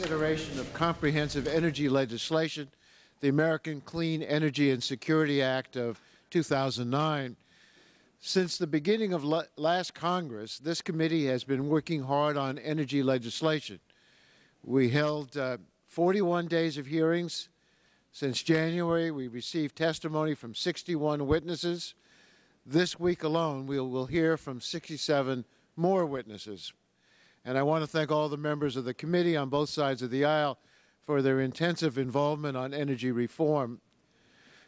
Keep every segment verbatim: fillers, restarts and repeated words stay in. consideration of comprehensive energy legislation, the American Clean Energy and Security Act of two thousand nine. Since the beginning of last Congress, this committee has been working hard on energy legislation. We held uh, forty-one days of hearings. Since January, we received testimony from sixty-one witnesses. This week alone, we will hear from sixty-seven more witnesses. And I want to thank all the members of the committee on both sides of the aisle for their intensive involvement on energy reform.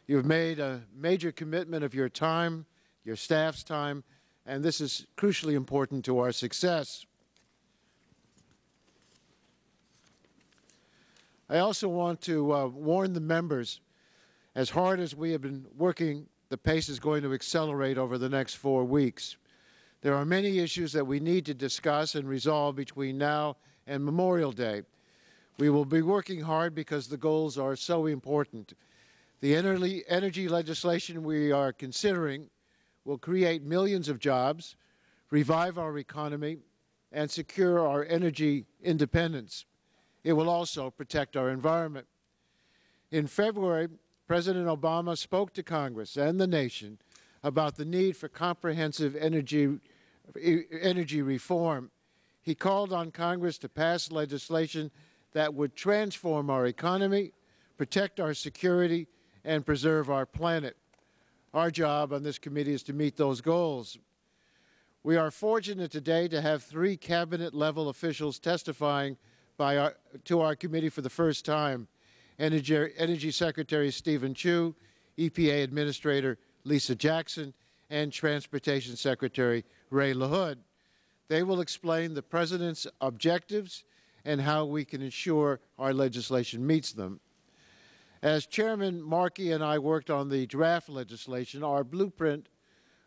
You have made a major commitment of your time, your staff's time, and this is crucially important to our success. I also want to uh, warn the members, as hard as we have been working, the pace is going to accelerate over the next four weeks. There are many issues that we need to discuss and resolve between now and Memorial Day. We will be working hard because the goals are so important. The energy, energy legislation we are considering will create millions of jobs, revive our economy, and secure our energy independence. It will also protect our environment. In February, President Obama spoke to Congress and the nation about the need for comprehensive energy, energy reform. He called on Congress to pass legislation that would transform our economy, protect our security, and preserve our planet. Our job on this committee is to meet those goals. We are fortunate today to have three cabinet-level officials testifying By our, to our committee for the first time: Energy, Energy Secretary Steven Chu, E P A Administrator Lisa Jackson, and Transportation Secretary Ray LaHood. They will explain the President's objectives and how we can ensure our legislation meets them. As Chairman Markey and I worked on the draft legislation, our blueprint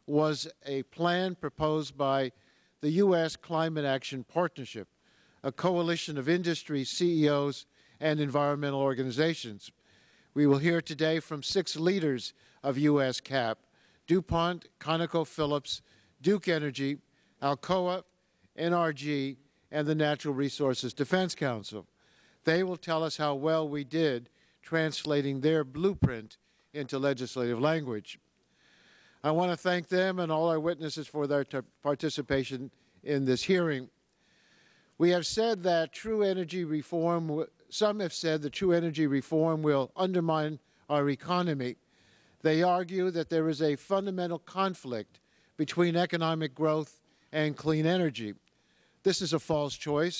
was a plan proposed by the U S Climate Action Partnership, a coalition of industry, C E Os, and environmental organizations. We will hear today from six leaders of U S C A P: DuPont, ConocoPhillips, Duke Energy, Alcoa, N R G, and the Natural Resources Defense Council. They will tell us how well we did translating their blueprint into legislative language. I want to thank them and all our witnesses for their participation in this hearing. We have said that true energy reform, some have said that true energy reform will undermine our economy. They argue that there is a fundamental conflict between economic growth and clean energy. This is a false choice.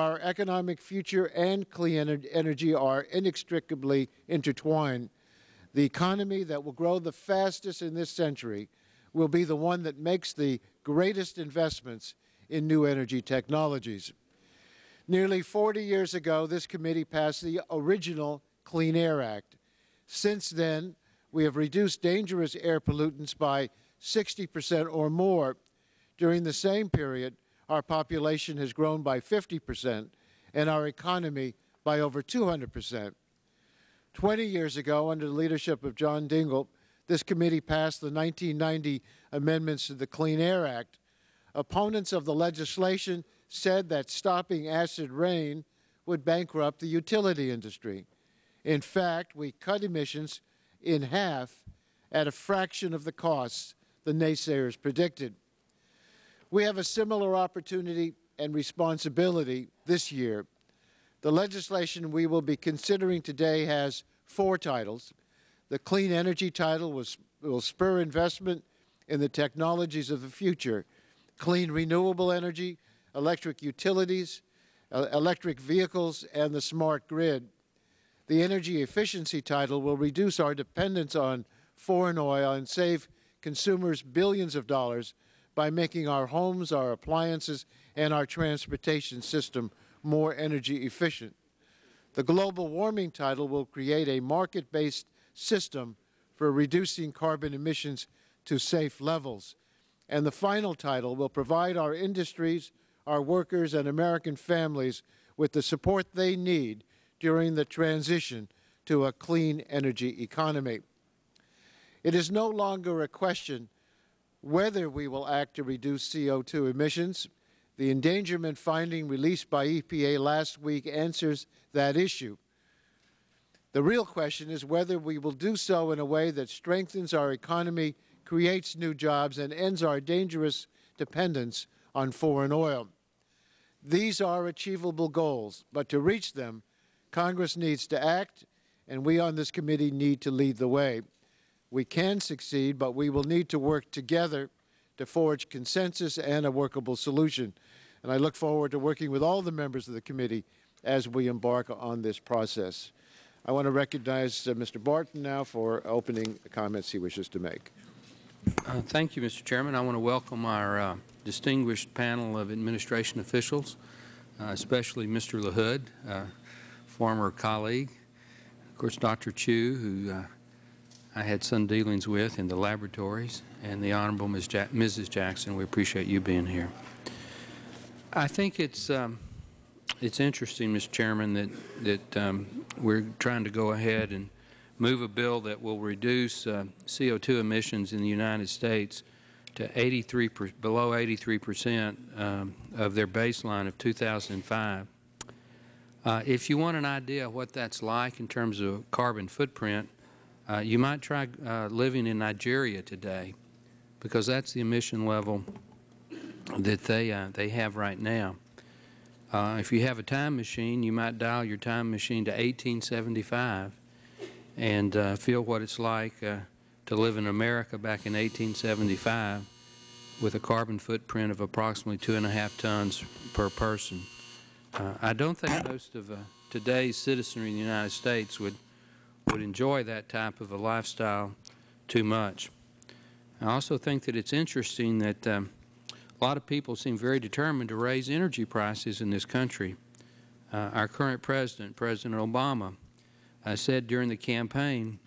Our economic future and clean energy are inextricably intertwined. The economy that will grow the fastest in this century will be the one that makes the greatest investments in new energy technologies. Nearly forty years ago, this committee passed the original Clean Air Act. Since then, we have reduced dangerous air pollutants by sixty percent or more. During the same period, our population has grown by fifty percent and our economy by over two hundred percent. twenty years ago, under the leadership of John Dingell, this committee passed the nineteen ninety amendments to the Clean Air Act. Opponents of the legislation said that stopping acid rain would bankrupt the utility industry. In fact, we cut emissions in half at a fraction of the costs the naysayers predicted. We have a similar opportunity and responsibility this year. The legislation we will be considering today has four titles. The clean energy title will spur investment in the technologies of the future: clean renewable energy, electric utilities, uh, electric vehicles, and the smart grid. The energy efficiency title will reduce our dependence on foreign oil and save consumers billions of dollars by making our homes, our appliances, and our transportation system more energy efficient. The global warming title will create a market-based system for reducing carbon emissions to safe levels. And the final title will provide our industries, our workers, and American families with the support they need during the transition to a clean energy economy. It is no longer a question whether we will act to reduce C O two emissions. The endangerment finding released by E P A last week answers that issue. The real question is whether we will do so in a way that strengthens our economy, creates new jobs, and ends our dangerous dependence on foreign oil. These are achievable goals, but to reach them, Congress needs to act, and we on this committee need to lead the way. We can succeed, but we will need to work together to forge consensus and a workable solution. And I look forward to working with all the members of the committee as we embark on this process. I want to recognize uh, Mister Barton now for opening the comments he wishes to make. Uh, thank you, Mister Chairman. I want to welcome our uh, distinguished panel of administration officials, uh, especially Mister LaHood, uh, former colleague, of course, Doctor Chu, who uh, I had some dealings with in the laboratories, and the Honorable Miz Ja- Missus Jackson. We appreciate you being here. I think it's um, it's interesting, Mister Chairman, that that um, we're trying to go ahead and move a bill that will reduce uh, C O two emissions in the United States to eighty-three per below eighty-three percent um, of their baseline of two thousand five. Uh, if you want an idea of what that's like in terms of carbon footprint, Uh, you might try uh, living in Nigeria today, because that's the emission level that they uh, they have right now. Uh, if you have a time machine, you might dial your time machine to eighteen seventy-five and uh, feel what it's like uh, to live in America back in eighteen seventy-five with a carbon footprint of approximately two and a half tons per person. Uh, I don't think most of uh, today's citizenry in the United States would would enjoy that type of a lifestyle too much. I also think that it's interesting that um, a lot of people seem very determined to raise energy prices in this country. Uh, our current president, President Obama, uh, said during the campaign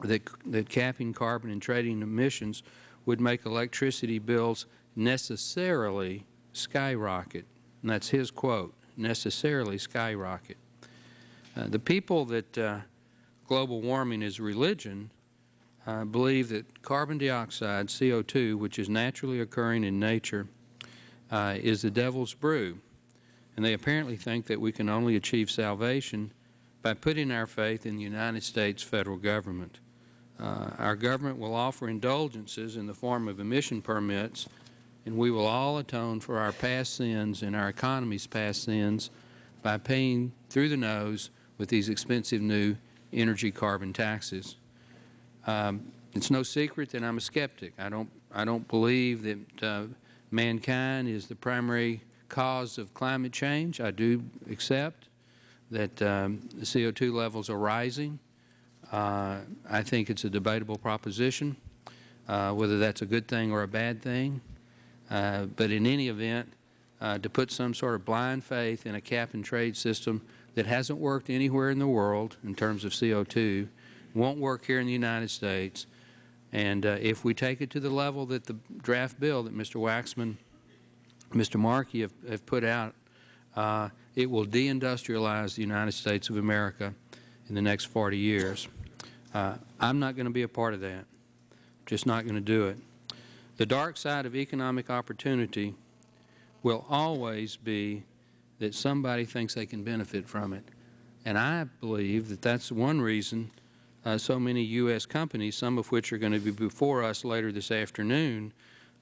that, that capping carbon and trading emissions would make electricity bills necessarily skyrocket. And that's his quote, necessarily skyrocket. Uh, the people that uh, global warming is religion, I believe that carbon dioxide, C O two, which is naturally occurring in nature, uh, is the devil's brew. And they apparently think that we can only achieve salvation by putting our faith in the United States federal government. Uh, our government will offer indulgences in the form of emission permits, and we will all atone for our past sins and our economy's past sins by paying through the nose with these expensive new energy carbon taxes. Um, it's no secret that I'm a skeptic. I don't, I don't believe that uh, mankind is the primary cause of climate change. I do accept that um, the C O two levels are rising. Uh, I think it's a debatable proposition, uh, whether that's a good thing or a bad thing. Uh, but in any event, uh, to put some sort of blind faith in a cap-and-trade system that hasn't worked anywhere in the world in terms of C O two, won't work here in the United States. And uh, if we take it to the level that the draft bill that Mister Waxman, Mister Markey have, have put out, uh, it will deindustrialize the United States of America in the next forty years. Uh, I'm not going to be a part of that. Just not going to do it. The dark side of economic opportunity will always be that somebody thinks they can benefit from it. And I believe that that's one reason uh, so many U S companies, some of which are going to be before us later this afternoon,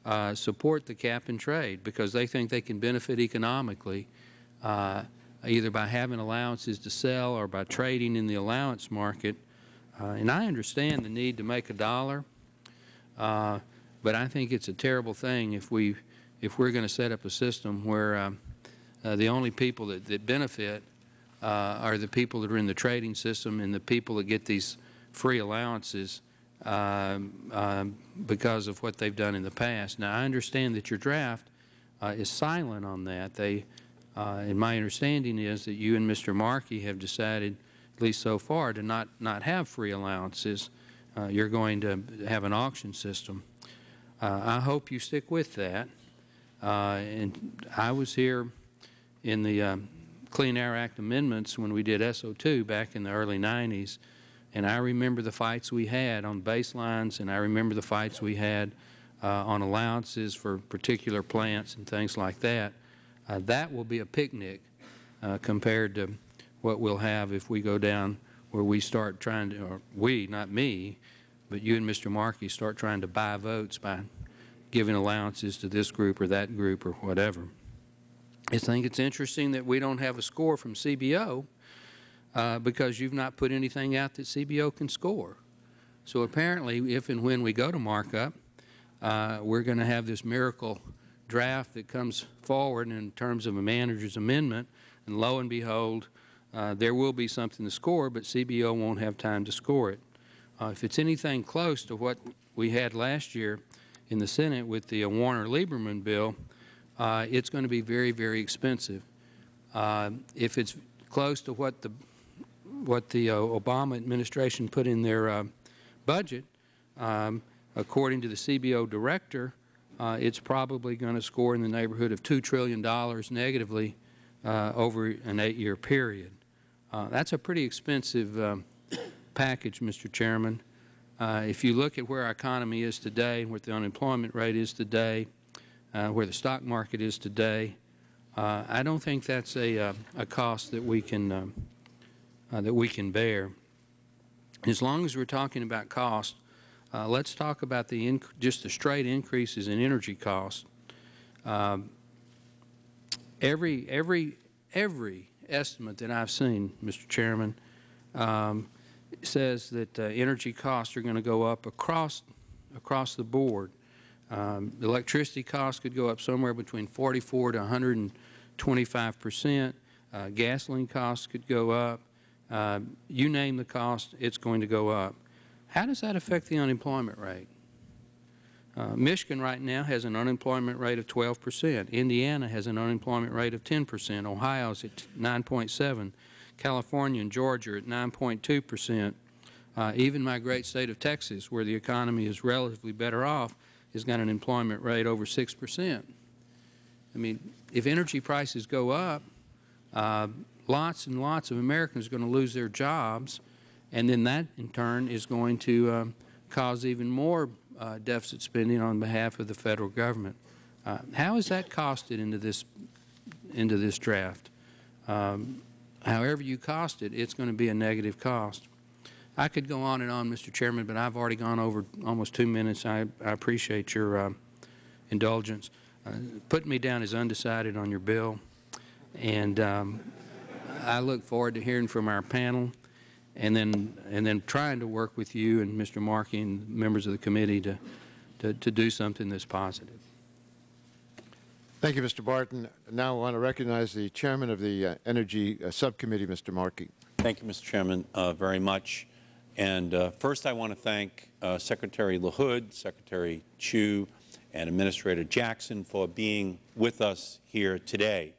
uh, support the cap and trade, because they think they can benefit economically uh, either by having allowances to sell or by trading in the allowance market. Uh, and I understand the need to make a dollar, uh, but I think it's a terrible thing if, we, if we're going to set up a system where um, Uh, the only people that, that benefit uh, are the people that are in the trading system and the people that get these free allowances uh, uh, because of what they've done in the past. Now, I understand that your draft uh, is silent on that. They, uh, and my understanding is that you and Mister Markey have decided, at least so far, to not, not have free allowances. Uh, you're going to have an auction system. Uh, I hope you stick with that. Uh, and I was here in the um, Clean Air Act amendments when we did S O two back in the early nineties. And I remember the fights we had on baselines, and I remember the fights we had uh, on allowances for particular plants and things like that, uh, that will be a picnic uh, compared to what we'll have if we go down where we start trying to, or we, not me, but you and Mister Markey start trying to buy votes by giving allowances to this group or that group or whatever. I think it's interesting that we don't have a score from C B O uh, because you've not put anything out that C B O can score. So apparently, if and when we go to markup, uh, we're going to have this miracle draft that comes forward in terms of a manager's amendment, and lo and behold, uh, there will be something to score, but C B O won't have time to score it. Uh, if it's anything close to what we had last year in the Senate with the uh, Warner-Lieberman bill, uh, it's going to be very, very expensive. Uh, if it's close to what the, what the uh, Obama administration put in their uh, budget, um, according to the C B O director, uh, it's probably going to score in the neighborhood of two trillion dollars negatively uh, over an eight-year period. Uh, that's a pretty expensive um, package, Mister Chairman. Uh, if you look at where our economy is today, what the unemployment rate is today, uh, where the stock market is today, uh, I don't think that's a, uh, a cost that we can uh, uh, that we can bear. As long as we're talking about cost, uh, let's talk about the inc just the straight increases in energy costs. Um, every every every estimate that I've seen, Mister Chairman, Um, says that uh, energy costs are going to go up across across the board. Um, the electricity costs could go up somewhere between forty-four to one hundred twenty-five percent. Uh, gasoline costs could go up. Uh, you name the cost, it's going to go up. How does that affect the unemployment rate? Uh, Michigan right now has an unemployment rate of twelve percent. Indiana has an unemployment rate of ten percent. Ohio's at nine point seven. California and Georgia at nine point two percent. Uh, even my great state of Texas, where the economy is relatively better off, has got an employment rate over six percent. I mean, if energy prices go up, uh, lots and lots of Americans are going to lose their jobs, and then that in turn is going to uh, cause even more uh, deficit spending on behalf of the federal government. Uh, how is that costed into this, into this draft? Um, However you cost it, it's going to be a negative cost. I could go on and on, Mister Chairman, but I've already gone over almost two minutes. I, I appreciate your uh, indulgence. Uh, put me down as undecided on your bill, and um, I look forward to hearing from our panel, and then and then trying to work with you and Mister Markey and members of the committee to to, to do something that's positive. Thank you, Mister Barton. Now I want to recognize the Chairman of the uh, Energy uh, Subcommittee, Mister Markey. Thank you, Mister Chairman, uh, very much. And uh, first I want to thank uh, Secretary LaHood, Secretary Chu, and Administrator Jackson for being with us here today.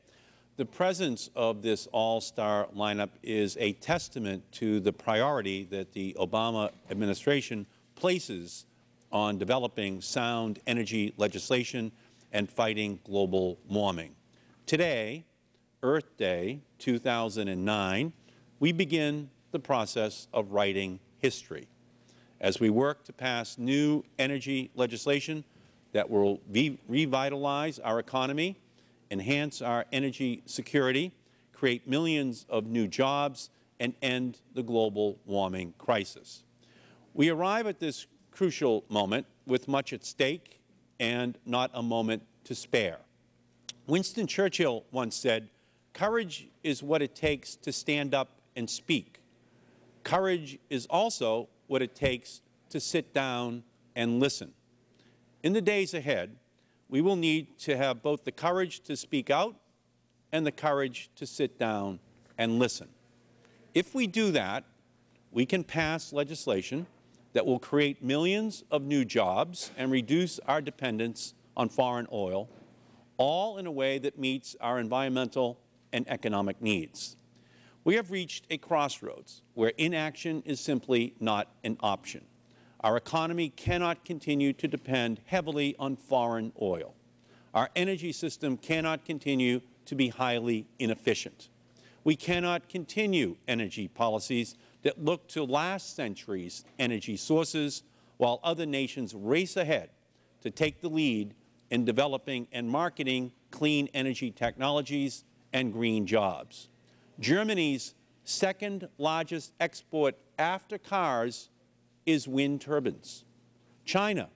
The presence of this all-star lineup is a testament to the priority that the Obama administration places on developing sound energy legislation and fighting global warming. Today, Earth Day two thousand nine, we begin the process of writing history as we work to pass new energy legislation that will re revitalize our economy, enhance our energy security, create millions of new jobs, and end the global warming crisis. We arrive at this crucial moment with much at stake and not a moment to spare. Winston Churchill once said, "Courage is what it takes to stand up and speak. Courage is also what it takes to sit down and listen." In the days ahead, we will need to have both the courage to speak out and the courage to sit down and listen. If we do that, we can pass legislation that will create millions of new jobs and reduce our dependence on foreign oil, all in a way that meets our environmental and economic needs. We have reached a crossroads where inaction is simply not an option. Our economy cannot continue to depend heavily on foreign oil. Our energy system cannot continue to be highly inefficient. We cannot continue energy policies that look to last century's energy sources while other nations race ahead to take the lead in developing and marketing clean energy technologies and green jobs. Germany's second largest export after cars is wind turbines. China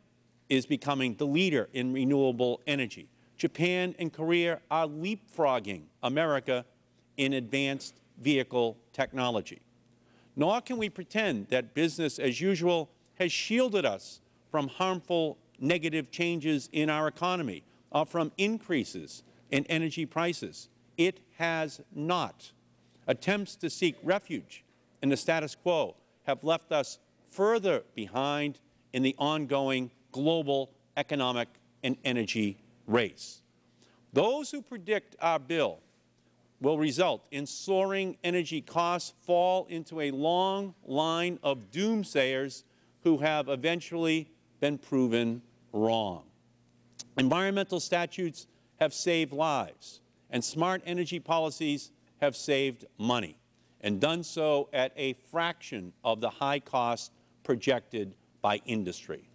is becoming the leader in renewable energy. Japan and Korea are leapfrogging America in advanced vehicle technology. Nor can we pretend that business as usual has shielded us from harmful negative changes in our economy or from increases in energy prices. It has not. Attempts to seek refuge in the status quo have left us further behind in the ongoing global economic and energy race. Those who predict our bill will result in soaring energy costs fall into a long line of doomsayers who have eventually been proven wrong. Environmental statutes have saved lives, and smart energy policies have saved money, and done so at a fraction of the high cost projected by industry.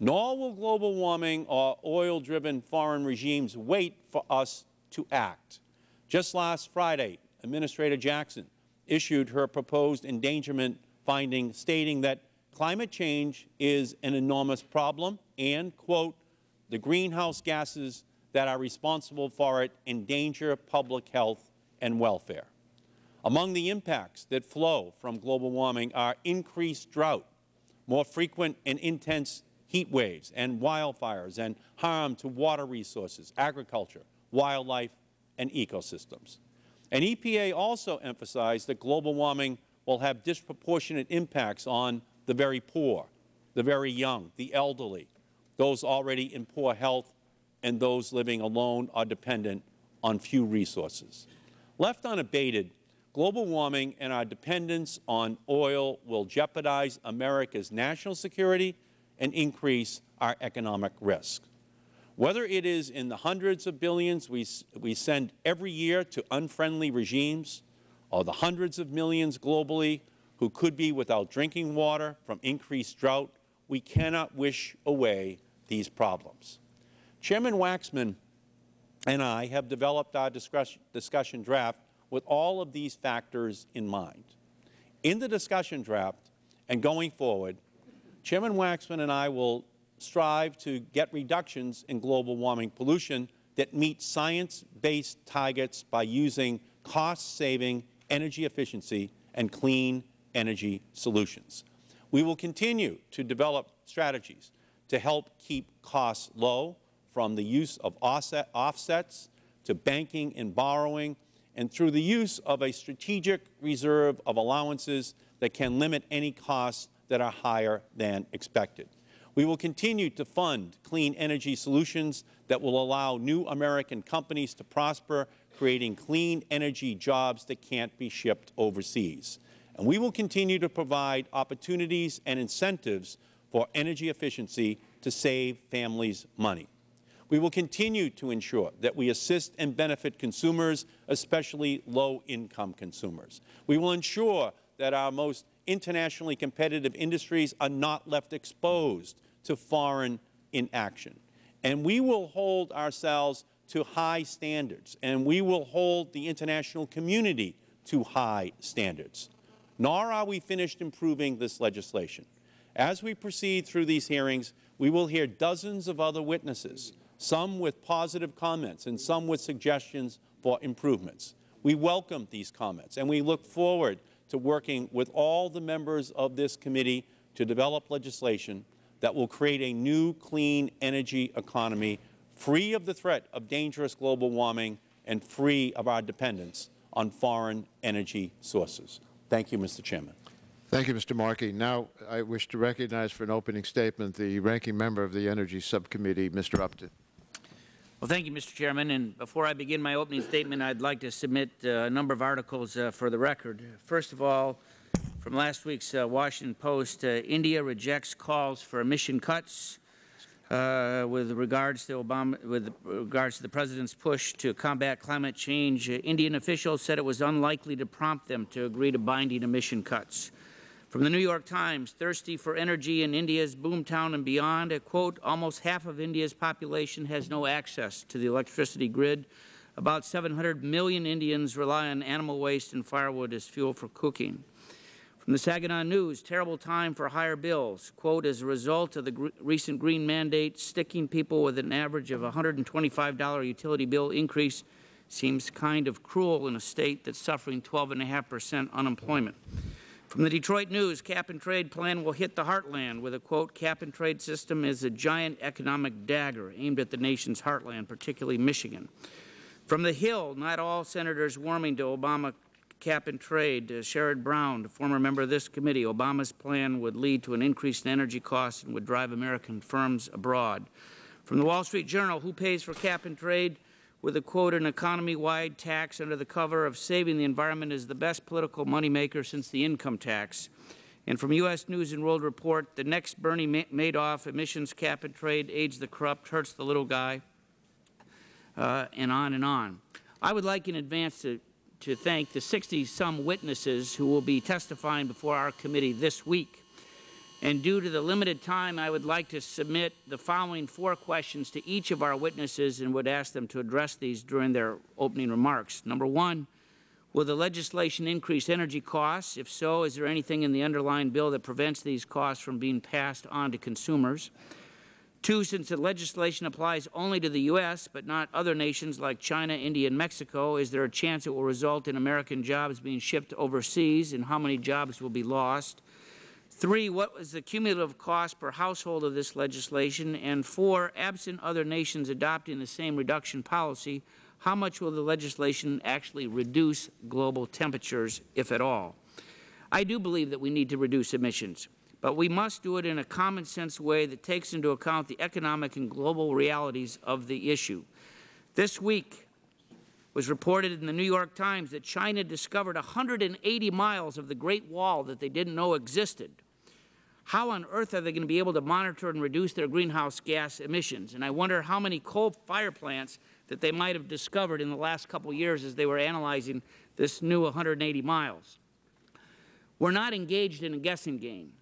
Nor will global warming or oil-driven foreign regimes wait for us to act. Just last Friday, Administrator Jackson issued her proposed endangerment finding, stating that climate change is an enormous problem and, quote, the greenhouse gases that are responsible for it endanger public health and welfare. Among the impacts that flow from global warming are increased drought, more frequent and intense heat waves and wildfires, and harm to water resources, agriculture, wildlife, and ecosystems. And E P A also emphasized that global warming will have disproportionate impacts on the very poor, the very young, the elderly, those already in poor health, and those living alone or dependent on few resources. Left unabated, global warming and our dependence on oil will jeopardize America's national security and increase our economic risk. Whether it is in the hundreds of billions we, we send every year to unfriendly regimes, or the hundreds of millions globally who could be without drinking water from increased drought, we cannot wish away these problems. Chairman Waxman and I have developed our discussion draft with all of these factors in mind. In the discussion draft and going forward, Chairman Waxman and I will strive to get reductions in global warming pollution that meet science-based targets by using cost-saving energy efficiency and clean energy solutions. We will continue to develop strategies to help keep costs low, from the use of offset, offsets to banking and borrowing, and through the use of a strategic reserve of allowances that can limit any costs that are higher than expected. We will continue to fund clean energy solutions that will allow new American companies to prosper, creating clean energy jobs that can't be shipped overseas. And we will continue to provide opportunities and incentives for energy efficiency to save families money. We will continue to ensure that we assist and benefit consumers, especially low-income consumers. We will ensure that our most internationally competitive industries are not left exposed to foreign inaction. And we will hold ourselves to high standards, and we will hold the international community to high standards. Nor are we finished improving this legislation. As we proceed through these hearings, we will hear dozens of other witnesses, some with positive comments and some with suggestions for improvements. We welcome these comments, and we look forward to working with all the members of this committee to develop legislation that will create a new clean energy economy free of the threat of dangerous global warming and free of our dependence on foreign energy sources. Thank you, Mister Chairman. Thank you, Mister Markey. Now I wish to recognize for an opening statement the ranking member of the Energy Subcommittee, Mister Upton. Well, thank you, Mister Chairman. And before I begin my opening statement, I'd like to submit uh, a number of articles uh, for the record. First of all, from last week's uh, Washington Post, uh, India rejects calls for emission cuts uh, with regards to Obama, with regards to the President's push to combat climate change. Uh, Indian officials said it was unlikely to prompt them to agree to binding emission cuts. From the New York Times, thirsty for energy in India's boomtown and beyond, a quote, almost half of India's population has no access to the electricity grid. About seven hundred million Indians rely on animal waste and firewood as fuel for cooking. From the Saginaw News, terrible time for higher bills, quote, as a result of the gr- recent green mandate, sticking people with an average of one hundred twenty-five dollar utility bill increase seems kind of cruel in a state that's suffering twelve point five percent unemployment. From the Detroit News, cap-and-trade plan will hit the heartland with a, quote, cap-and-trade system is a giant economic dagger aimed at the nation's heartland, particularly Michigan. From the Hill, not all senators warming to Obama cap-and-trade. Uh, Sherrod Brown, a former member of this committee, Obama's plan would lead to an increase in energy costs and would drive American firms abroad. From the Wall Street Journal, who pays for cap-and-trade? With a quote, an economy-wide tax under the cover of saving the environment is the best political moneymaker since the income tax. And from U S News and World Report, the next Bernie Madoff, emissions cap and trade, aids the corrupt, hurts the little guy, uh, and on and on. I would like in advance to, to thank the sixty-some witnesses who will be testifying before our committee this week. And due to the limited time, I would like to submit the following four questions to each of our witnesses and would ask them to address these during their opening remarks. Number one, will the legislation increase energy costs? If so, is there anything in the underlying bill that prevents these costs from being passed on to consumers? Two, since the legislation applies only to the U S but not other nations like China, India, and Mexico, is there a chance it will result in American jobs being shipped overseas, and how many jobs will be lost? Three, what was the cumulative cost per household of this legislation? And four, absent other nations adopting the same reduction policy, how much will the legislation actually reduce global temperatures, if at all? I do believe that we need to reduce emissions, but we must do it in a common sense way that takes into account the economic and global realities of the issue. This week, it was reported in the New York Times that China discovered one hundred eighty miles of the Great Wall that they didn't know existed. How on earth are they going to be able to monitor and reduce their greenhouse gas emissions? And I wonder how many coal fire plants that they might have discovered in the last couple of years as they were analyzing this new one hundred eighty miles. We're not engaged in a guessing game.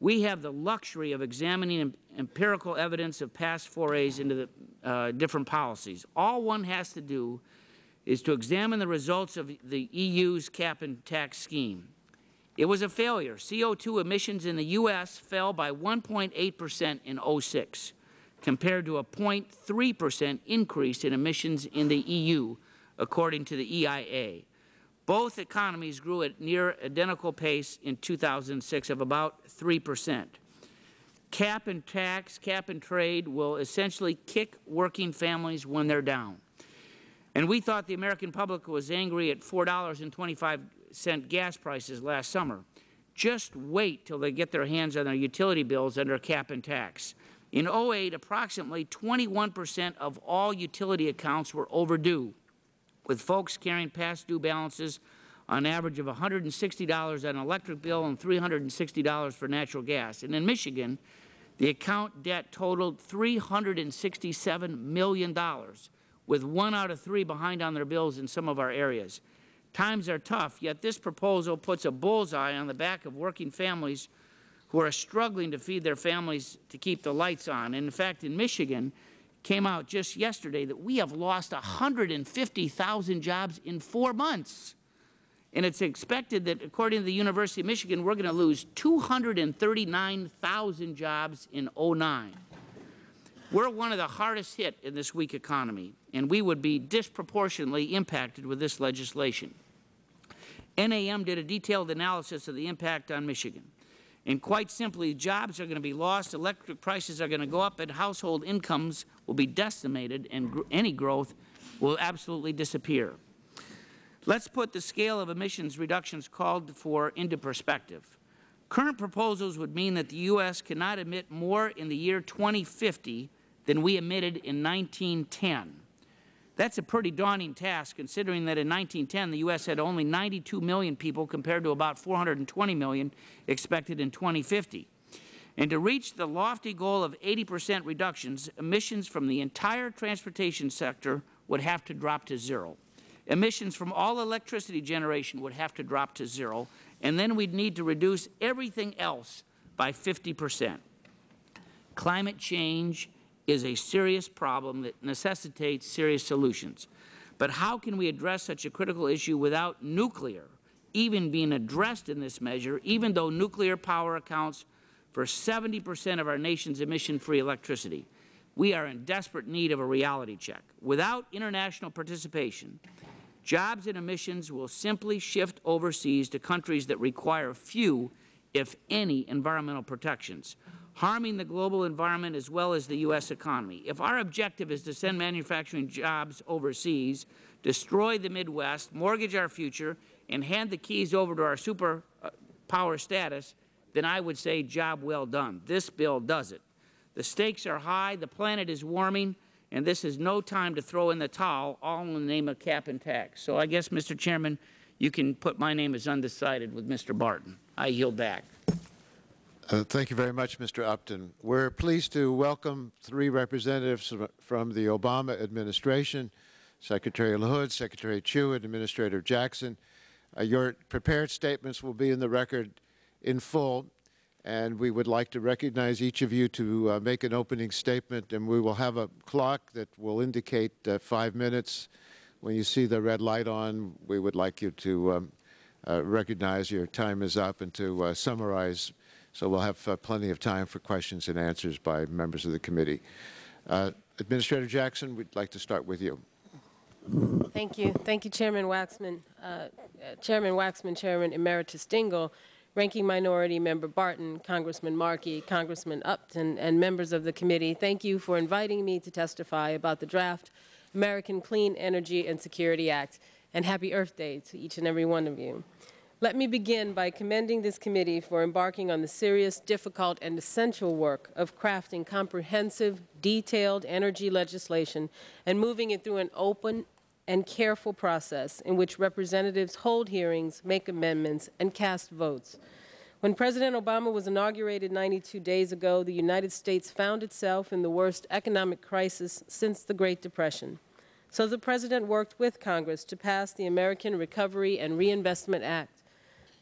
We have the luxury of examining empirical evidence of past forays into the uh, different policies. All one has to do is to examine the results of the E U's cap and tax scheme. It was a failure. C O two emissions in the U S fell by one point eight percent in oh six, compared to a zero point three percent increase in emissions in the E U, according to the E I A. Both economies grew at near identical pace in two thousand six of about three percent. Cap and tax, cap and trade will essentially kick working families when they're down. And we thought the American public was angry at four dollars and twenty-five cent gas prices last summer. Just wait till they get their hands on their utility bills under cap and tax. In oh eight, approximately twenty-one percent of all utility accounts were overdue, with folks carrying past due balances on average of one hundred sixty dollars on an electric bill and three hundred sixty dollars for natural gas. And in Michigan, the account debt totaled three hundred sixty-seven million dollars. With one out of three behind on their bills in some of our areas. Times are tough, yet this proposal puts a bullseye on the back of working families who are struggling to feed their families to keep the lights on. And in fact, in Michigan, it came out just yesterday that we have lost one hundred fifty thousand jobs in four months. And it's expected that, according to the University of Michigan, we're going to lose two hundred thirty-nine thousand jobs in oh nine. We're one of the hardest hit in this weak economy, and we would be disproportionately impacted with this legislation. N A M did a detailed analysis of the impact on Michigan. And quite simply, jobs are going to be lost, electric prices are going to go up, and household incomes will be decimated, and gr- any growth will absolutely disappear. Let's put the scale of emissions reductions called for into perspective. Current proposals would mean that the U S cannot emit more in the year twenty fifty than we emitted in nineteen ten. That's a pretty daunting task, considering that in nineteen ten, the U S had only ninety-two million people compared to about four hundred twenty million expected in twenty fifty. And to reach the lofty goal of eighty percent reductions, emissions from the entire transportation sector would have to drop to zero. Emissions from all electricity generation would have to drop to zero, and then we'd need to reduce everything else by fifty percent. Climate change is a serious problem that necessitates serious solutions. But how can we address such a critical issue without nuclear even being addressed in this measure, even though nuclear power accounts for seventy percent of our nation's emission-free electricity? We are in desperate need of a reality check. Without international participation, jobs and emissions will simply shift overseas to countries that require few, if any, environmental protections, harming the global environment as well as the U S economy. If our objective is to send manufacturing jobs overseas, destroy the Midwest, mortgage our future, and hand the keys over to our superpower status, then I would say job well done. This bill does it. The stakes are high, the planet is warming, and this is no time to throw in the towel, all in the name of cap and tax. So I guess, Mister Chairman, you can put my name as undecided with Mister Barton. I yield back. Uh, thank you very much, Mister Upton. We're pleased to welcome three representatives from the Obama administration, Secretary LaHood, Secretary Chu, and Administrator Jackson. Uh, your prepared statements will be in the record in full, and we would like to recognize each of you to uh, make an opening statement, and we will have a clock that will indicate uh, five minutes. When you see the red light on, we would like you to um, uh, recognize your time is up and to uh, summarize. So we'll have uh, plenty of time for questions and answers by members of the committee. Uh, Administrator Jackson, we'd like to start with you. Thank you. Thank you, Chairman Waxman, uh, uh, Chairman Waxman, Chairman Emeritus Dingell, Ranking Minority Member Barton, Congressman Markey, Congressman Upton, and members of the committee. Thank you for inviting me to testify about the draft American Clean Energy and Security Act, and happy Earth Day to each and every one of you. Let me begin by commending this committee for embarking on the serious, difficult, and essential work of crafting comprehensive, detailed energy legislation and moving it through an open and careful process in which representatives hold hearings, make amendments, and cast votes. When President Obama was inaugurated ninety-two days ago, the United States found itself in the worst economic crisis since the Great Depression. So the President worked with Congress to pass the American Recovery and Reinvestment Act.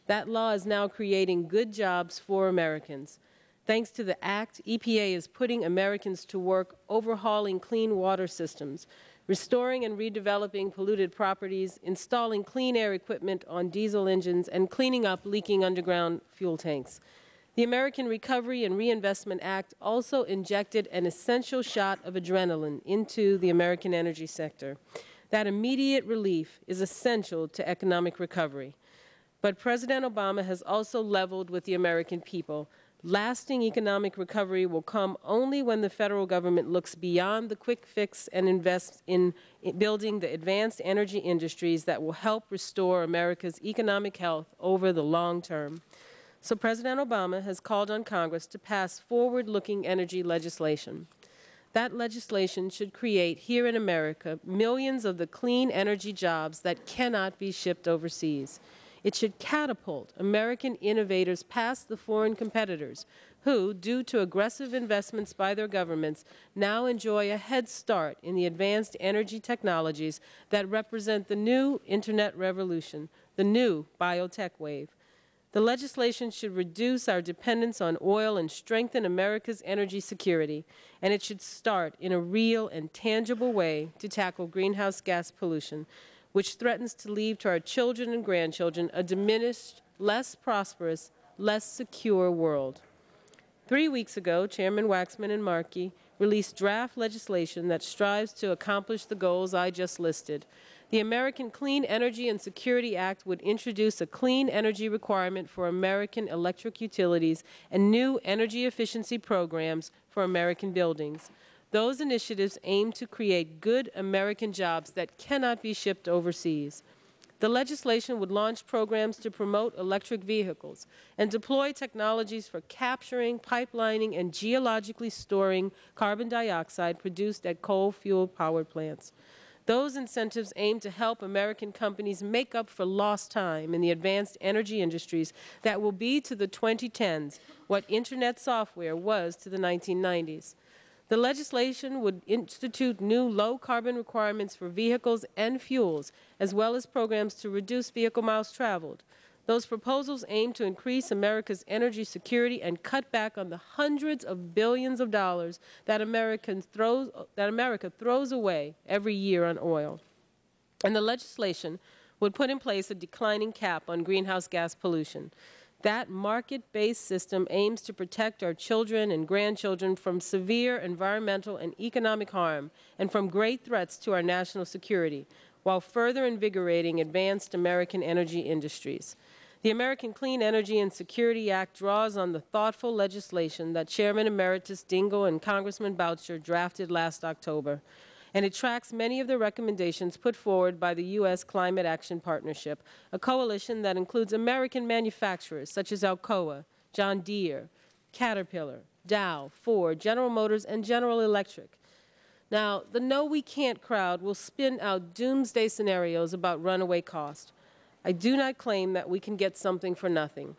That law is now creating good jobs for Americans. Thanks to the Act, E P A is putting Americans to work overhauling clean water systems, restoring and redeveloping polluted properties, installing clean air equipment on diesel engines, and cleaning up leaking underground fuel tanks. The American Recovery and Reinvestment Act also injected an essential shot of adrenaline into the American energy sector. That immediate relief is essential to economic recovery. But President Obama has also leveled with the American people. Lasting economic recovery will come only when the federal government looks beyond the quick fix and invests in building the advanced energy industries that will help restore America's economic health over the long term. So President Obama has called on Congress to pass forward-looking energy legislation. That legislation should create here in America millions of the clean energy jobs that cannot be shipped overseas. It should catapult American innovators past the foreign competitors who, due to aggressive investments by their governments, now enjoy a head start in the advanced energy technologies that represent the new Internet revolution, the new biotech wave. The legislation should reduce our dependence on oil and strengthen America's energy security, and it should start in a real and tangible way to tackle greenhouse gas pollution, which threatens to leave to our children and grandchildren a diminished, less prosperous, less secure world. Three weeks ago, Chairman Waxman and Markey released draft legislation that strives to accomplish the goals I just listed. The American Clean Energy and Security Act would introduce a clean energy requirement for American electric utilities and new energy efficiency programs for American buildings. Those initiatives aim to create good American jobs that cannot be shipped overseas. The legislation would launch programs to promote electric vehicles and deploy technologies for capturing, pipelining, and geologically storing carbon dioxide produced at coal-fueled power plants. Those incentives aim to help American companies make up for lost time in the advanced energy industries that will be to the twenty tens what Internet software was to the nineteen nineties. The legislation would institute new low-carbon requirements for vehicles and fuels, as well as programs to reduce vehicle miles traveled. Those proposals aim to increase America's energy security and cut back on the hundreds of billions of dollars that, Americans throws, that America throws away every year on oil. And the legislation would put in place a declining cap on greenhouse gas pollution. That market-based system aims to protect our children and grandchildren from severe environmental and economic harm and from great threats to our national security, while further invigorating advanced American energy industries. The American Clean Energy and Security Act draws on the thoughtful legislation that Chairman Emeritus Dingell and Congressman Boucher drafted last October, and it tracks many of the recommendations put forward by the U S. Climate Action Partnership, a coalition that includes American manufacturers such as Alcoa, John Deere, Caterpillar, Dow, Ford, General Motors, and General Electric. Now, the No We Can't crowd will spin out doomsday scenarios about runaway cost. I do not claim that we can get something for nothing.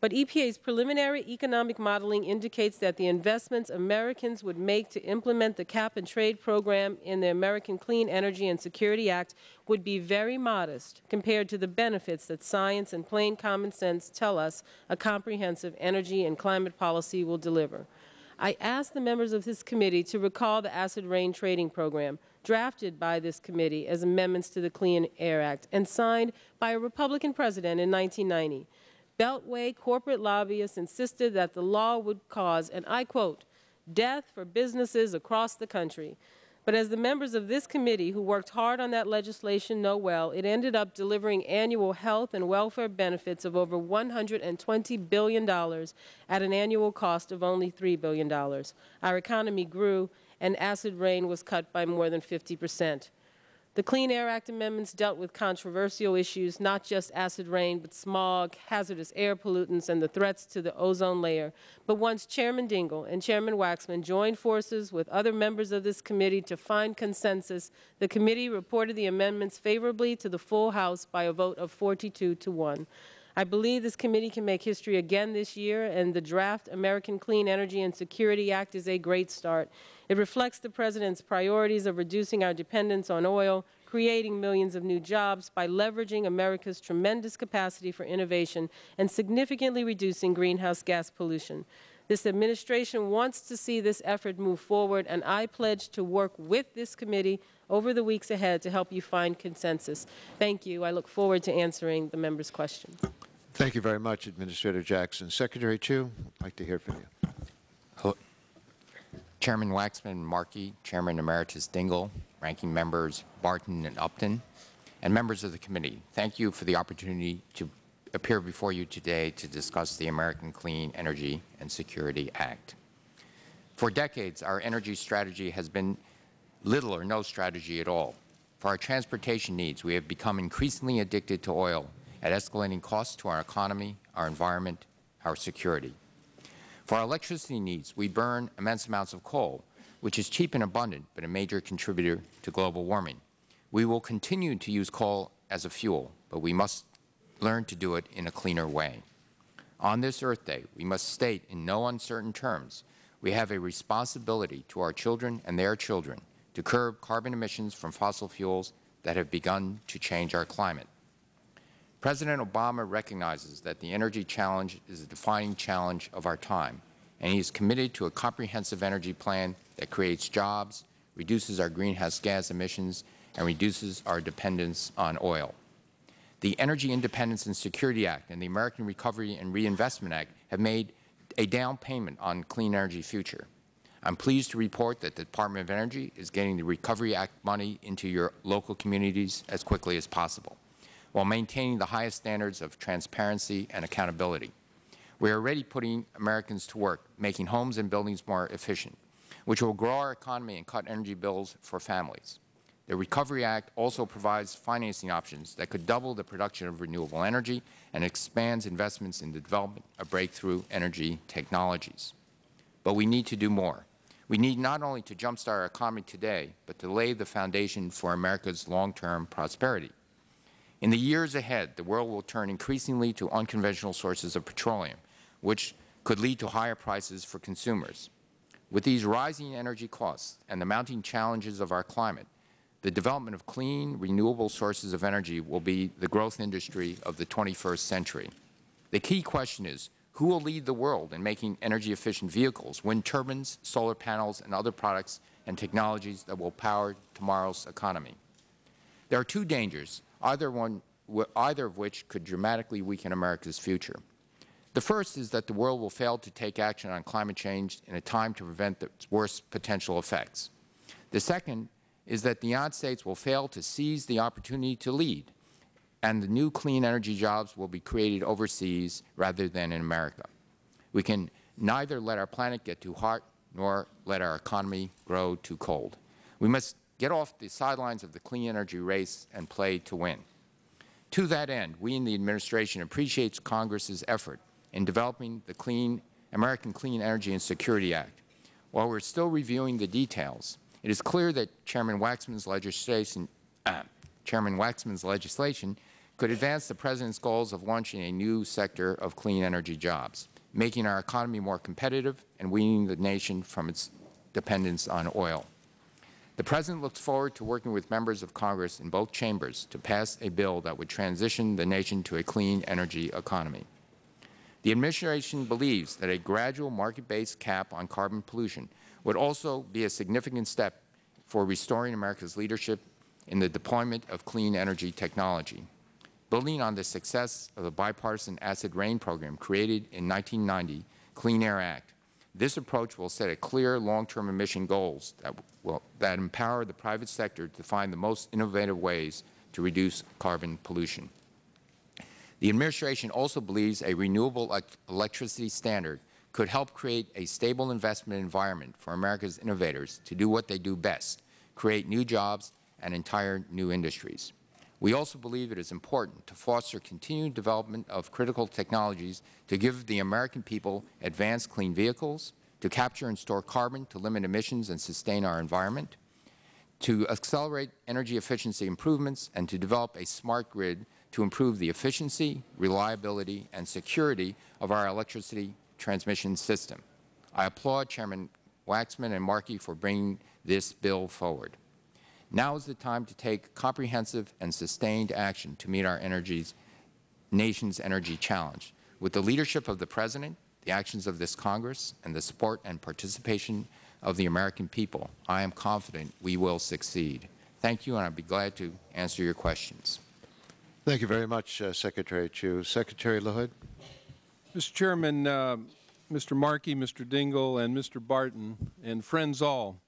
But E P A's preliminary economic modeling indicates that the investments Americans would make to implement the cap and trade program in the American Clean Energy and Security Act would be very modest compared to the benefits that science and plain common sense tell us a comprehensive energy and climate policy will deliver. I ask the members of this committee to recall the acid rain trading program, drafted by this committee as amendments to the Clean Air Act and signed by a Republican president in nineteen ninety. Beltway corporate lobbyists insisted that the law would cause, and I quote, death for businesses across the country. But as the members of this committee who worked hard on that legislation know well, it ended up delivering annual health and welfare benefits of over one hundred twenty billion dollars at an annual cost of only three billion dollars. Our economy grew, and acid rain was cut by more than fifty percent. The Clean Air Act amendments dealt with controversial issues, not just acid rain, but smog, hazardous air pollutants, and the threats to the ozone layer. But once Chairman Dingell and Chairman Waxman joined forces with other members of this committee to find consensus, the committee reported the amendments favorably to the full House by a vote of forty-two to one. I believe this committee can make history again this year, and the draft American Clean Energy and Security Act is a great start. It reflects the President's priorities of reducing our dependence on oil, creating millions of new jobs by leveraging America's tremendous capacity for innovation, and significantly reducing greenhouse gas pollution. This administration wants to see this effort move forward, and I pledge to work with this committee over the weeks ahead to help you find consensus. Thank you. I look forward to answering the members' questions. Thank you very much, Administrator Jackson. Secretary Chu, I'd like to hear from you. Hello. Chairman Waxman, Markey, Chairman Emeritus Dingell, Ranking Members Barton and Upton, and members of the committee, thank you for the opportunity to appear before you today to discuss the American Clean Energy and Security Act. For decades, our energy strategy has been little or no strategy at all. For our transportation needs, we have become increasingly addicted to oil at escalating costs to our economy, our environment, our security. For our electricity needs, we burn immense amounts of coal, which is cheap and abundant, but a major contributor to global warming. We will continue to use coal as a fuel, but we must learn to do it in a cleaner way. On this Earth Day, we must state in no uncertain terms, we have a responsibility to our children and their children to curb carbon emissions from fossil fuels that have begun to change our climate. President Obama recognizes that the energy challenge is a defining challenge of our time, and he is committed to a comprehensive energy plan that creates jobs, reduces our greenhouse gas emissions, and reduces our dependence on oil. The Energy Independence and Security Act and the American Recovery and Reinvestment Act have made a down payment on clean energy future. I'm pleased to report that the Department of Energy is getting the Recovery Act money into your local communities as quickly as possible, while maintaining the highest standards of transparency and accountability. We are already putting Americans to work, making homes and buildings more efficient, which will grow our economy and cut energy bills for families. The Recovery Act also provides financing options that could double the production of renewable energy and expands investments in the development of breakthrough energy technologies. But we need to do more. We need not only to jumpstart our economy today, but to lay the foundation for America's long-term prosperity. In the years ahead, the world will turn increasingly to unconventional sources of petroleum, which could lead to higher prices for consumers. With these rising energy costs and the mounting challenges of our climate, The development of clean, renewable sources of energy will be the growth industry of the twenty-first century. The key question is, who will lead the world in making energy-efficient vehicles, wind turbines, solar panels, and other products and technologies that will power tomorrow's economy? There are two dangers, either, one, either of which could dramatically weaken America's future. The first is that the world will fail to take action on climate change in a time to prevent its worst potential effects. The second is that the United States will fail to seize the opportunity to lead, and the new clean energy jobs will be created overseas rather than in America. We can neither let our planet get too hot nor let our economy grow too cold. We must get off the sidelines of the clean energy race and play to win. To that end, we in the administration appreciate Congress's effort in developing the clean, American Clean Energy and Security Act. While we are still reviewing the details, it is clear that Chairman Waxman's legislation, uh, Chairman Waxman's legislation could advance the President's goals of launching a new sector of clean energy jobs, making our economy more competitive and weaning the nation from its dependence on oil. The President looks forward to working with members of Congress in both chambers to pass a bill that would transition the nation to a clean energy economy. The Administration believes that a gradual market-based cap on carbon pollution would also be a significant step for restoring America's leadership in the deployment of clean energy technology. Building on the success of the bipartisan acid rain program created in nineteen ninety, Clean Air Act, this approach will set a clear long-term emission goals that, will, that empower the private sector to find the most innovative ways to reduce carbon pollution. The Administration also believes a renewable electricity standard could help create a stable investment environment for America's innovators to do what they do best, create new jobs and entire new industries. We also believe it is important to foster continued development of critical technologies to give the American people advanced clean vehicles, to capture and store carbon to limit emissions and sustain our environment, to accelerate energy efficiency improvements, and to develop a smart grid to improve the efficiency, reliability, and security of our electricity transmission system. I applaud Chairman Waxman and Markey for bringing this bill forward. Now is the time to take comprehensive and sustained action to meet our energies, nation's energy challenge. With the leadership of the President, the actions of this Congress, and the support and participation of the American people, I am confident we will succeed. Thank you, and I would be glad to answer your questions. Thank you very much, uh, Secretary Chu. Secretary LaHood. Mister Chairman, uh, Mister Markey, Mister Dingell, and Mister Barton, and friends all,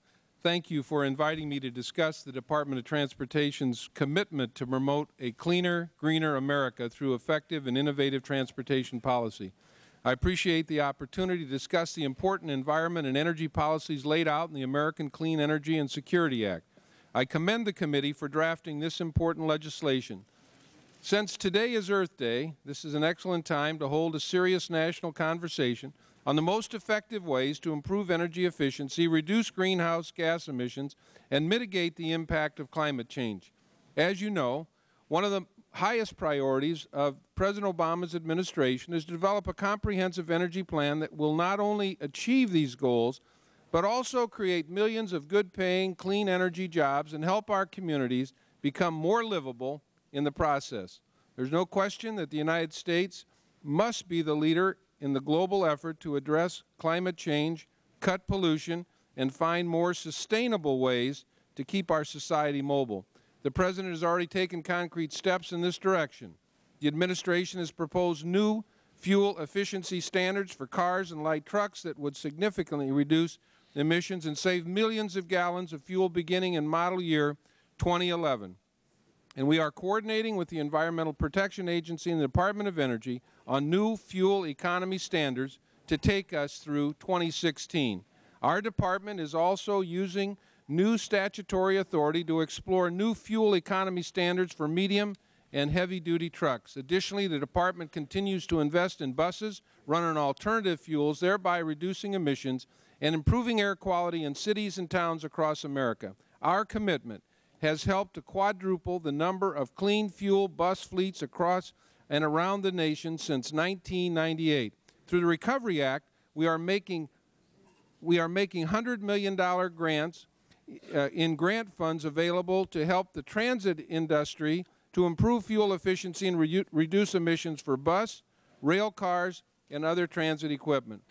thank you for inviting me to discuss the Department of Transportation's commitment to promote a cleaner, greener America through effective and innovative transportation policy. I appreciate the opportunity to discuss the important environment and energy policies laid out in the American Clean Energy and Security Act. I commend the committee for drafting this important legislation. Since today is Earth Day, this is an excellent time to hold a serious national conversation on the most effective ways to improve energy efficiency, reduce greenhouse gas emissions, and mitigate the impact of climate change. As you know, one of the highest priorities of President Obama's administration is to develop a comprehensive energy plan that will not only achieve these goals, but also create millions of good-paying, clean energy jobs and help our communities become more livable in the process. There's no question that the United States must be the leader in the global effort to address climate change, cut pollution, and find more sustainable ways to keep our society mobile. The President has already taken concrete steps in this direction. The administration has proposed new fuel efficiency standards for cars and light trucks that would significantly reduce emissions and save millions of gallons of fuel beginning in model year twenty eleven. And we are coordinating with the Environmental Protection Agency and the Department of Energy on new fuel economy standards to take us through twenty sixteen. Our department is also using new statutory authority to explore new fuel economy standards for medium and heavy-duty trucks. Additionally, the department continues to invest in buses run on alternative fuels, thereby reducing emissions and improving air quality in cities and towns across America. Our commitment has helped to quadruple the number of clean fuel bus fleets across and around the nation since nineteen ninety-eight. Through the Recovery Act, we are making, we are making one hundred million dollar grants uh, in grant funds available to help the transit industry to improve fuel efficiency and re reduce emissions for bus, rail cars, and other transit equipment.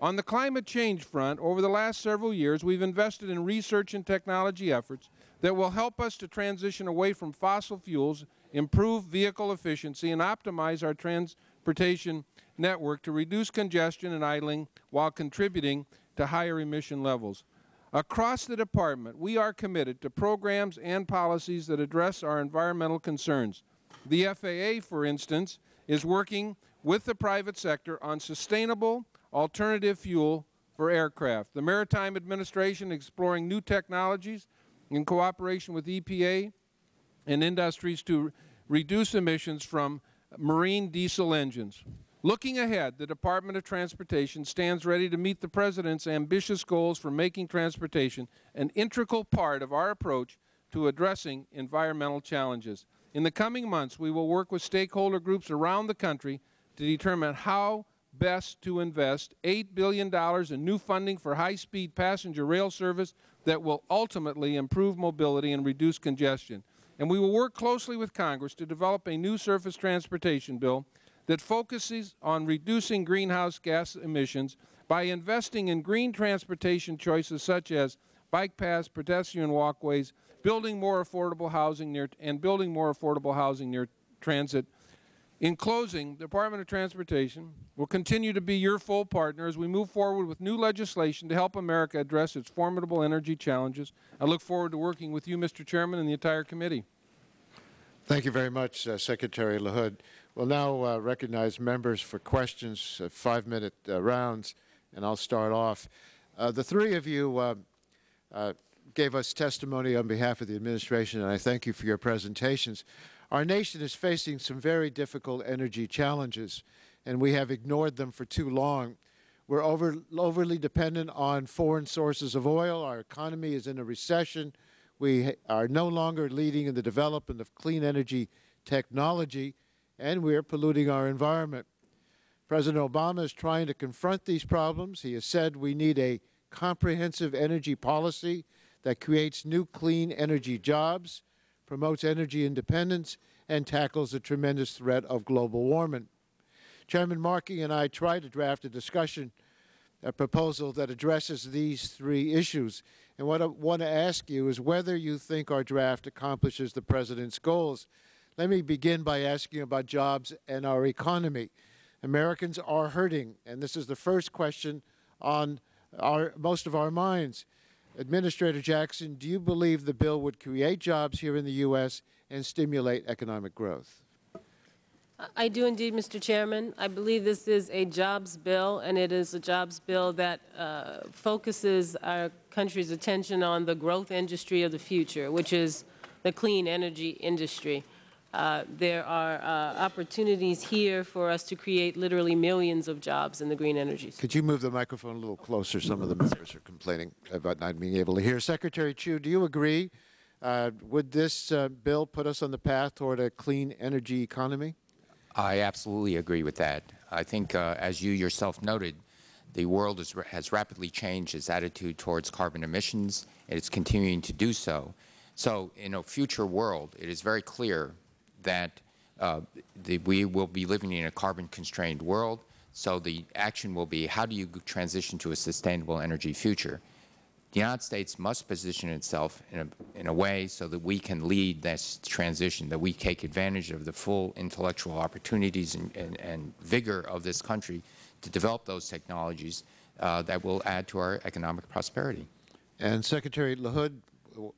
On the climate change front, over the last several years, we've invested in research and technology efforts that will help us to transition away from fossil fuels, improve vehicle efficiency, and optimize our transportation network to reduce congestion and idling while contributing to higher emission levels. Across the Department, we are committed to programs and policies that address our environmental concerns. The F A A, for instance, is working with the private sector on sustainable alternative fuel for aircraft. The Maritime Administration is exploring new technologies in cooperation with E P A and industries to reduce emissions from marine diesel engines. Looking ahead, the Department of Transportation stands ready to meet the President's ambitious goals for making transportation an integral part of our approach to addressing environmental challenges. In the coming months, we will work with stakeholder groups around the country to determine how best to invest eight billion dollars in new funding for high-speed passenger rail service that will ultimately improve mobility and reduce congestion. And we will work closely with Congress to develop a new surface transportation bill that focuses on reducing greenhouse gas emissions by investing in green transportation choices such as bike paths, pedestrian walkways, building more affordable housing near, and building more affordable housing near transit. In closing, the Department of Transportation will continue to be your full partner as we move forward with new legislation to help America address its formidable energy challenges. I look forward to working with you, Mister Chairman, and the entire committee. Thank you very much, uh, Secretary LaHood. We'll now uh, recognize members for questions, uh, five-minute uh, rounds, and I'll start off. Uh, the three of you uh, uh, gave us testimony on behalf of the administration, and I thank you for your presentations. Our nation is facing some very difficult energy challenges, and we have ignored them for too long. We're over, overly dependent on foreign sources of oil. Our economy is in a recession. We are no longer leading in the development of clean energy technology, and we are polluting our environment. President Obama is trying to confront these problems. He has said we need a comprehensive energy policy that creates new clean energy jobs, promotes energy independence, and tackles the tremendous threat of global warming. Chairman Markey and I tried to draft a discussion, a proposal that addresses these three issues. And what I want to ask you is whether you think our draft accomplishes the President's goals. Let me begin by asking about jobs and our economy. Americans are hurting, and this is the first question on our, most of our minds. Administrator Jackson, do you believe the bill would create jobs here in the U S and stimulate economic growth? I do indeed, Mister Chairman. I believe this is a jobs bill, and it is a jobs bill that uh, focuses our country's attention on the growth industry of the future, which is the clean energy industry. Uh, there are uh, opportunities here for us to create literally millions of jobs in the green energy sector. Could you move the microphone a little closer? Some of the members are complaining about not being able to hear. Secretary Chu, do you agree? Uh, would this uh, bill put us on the path toward a clean energy economy? I absolutely agree with that. I think, uh, as you yourself noted, the world is, has rapidly changed its attitude towards carbon emissions, and it's continuing to do so. So in a future world, it is very clear that uh, the, we will be living in a carbon-constrained world, so the action will be how do you transition to a sustainable energy future. The United States must position itself in a, in a way so that we can lead this transition, that we take advantage of the full intellectual opportunities and, and, and vigor of this country to develop those technologies uh, that will add to our economic prosperity. And Secretary LaHood,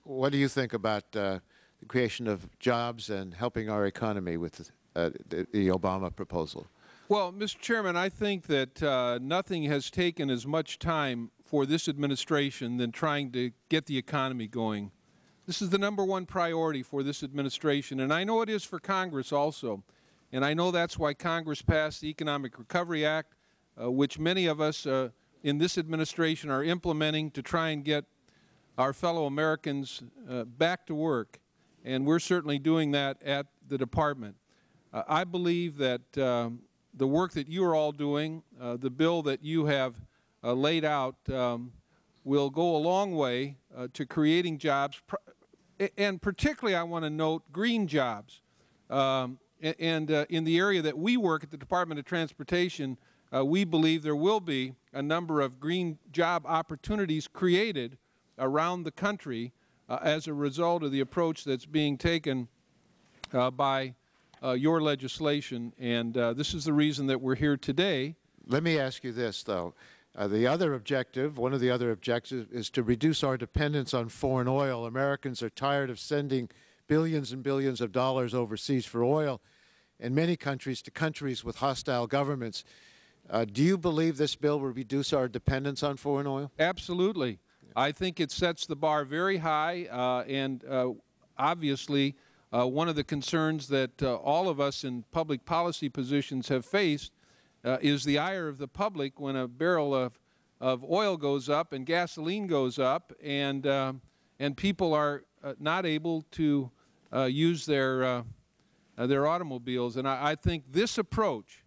what do you think about uh, the creation of jobs and helping our economy with uh, the, the Obama proposal? Well, Mister Chairman, I think that uh, nothing has taken as much time for this administration than trying to get the economy going. This is the number one priority for this administration, and I know it is for Congress also. And I know that's why Congress passed the Economic Recovery Act, uh, which many of us uh, in this administration are implementing to try and get our fellow Americans uh, back to work. And we're certainly doing that at the Department. Uh, I believe that um, the work that you are all doing, uh, the bill that you have uh, laid out, um, will go a long way uh, to creating jobs, and particularly I want to note green jobs. Um, and uh, in the area that we work at the Department of Transportation, uh, we believe there will be a number of green job opportunities created around the country uh, as a result of the approach that's being taken uh, by uh, your legislation. And uh, this is the reason that we're here today. Let me ask you this, though. Uh, the other objective, one of the other objectives, is to reduce our dependence on foreign oil. Americans are tired of sending billions and billions of dollars overseas for oil, in many countries, to countries with hostile governments. Uh, do you believe this bill will reduce our dependence on foreign oil? Absolutely. Yeah. I think it sets the bar very high, uh, and uh, obviously uh, one of the concerns that uh, all of us in public policy positions have faced Uh, is the ire of the public when a barrel of, of oil goes up and gasoline goes up, and, uh, and people are uh, not able to uh, use their, uh, uh, their automobiles. And I, I think this approach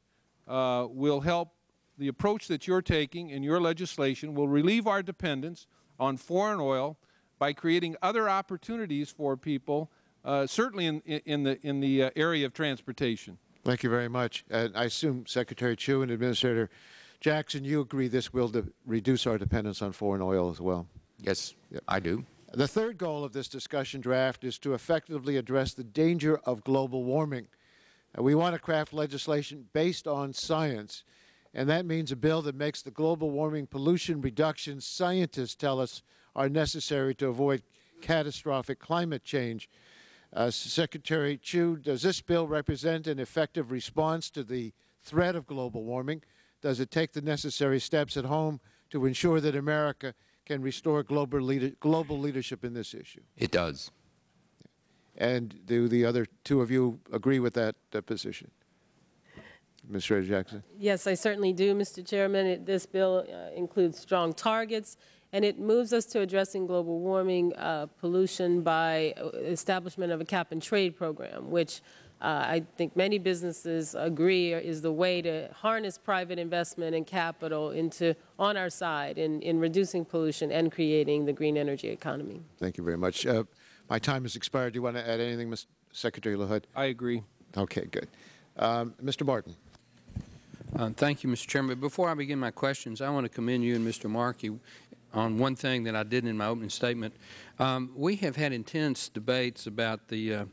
uh, will help. The approach that you're taking in your legislation will relieve our dependence on foreign oil by creating other opportunities for people, uh, certainly in, in the, in the uh, area of transportation. Thank you very much. And I assume Secretary Chu and Administrator Jackson, you agree this will reduce our dependence on foreign oil as well? Yes, yep. I do. The third goal of this discussion draft is to effectively address the danger of global warming. Uh, we want to craft legislation based on science, and that means a bill that makes the global warming pollution reductions scientists tell us are necessary to avoid catastrophic climate change. Uh, Secretary Chu, does this bill represent an effective response to the threat of global warming? Does it take the necessary steps at home to ensure that America can restore global, leader, global leadership in this issue? It does. And do the other two of you agree with that uh, position? Administrator Jackson? Yes, I certainly do, Mister Chairman. It, this bill uh, includes strong targets. And it moves us to addressing global warming uh, pollution by establishment of a cap-and-trade program, which uh, I think many businesses agree is the way to harness private investment and capital into on our side in, in reducing pollution and creating the green energy economy. Thank you very much. Uh, my time has expired. Do you want to add anything, Mister Secretary LaHood? I agree. Okay, good. Um, Mister Barton. Uh, thank you, Mister Chairman. Before I begin my questions, I want to commend you and Mister Markey on one thing that I did in my opening statement. Um, we have had intense debates about the uh,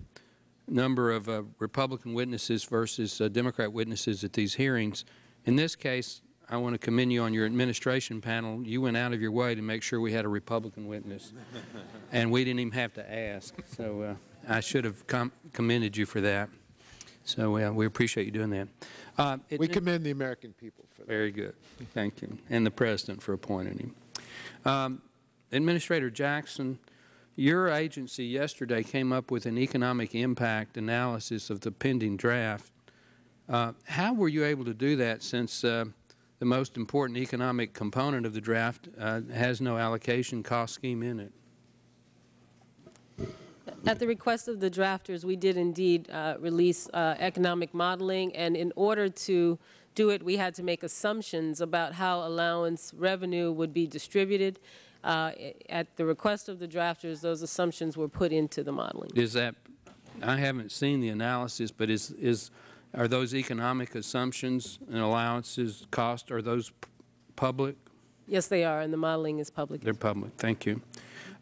number of uh, Republican witnesses versus uh, Democrat witnesses at these hearings. In this case, I want to commend you on your administration panel. You went out of your way to make sure we had a Republican witness, and we didn't even have to ask. So uh, I should have com commended you for that. So uh, we appreciate you doing that. Uh, it, we commend the American people for that. Very good. Thank you. And the President for appointing him. Um, Administrator Jackson, your agency yesterday came up with an economic impact analysis of the pending draft. Uh, how were you able to do that since uh, the most important economic component of the draft uh, has no allocation cost scheme in it? At the request of the drafters, we did indeed uh, release uh, economic modeling, and in order to do it, we had to make assumptions about how allowance revenue would be distributed. Uh, at the request of the drafters, those assumptions were put into the modeling. Is that, I haven't seen the analysis, but is, is, are those economic assumptions and allowances cost, are those public? Yes, they are, and the modeling is public. They're public. Thank you.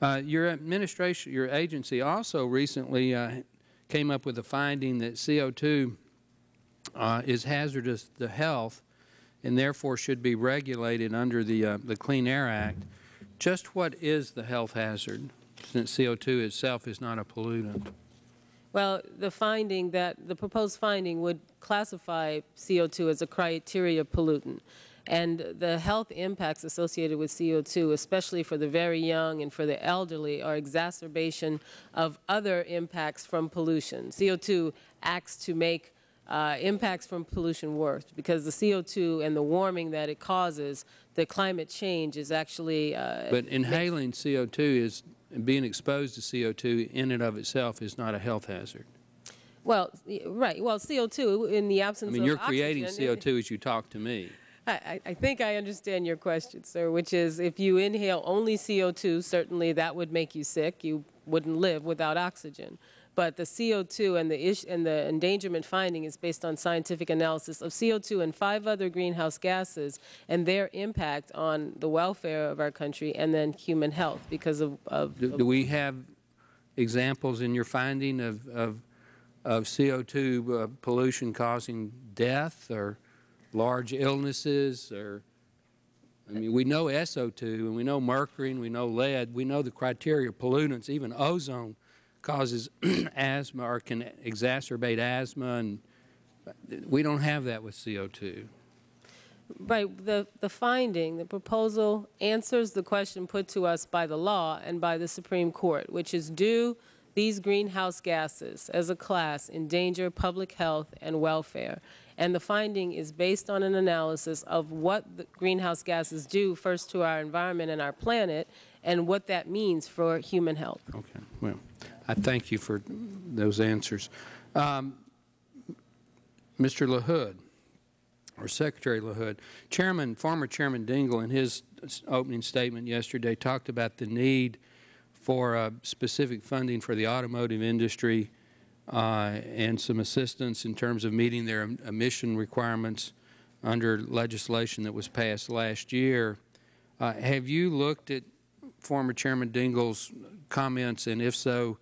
Uh, your administration, your agency also recently uh, came up with a finding that C O two Uh, is hazardous to health and therefore should be regulated under the, uh, the Clean Air Act. Just what is the health hazard, since C O two itself is not a pollutant? Well, the finding that the proposed finding would classify C O two as a criteria pollutant. And the health impacts associated with C O two, especially for the very young and for the elderly, are exacerbation of other impacts from pollution. C O two acts to make Uh, impacts from pollution worse, because the C O two and the warming that it causes, the climate change is actually... Uh, but inhaling C O two is, being exposed to C O two in and of itself is not a health hazard. Well, right. Well, C O two in the absence of oxygen... I mean, you're creating C O two as you talk to me. I, I think I understand your question, sir, which is if you inhale only C O two, certainly that would make you sick. You wouldn't live without oxygen. But the C O two and the, ish, and the endangerment finding is based on scientific analysis of C O two and five other greenhouse gases and their impact on the welfare of our country and then human health because of... of do, do we have examples in your finding of, of, of C O two uh, pollution causing death or large illnesses? Or, I mean, we know S O two and we know mercury and we know lead. We know the criteria of pollutants, even ozone causes asthma or can exacerbate asthma, and we don't have that with C O two. Right. The, the finding, the proposal answers the question put to us by the law and by the Supreme Court, which is do these greenhouse gases as a class endanger public health and welfare? And the finding is based on an analysis of what the greenhouse gases do first to our environment and our planet and what that means for human health. Okay. Well, I thank you for those answers. Um, Mister LaHood, or Secretary LaHood, Chairman, former Chairman Dingell in his opening statement yesterday talked about the need for uh, specific funding for the automotive industry uh, and some assistance in terms of meeting their emission requirements under legislation that was passed last year. Uh, have you looked at former Chairman Dingell's comments, and if so,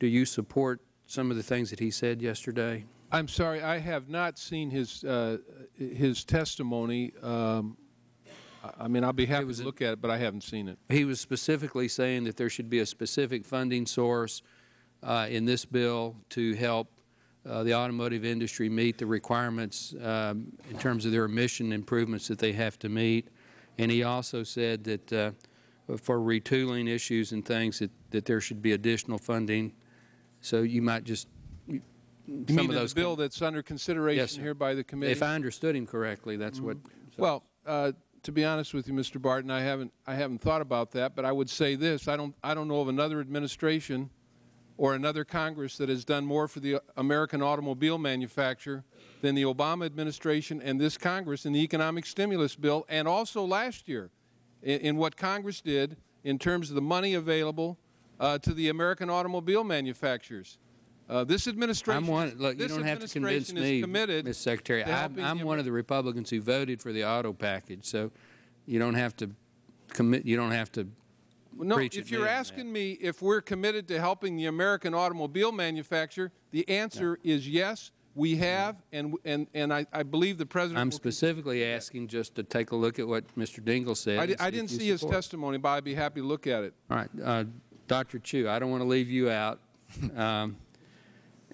do you support some of the things that he said yesterday? I'm sorry, I have not seen his uh, his testimony. Um, I mean, I'll be happy to look at it, but I haven't seen it. He was specifically saying that there should be a specific funding source uh, in this bill to help uh, the automotive industry meet the requirements um, in terms of their emission improvements that they have to meet. And he also said that uh, for retooling issues and things that, that there should be additional funding. So you might just you some of those the bill that's under consideration yes, here by the committee. If I understood him correctly, that's mm-hmm. what. So. Well, uh, to be honest with you, Mister Barton, I haven't I haven't thought about that, but I would say this: I don't I don't know of another administration or another Congress that has done more for the American automobile manufacturer than the Obama administration and this Congress in the economic stimulus bill, and also last year. In what Congress did in terms of the money available uh, to the American automobile manufacturers. Uh, this administration, I'm one, look, this you don't have to convince me, Miz Secretary. I'm, I'm one of the Republicans who voted for the auto package, so you don't have to commit. You don't have to. No, preach if you're asking that. me if we're committed to helping the American automobile manufacturer, the answer no. is yes. We have, and, and, and I, I believe the President... I'm specifically asking just to take a look at what Mister Dingell said. I, did, I didn't see his testimony, but I'd be happy to look at it. All right. Uh, Doctor Chu, I don't want to leave you out. Um,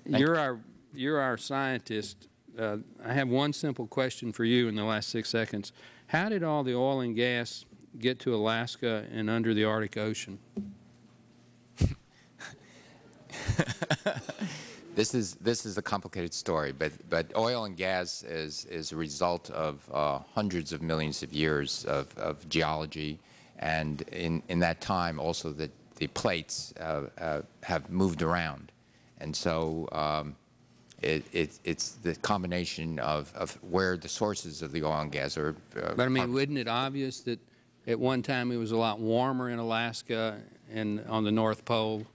you're, our, you're our scientist. Uh, I have one simple question for you in the last six seconds. How did all the oil and gas get to Alaska and under the Arctic Ocean? This is this is a complicated story, but but oil and gas is is a result of uh, hundreds of millions of years of, of geology, and in in that time also the the plates uh, uh, have moved around, and so um, it, it it's the combination of of where the sources of the oil and gas are. Uh, but I mean, wouldn't it obvious that at one time it was a lot warmer in Alaska and on the North Pole?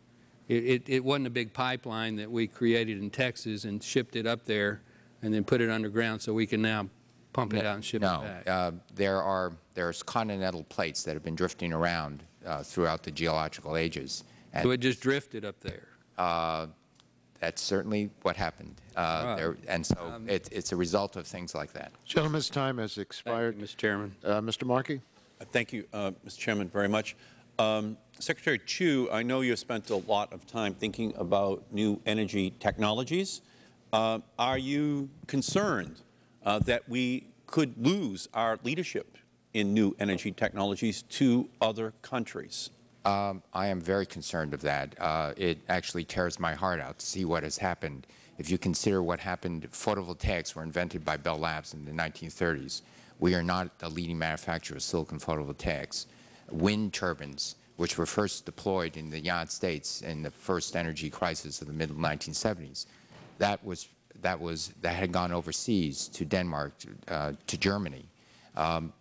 It, it, it wasn't a big pipeline that we created in Texas and shipped it up there and then put it underground so we can now pump it no, out and ship no. it back. Uh, there are there's continental plates that have been drifting around uh, throughout the geological ages. And so it just drifted up there? Uh, that's certainly what happened. Uh, right. there, and so um, it, it's a result of things like that. Gentleman's time has expired. Thank you, Mister Chairman. Uh, Mister Markey? Uh, thank you, uh, Mister Chairman, very much. Um, Secretary Chu, I know you spent a lot of time thinking about new energy technologies. Uh, are you concerned uh, that we could lose our leadership in new energy technologies to other countries? Um, I am very concerned of that. Uh, it actually tears my heart out to see what has happened. If you consider what happened, photovoltaics were invented by Bell Labs in the nineteen thirties. We are not the leading manufacturer of silicon photovoltaics. Wind turbines, which were first deployed in the United States in the first energy crisis of the middle nineteen seventies, that was that was that had gone overseas to Denmark, to, uh, to Germany. um,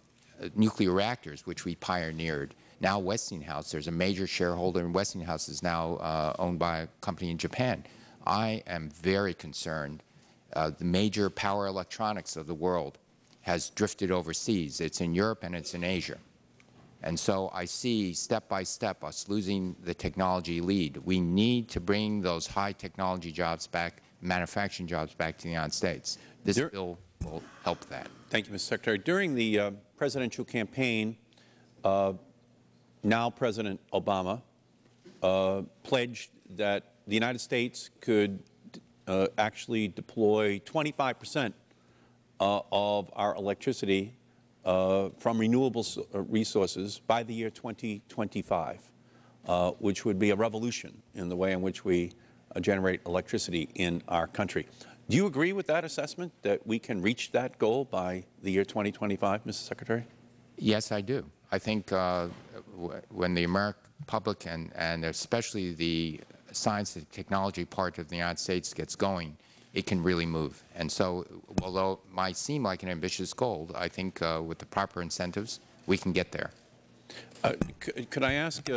nuclear reactors, which we pioneered. Now Westinghouse, there's a major shareholder in Westinghouse, is now uh, owned by a company in Japan. I am very concerned. Uh, the major power electronics of the world has drifted overseas. It's in Europe and it's in Asia. And so I see step by step us losing the technology lead. We need to bring those high technology jobs back, manufacturing jobs back to the United States. This Dur bill will help that. Thank you, Mister Secretary. During the uh, presidential campaign, uh, now President Obama uh, pledged that the United States could uh, actually deploy twenty-five percent uh, of our electricity Uh, from renewable resources by the year twenty twenty-five, uh, which would be a revolution in the way in which we uh, generate electricity in our country. Do you agree with that assessment, that we can reach that goal by the year twenty twenty-five, Mister Secretary? Yes, I do. I think uh, when the American public and, and especially the science and technology part of the United States gets going, it can really move. And so, although it might seem like an ambitious goal, I think uh, with the proper incentives, we can get there. Uh, could I ask uh,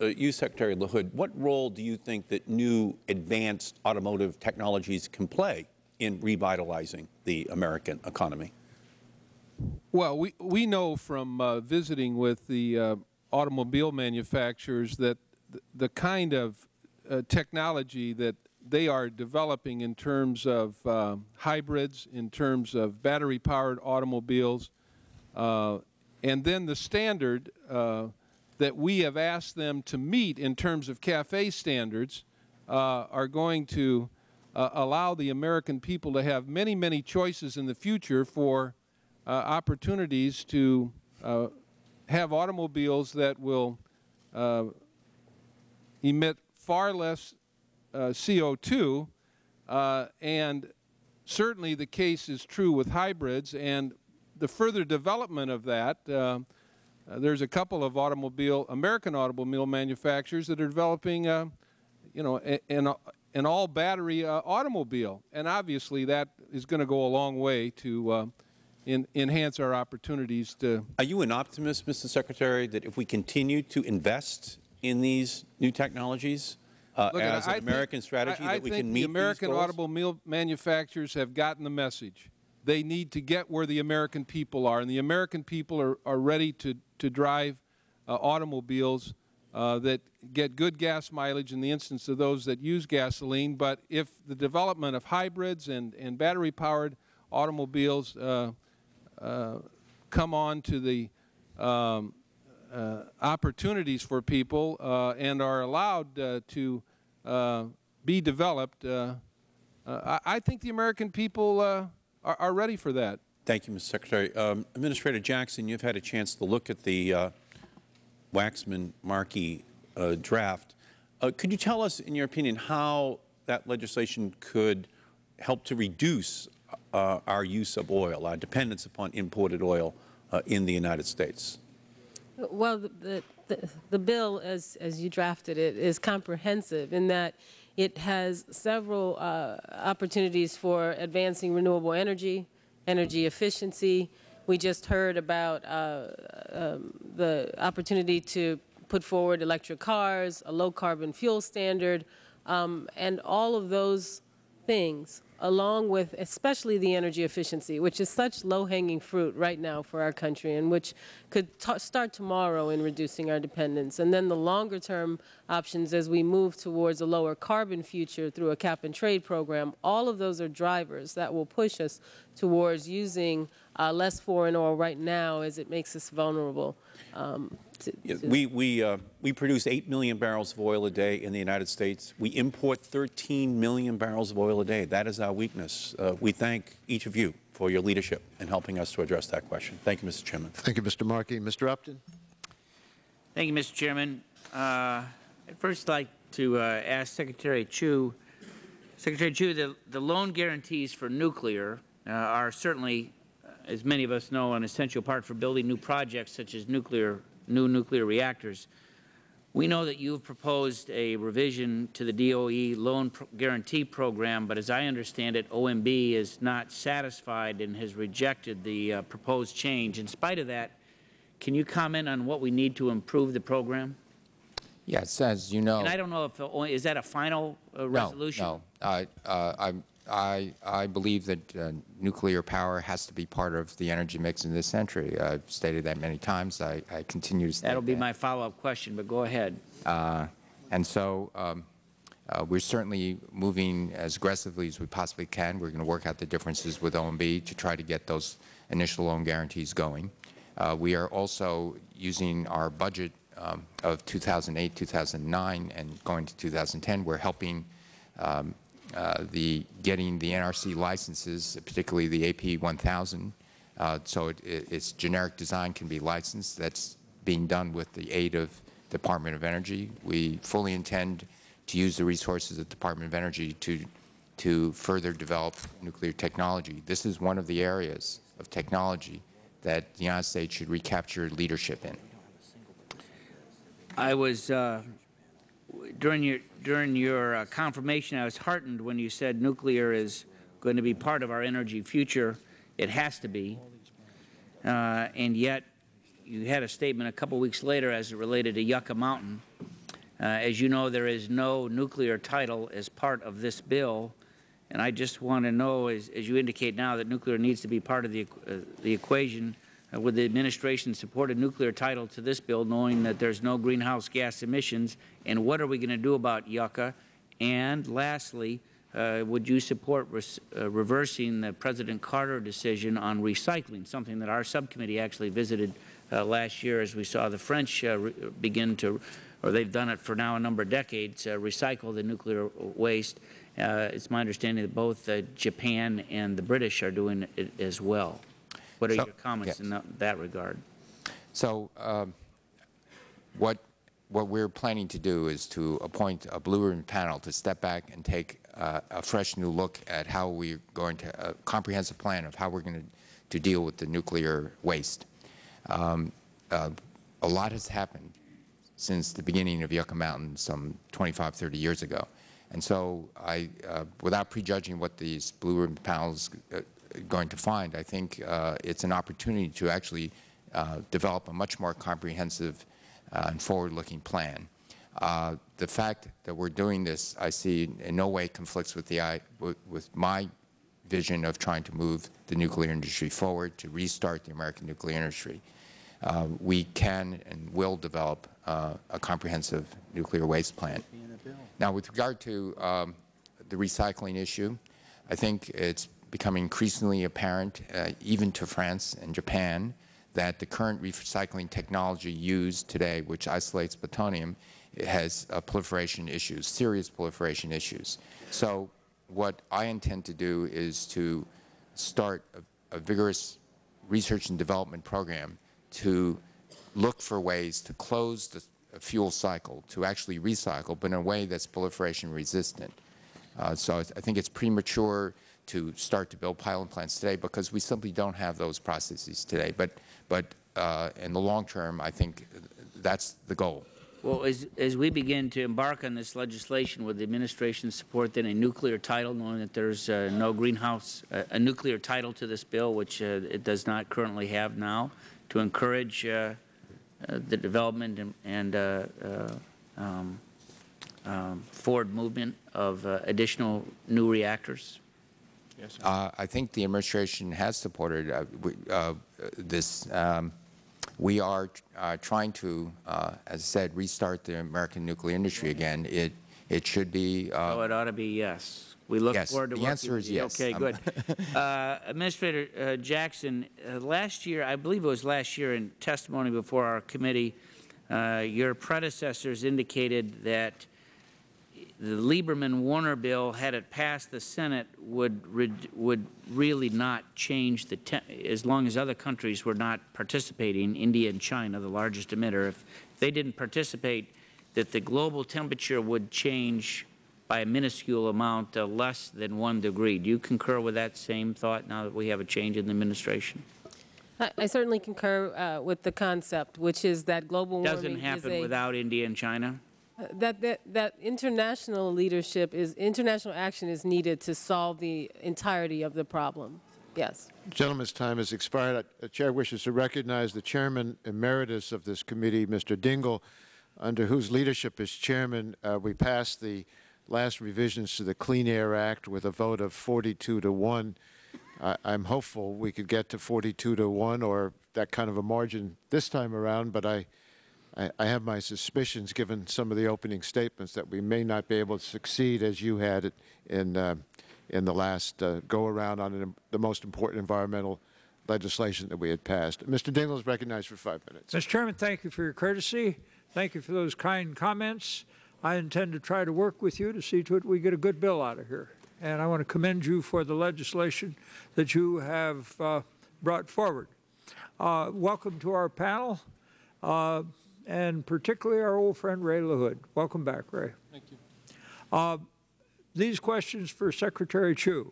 uh, you, Secretary LaHood, what role do you think that new advanced automotive technologies can play in revitalizing the American economy? Well, we, we know from uh, visiting with the uh, automobile manufacturers that th the kind of uh, technology that they are developing in terms of uh, hybrids, in terms of battery-powered automobiles, uh, and then the standard uh, that we have asked them to meet in terms of CAFE standards uh, are going to uh, allow the American people to have many, many choices in the future for uh, opportunities to uh, have automobiles that will uh, emit far less Uh, C O two, uh, and certainly the case is true with hybrids. And the further development of that, uh, uh, there's a couple of automobile, American automobile manufacturers that are developing, uh, you know, a, an, an all-battery uh, automobile, and obviously that is going to go a long way to uh, in, enhance our opportunities to. Are you an optimist, Mister Secretary, that if we continue to invest in these new technologies? Uh, Look, as an I American think, strategy I, I that we can meet these goals? I think the American automobile manufacturers have gotten the message. They need to get where the American people are, and the American people are, are ready to, to drive uh, automobiles uh, that get good gas mileage in the instance of those that use gasoline. But if the development of hybrids and, and battery-powered automobiles uh, uh, come on to the um, Uh, opportunities for people uh, and are allowed uh, to uh, be developed, uh, uh, I think the American people uh, are, are ready for that. Thank you, Mister Secretary. Um, Administrator Jackson, you've had a chance to look at the uh, Waxman-Markey uh, draft. Uh, could you tell us, in your opinion, how that legislation could help to reduce uh, our use of oil, our dependence upon imported oil uh, in the United States? Well, the, the, the bill, as, as you drafted it, is comprehensive in that it has several uh, opportunities for advancing renewable energy, energy efficiency. We just heard about uh, um, the opportunity to put forward electric cars, a low-carbon fuel standard, um, and all of those things, along with especially the energy efficiency, which is such low-hanging fruit right now for our country and which could start tomorrow in reducing our dependence. And then the longer-term options as we move towards a lower carbon future through a cap-and-trade program, all of those are drivers that will push us towards using uh, less foreign oil right now as it makes us vulnerable. Um, to, yeah, to we we, uh, we produce eight million barrels of oil a day in the United States. We import thirteen million barrels of oil a day. That is our weakness. Uh, we thank each of you for your leadership in helping us to address that question. Thank you, Mister Chairman. Thank you, Mister Markey. Mister Upton. Thank you, Mister Chairman. Uh, I'd first like to uh, ask Secretary Chu. Secretary Chu, the, the loan guarantees for nuclear uh, are certainly, as many of us know, an essential part for building new projects such as nuclear, new nuclear reactors. We know that you've proposed a revision to the D O E loan pro guarantee program, but as I understand it, O M B is not satisfied and has rejected the uh, proposed change. In spite of that, can you comment on what we need to improve the program? Yes, as you know. And I don't know if uh, is that a final uh, resolution? No, no. Uh, uh, I, I believe that uh, nuclear power has to be part of the energy mix in this century. I've stated that many times. I, I continue to state that. That'll be my follow-up question, but go ahead. Uh, and so um, uh, we're certainly moving as aggressively as we possibly can. We're going to work out the differences with O M B to try to get those initial loan guarantees going. Uh, we are also using our budget Um, of two thousand eight, two thousand nine, and going to two thousand ten, we're helping um, uh, the getting the N R C licenses, particularly the A P one thousand. Uh, so it, it, its generic design can be licensed. That's being done with the aid of the Department of Energy. We fully intend to use the resources of the Department of Energy to to further develop nuclear technology. This is one of the areas of technology that the United States should recapture leadership in. I was uh, during your during your uh, confirmation. I was heartened when you said nuclear is going to be part of our energy future. It has to be, uh, and yet you had a statement a couple weeks later as it related to Yucca Mountain. Uh, as you know, there is no nuclear title as part of this bill, and I just want to know, as, as you indicate now, that nuclear needs to be part of the uh, the equation. Uh, would the administration support a nuclear title to this bill, knowing that there's no greenhouse gas emissions, and what are we going to do about Yucca? And lastly, uh, would you support res uh, reversing the President Carter decision on recycling, something that our subcommittee actually visited uh, last year as we saw the French uh, begin to, or they've done it for now a number of decades, uh, recycle the nuclear waste? Uh, it's my understanding that both uh, Japan and the British are doing it as well. What are so, your comments yes. in that, that regard? So um, what, what we're planning to do is to appoint a Blue Ribbon panel to step back and take uh, a fresh new look at how we're going to, a comprehensive plan of how we're going to, to deal with the nuclear waste. Um, uh, a lot has happened since the beginning of Yucca Mountain some twenty-five, thirty years ago. And so I, uh, without prejudging what these Blue Ribbon panels uh, going to find, I think uh, it's an opportunity to actually uh, develop a much more comprehensive uh, and forward-looking plan. Uh, the fact that we're doing this, I see, in no way conflicts with the with my vision of trying to move the nuclear industry forward to restart the American nuclear industry. Uh, we can and will develop uh, a comprehensive nuclear waste plan. Now, with regard to um, the recycling issue, I think it's become increasingly apparent, uh, even to France and Japan, that the current recycling technology used today, which isolates plutonium, has uh, proliferation issues, serious proliferation issues. So what I intend to do is to start a, a vigorous research and development program to look for ways to close the fuel cycle, to actually recycle, but in a way that's proliferation resistant. Uh, so I, th I think it's premature to start to build pilot plants today because we simply don't have those processes today. But, but uh, in the long term, I think that's the goal. Well, as, as we begin to embark on this legislation, would the administration support then a nuclear title, knowing that there's uh, no greenhouse, uh, a nuclear title to this bill, which uh, it does not currently have now, to encourage uh, uh, the development and, and uh, uh, um, um, forward movement of uh, additional new reactors? Yes, uh, I think the administration has supported uh, we, uh, this. Um, we are uh, trying to, uh, as I said, restart the American nuclear industry again. It it should be. Uh, oh, it ought to be yes. We look yes. forward to. Yes, the answer is yes. Okay, I'm good. uh, Administrator uh, Jackson, uh, last year, I believe it was last year, in testimony before our committee, uh, your predecessors indicated that the Lieberman-Warner bill, had it passed the Senate, would re would really not change the as long as other countries were not participating. India and China, the largest emitter, if they didn't participate, that the global temperature would change by a minuscule amount, uh, less than one degree. Do you concur with that same thought now that we have a change in the administration? I, I certainly concur uh, with the concept, which is that global warming doesn't happen is a, without India and China. Uh, that, that that international leadership is international action is needed to solve the entirety of the problem. Yes. Gentleman's time has expired. The chair wishes to recognize the chairman emeritus of this committee, Mister Dingell, under whose leadership as chairman uh, we passed the last revisions to the Clean Air Act with a vote of forty-two to one. I, I'm hopeful we could get to forty-two to one or that kind of a margin this time around, but I, I, I have my suspicions given some of the opening statements that we may not be able to succeed as you had it in, uh, in the last uh, go-around on an, the most important environmental legislation that we had passed. Mister Dingell is recognized for five minutes. Mister Chairman, thank you for your courtesy. Thank you for those kind comments. I intend to try to work with you to see to it we get a good bill out of here. And I want to commend you for the legislation that you have uh, brought forward. Uh, welcome to our panel, uh, and particularly our old friend Ray LaHood. Welcome back, Ray. Thank you. Uh, these questions for Secretary Chu.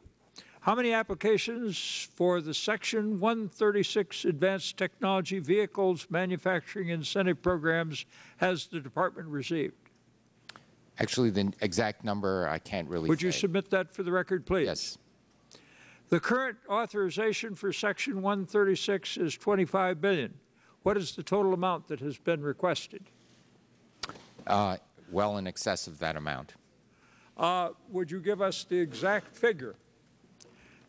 How many applications for the Section one thirty-six Advanced Technology Vehicles Manufacturing Incentive Programs has the Department received? Actually, the exact number I can't really say. Would you submit that for the record, please? Yes. The current authorization for Section one thirty-six is twenty-five billion dollars. What is the total amount that has been requested? Uh, well in excess of that amount. Uh, would you give us the exact figure?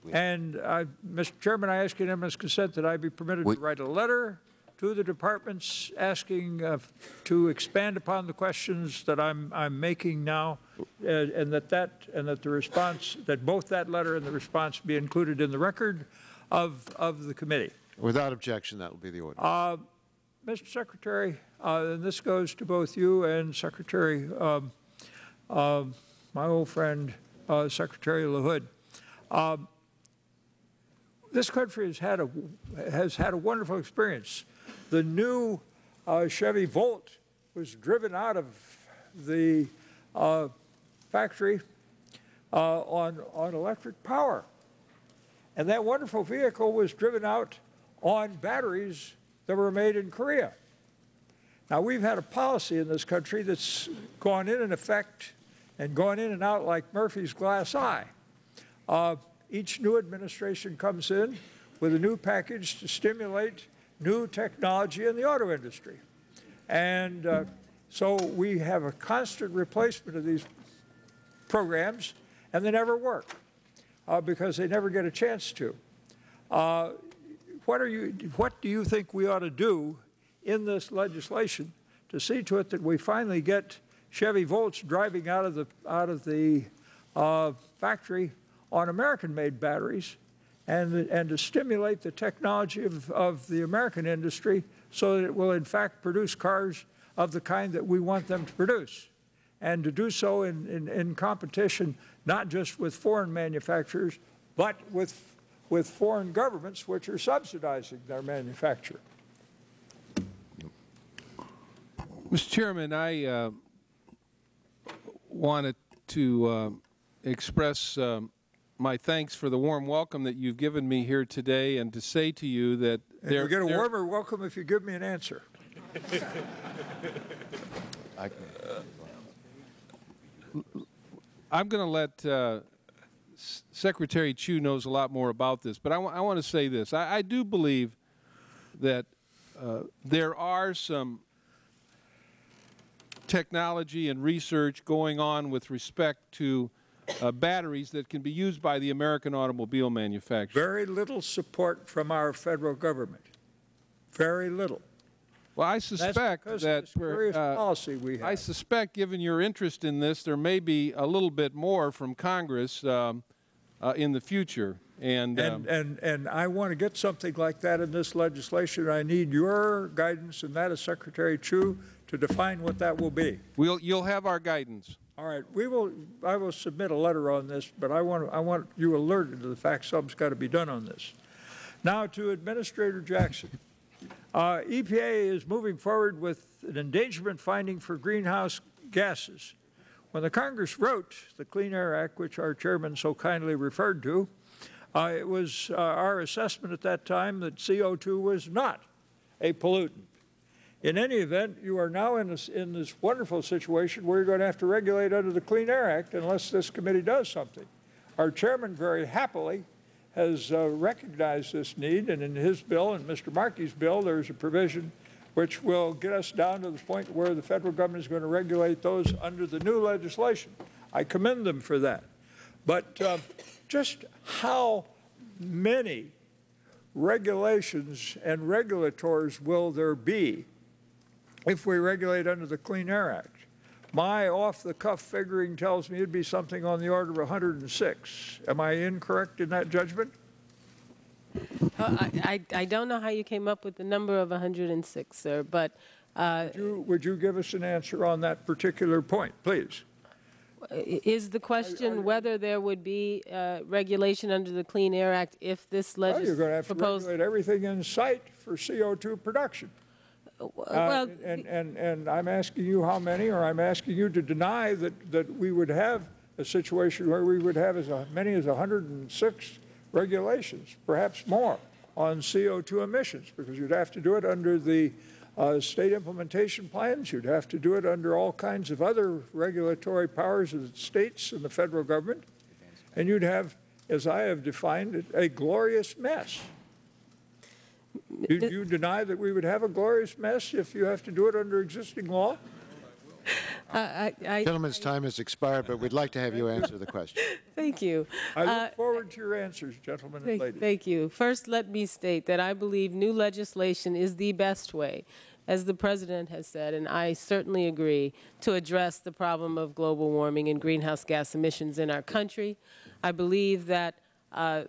We, and, uh, Mister Chairman, I ask unanimous consent that I be permitted we, to write a letter to the departments asking uh, to expand upon the questions that I'm, I'm making now, uh, and that that and that the response that both that letter and the response be included in the record of of the committee. Without objection, that will be the order. Uh, Mister Secretary, uh, and this goes to both you and Secretary, um, uh, my old friend, uh, Secretary LaHood. Uh, this country has had a has had a wonderful experience. The new uh, Chevy Volt was driven out of the uh, factory uh, on, on electric power. And that wonderful vehicle was driven out on batteries that were made in Korea. Now, we've had a policy in this country that's gone in and effect and gone in and out like Murphy's glass eye. Uh, each new administration comes in with a new package to stimulate new technology in the auto industry. And uh, so we have a constant replacement of these programs, and they never work uh, because they never get a chance to. Uh, what, are you, what do you think we ought to do in this legislation to see to it that we finally get Chevy Volts driving out of the, out of the uh, factory on American-made batteries? And, and to stimulate the technology of, of the American industry so that it will, in fact, produce cars of the kind that we want them to produce, and to do so in, in, in competition not just with foreign manufacturers, but with, with foreign governments which are subsidizing their manufacture. Mister Chairman, I uh, wanted to uh, express um, my thanks for the warm welcome that you've given me here today, and to say to you that there, you'll get a warmer welcome if you give me an answer. I I'm going to let uh, Secretary Chu knows a lot more about this, but I, I want to say this. I, I do believe that uh, there are some technology and research going on with respect to Uh, batteries that can be used by the American automobile manufacturer. Very little support from our federal government. Very little. Well, I suspect That's that per, uh, policy we have. I suspect, given your interest in this, there may be a little bit more from Congress um, uh, in the future. And and, um, and and I want to get something like that in this legislation. I need your guidance, and that is Secretary Chu, to define what that will be. We'll you'll have our guidance. All right, we will. I will submit a letter on this, but I want I want you alerted to the fact something's got to be done on this. Now to Administrator Jackson. Uh, E P A is moving forward with an endangerment finding for greenhouse gases. When the Congress wrote the Clean Air Act, which our chairman so kindly referred to, Uh, it was uh, our assessment at that time that C O two was not a pollutant. In any event, you are now in this, in this wonderful situation where you're going to have to regulate under the Clean Air Act unless this committee does something. Our chairman very happily has uh, recognized this need, and in his bill and Mister Markey's bill, there's a provision which will get us down to the point where the federal government is going to regulate those under the new legislation. I commend them for that. But uh, just how many regulations and regulators will there be if we regulate under the Clean Air Act? My off-the-cuff figuring tells me it'd be something on the order of one hundred and six. Am I incorrect in that judgment? Uh, I, I, I don't know how you came up with the number of one hundred and six, sir, but... Uh, would you, would you give us an answer on that particular point, please? Is the question I, I, whether there would be uh, regulation under the Clean Air Act if this legislation... Well, you're going to have to regulate everything in sight for C O two production. Uh, well, and, and, and I'm asking you how many, or I'm asking you to deny that, that we would have a situation where we would have as many as one hundred and six regulations, perhaps more, on C O two emissions, because you'd have to do it under the uh, state implementation plans. You'd have to do it under all kinds of other regulatory powers of the states and the federal government. And you'd have, as I have defined it, a glorious mess. Do you deny that we would have a glorious mess if you have to do it under existing law? Uh, I, I, Gentleman's I, time has expired, but we'd like to have you answer the question. Thank you. I look uh, forward to your answers, gentlemen thank, and ladies. Thank you. First, let me state that I believe new legislation is the best way, as the President has said, and I certainly agree, to address the problem of global warming and greenhouse gas emissions in our country. I believe that Uh,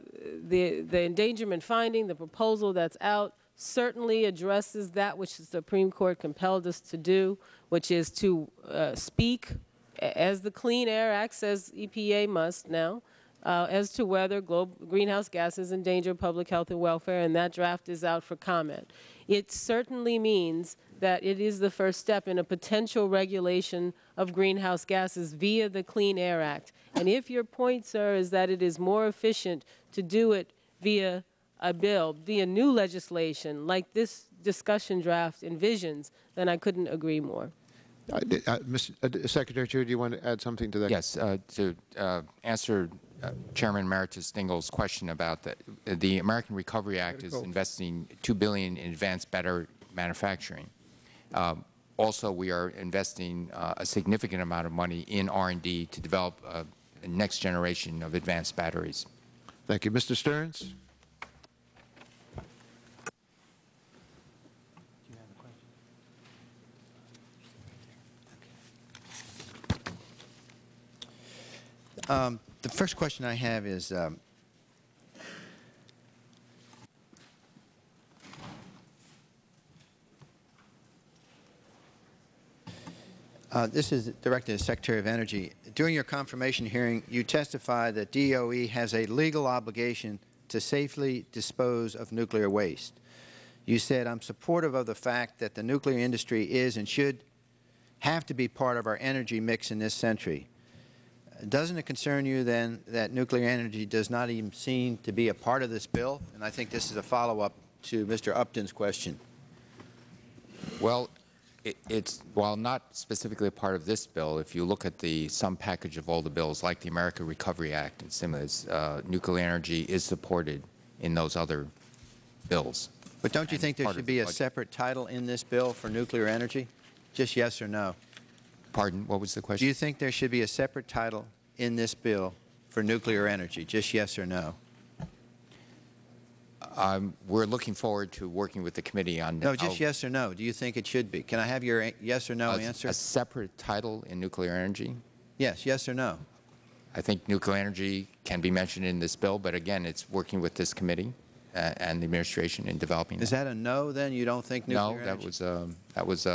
the, the endangerment finding, the proposal that's out, certainly addresses that which the Supreme Court compelled us to do, which is to uh, speak, as the Clean Air Act says E P A must now, uh, as to whether global greenhouse gases endanger public health and welfare, and that draft is out for comment. It certainly means that it is the first step in a potential regulation of greenhouse gases via the Clean Air Act. And if your point, sir, is that it is more efficient to do it via a bill, via new legislation, like this discussion draft envisions, then I couldn't agree more. Uh, uh, Mister Uh, Secretary Chu, do you want to add something to that? Yes. Uh, to uh, answer uh, Chairman Emeritus Dingell's question about the, uh, the American Recovery Act is investing two billion dollars in advanced battery manufacturing. Uh, also, we are investing uh, a significant amount of money in R and D to develop uh, a next generation of advanced batteries. Thank you. Mister Stearns? Do you have a question? Okay. Um, the first question I have is, um, Uh, this is directed to the Secretary of Energy. During your confirmation hearing, you testified that D O E has a legal obligation to safely dispose of nuclear waste. You said, "I'm supportive of the fact that the nuclear industry is and should have to be part of our energy mix in this century." Doesn't it concern you, then, that nuclear energy does not even seem to be a part of this bill? And I think this is a follow-up to Mister Upton's question. Well, it's, while not specifically a part of this bill, if you look at the sum package of all the bills, like the American Recovery Act and similar, uh, nuclear energy is supported in those other bills. But don't you think there should be a separate title in this bill for nuclear energy? Just yes or no? Pardon? What was the question? Do you think there should be a separate title in this bill for nuclear energy? Just yes or no? Um, we're looking forward to working with the committee on... No, just yes or no. Do you think it should be? Can I have your yes or no a, answer? A separate title in nuclear energy? Yes, yes or no. I think nuclear energy can be mentioned in this bill, but again, it's working with this committee uh, and the administration in developing... Is that, that a no, then? You don't think nuclear energy? No, that energy? was... Uh, that was uh,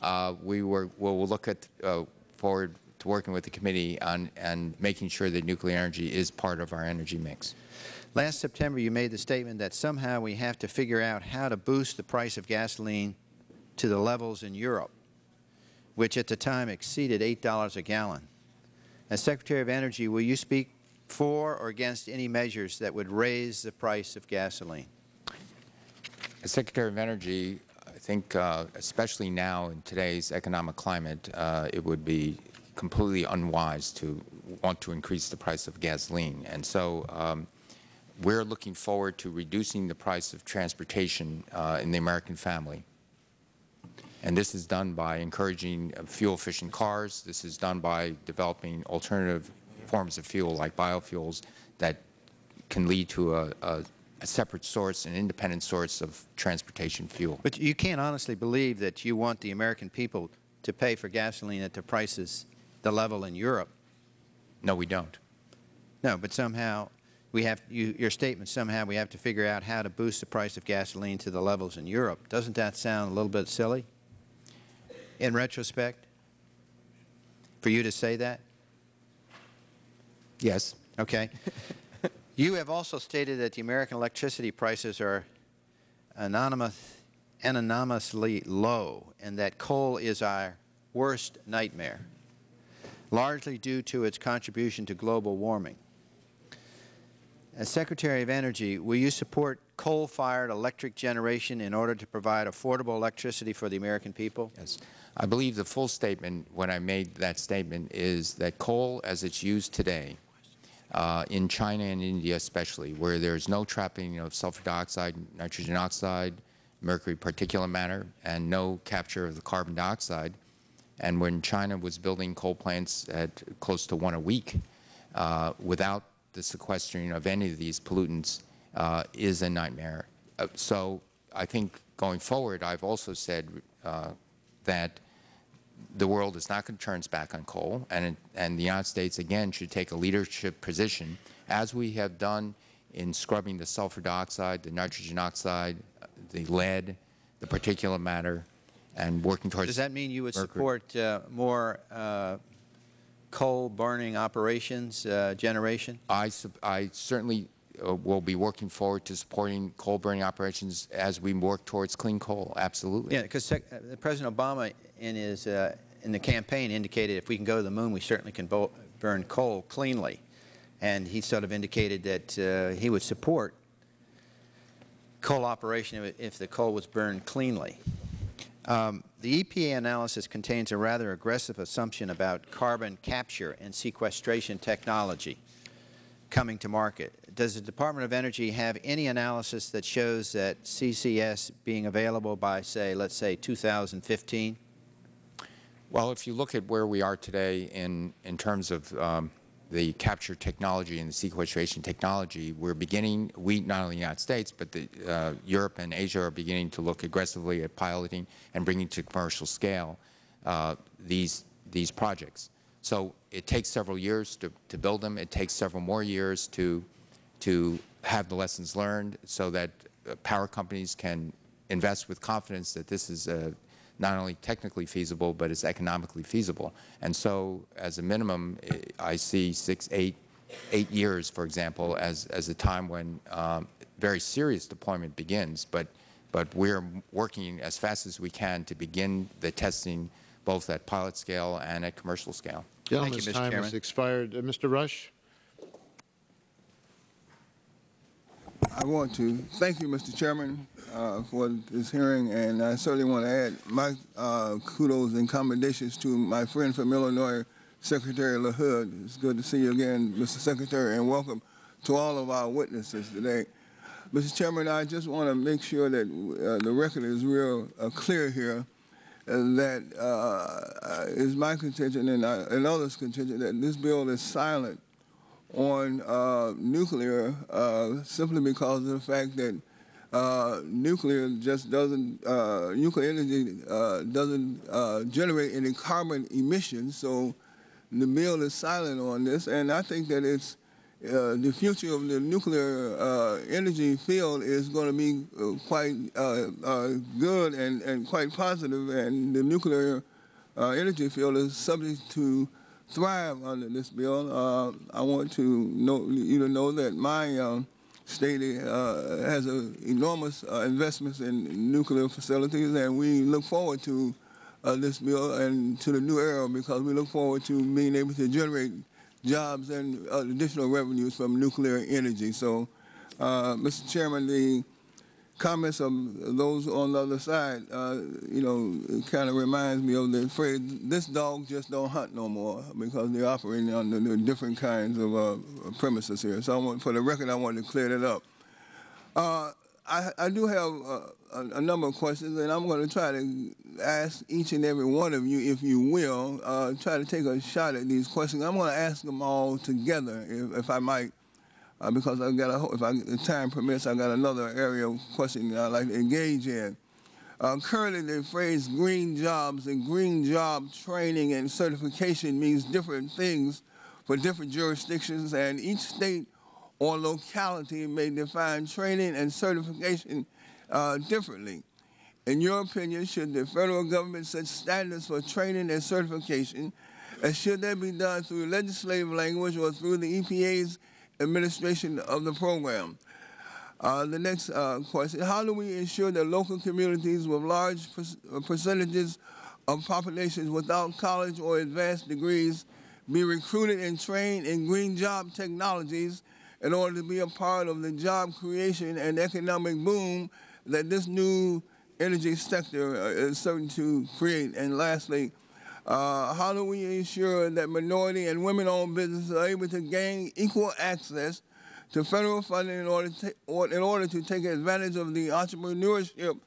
uh, we were, we'll, we'll look at, uh, forward to working with the committee on and making sure that nuclear energy is part of our energy mix. Last September, you made the statement that somehow we have to figure out how to boost the price of gasoline to the levels in Europe, which at the time exceeded eight dollars a gallon. As Secretary of Energy, will you speak for or against any measures that would raise the price of gasoline? As Secretary of Energy, I think uh, especially now in today's economic climate, uh, it would be completely unwise to want to increase the price of gasoline. And so um, we're looking forward to reducing the price of transportation uh, in the American family. And this is done by encouraging fuel-efficient cars. This is done by developing alternative forms of fuel like biofuels that can lead to a, a, a separate source, an independent source of transportation fuel. But you can't honestly believe that you want the American people to pay for gasoline at the prices, the level in Europe. No, we don't. No, but somehow we have, you, your statement, somehow we have to figure out how to boost the price of gasoline to the levels in Europe. Doesn't that sound a little bit silly? In retrospect, for you to say that? Yes. Okay. You have also stated that the American electricity prices are anonymous, anonymously low and that coal is our worst nightmare, largely due to its contribution to global warming. As Secretary of Energy, will you support coal-fired electric generation in order to provide affordable electricity for the American people? Yes. I believe the full statement when I made that statement is that coal, as it's used today, uh, in China and India especially, where there is no trapping of sulfur dioxide, nitrogen oxide, mercury particulate matter, and no capture of the carbon dioxide, and when China was building coal plants at close to one a week uh, without the sequestering of any of these pollutants uh, is a nightmare. Uh, so I think going forward, I've also said uh, that the world is not going to turn its back on coal, and, it, and the United States, again, should take a leadership position, as we have done in scrubbing the sulfur dioxide, the nitrogen oxide, the lead, the particulate matter, and working towards... Does that mean you would mercury. support uh, more... Uh coal-burning operations uh, generation? I, I certainly uh, will be working forward to supporting coal-burning operations as we work towards clean coal, absolutely. Yeah, because uh, President Obama in his uh, in the campaign indicated if we can go to the moon, we certainly can burn coal cleanly. And he sort of indicated that uh, he would support coal operation if the coal was burned cleanly. Um, the E P A analysis contains a rather aggressive assumption about carbon capture and sequestration technology coming to market. Does the Department of Energy have any analysis that shows that C C S being available by, say, let's say two thousand fifteen? Well, if you look at where we are today in, in terms of um, the capture technology and the sequestration technology, we're beginning, we, not only the United States, but the, uh, Europe and Asia are beginning to look aggressively at piloting and bringing to commercial scale uh, these, these projects. So it takes several years to, to build them. It takes several more years to, to have the lessons learned so that uh, power companies can invest with confidence that this is a not only technically feasible, but it's economically feasible. And so, as a minimum, I see six, eight, eight years, for example, as, as a time when um, very serious deployment begins. But, but we're working as fast as we can to begin the testing both at pilot scale and at commercial scale. Gentleman's time has expired. Uh, Mister Rush? I want to thank you, Mister Chairman, uh, for this hearing, and I certainly want to add my uh, kudos and commendations to my friend from Illinois, Secretary LaHood. It's good to see you again, Mister Secretary, and welcome to all of our witnesses today. Mister Chairman, I just want to make sure that uh, the record is real uh, clear here, uh, that uh, is my contention and, uh, and others' contention that this bill is silent on uh, nuclear uh, simply because of the fact that uh, nuclear just doesn't, uh, nuclear energy uh, doesn't uh, generate any carbon emissions, so the bill is silent on this. And I think that it's, uh, the future of the nuclear uh, energy field is going to be uh, quite uh, uh, good and, and quite positive, and the nuclear uh, energy field is subject to thrive under this bill. Uh, I want to know, you to know that my uh, state uh, has a enormous uh, investments in nuclear facilities, and we look forward to uh, this bill and to the new era because we look forward to being able to generate jobs and uh, additional revenues from nuclear energy. So, uh, Mister Chairman, the comments of those on the other side, uh, you know, kind of reminds me of the phrase, this dog just don't hunt no more, because they're operating under different kinds of uh, premises here. So I want, for the record, I want to clear that up. Uh, I, I do have uh, a, a number of questions, and I'm going to try to ask each and every one of you, if you will, uh, try to take a shot at these questions. I'm going to ask them all together, if, if I might. Uh, because I've got, a, if I, the time permits, I've got another area of questioning I'd like to engage in. Uh, currently, the phrase green jobs and green job training and certification means different things for different jurisdictions, and each state or locality may define training and certification uh, differently. In your opinion, should the federal government set standards for training and certification, and should that be done through legislative language or through the E P A's administration of the program? Uh, the next uh, question, how do we ensure that local communities with large per percentages of populations without college or advanced degrees be recruited and trained in green job technologies in order to be a part of the job creation and economic boom that this new energy sector is certain to create? And lastly, Uh, how do we ensure that minority and women-owned businesses are able to gain equal access to federal funding in order to, or in order to take advantage of the entrepreneurship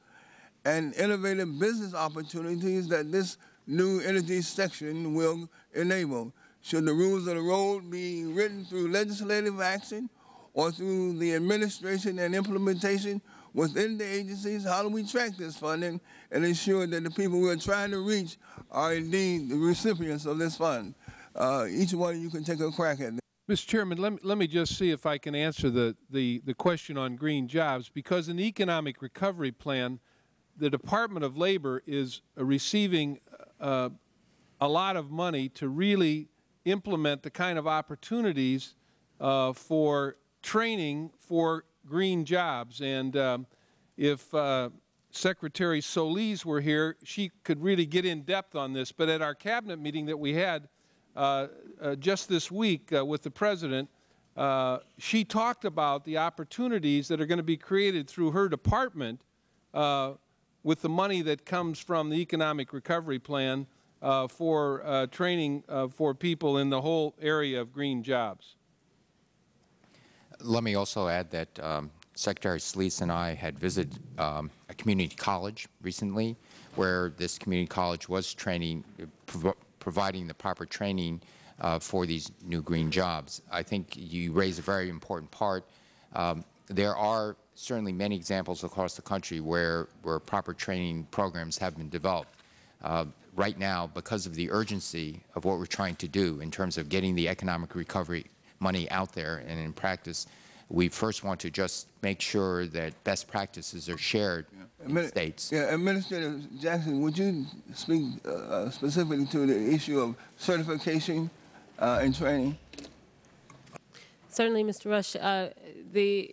and innovative business opportunities that this new energy section will enable? Should the rules of the road be written through legislative action or through the administration and implementation within the agencies? How do we track this funding and ensure that the people we're trying to reach are indeed the recipients of this fund? Uh, each one of you can take a crack at this. Mister Chairman, let me, let me just see if I can answer the, the, the question on green jobs, because in the Economic Recovery Plan, the Department of Labor is receiving uh, a lot of money to really implement the kind of opportunities uh, for training for green jobs. And um, if uh, Secretary Solis were here, she could really get in depth on this. But at our cabinet meeting that we had uh, uh, just this week uh, with the President, uh, she talked about the opportunities that are going to be created through her department uh, with the money that comes from the Economic Recovery Plan uh, for uh, training uh, for people in the whole area of green jobs. Let me also add that um, Secretary Solis and I had visited um, a community college recently, where this community college was training, prov providing the proper training uh, for these new green jobs. I think you raise a very important part. Um, there are certainly many examples across the country where, where proper training programs have been developed. Uh, right now, because of the urgency of what we're trying to do in terms of getting the economic recovery money out there and in practice, we first want to just make sure that best practices are shared yeah. in Admin states. Yeah, Administrator Jackson, would you speak uh, specifically to the issue of certification uh, and training? Certainly, Mister Rush. Uh, the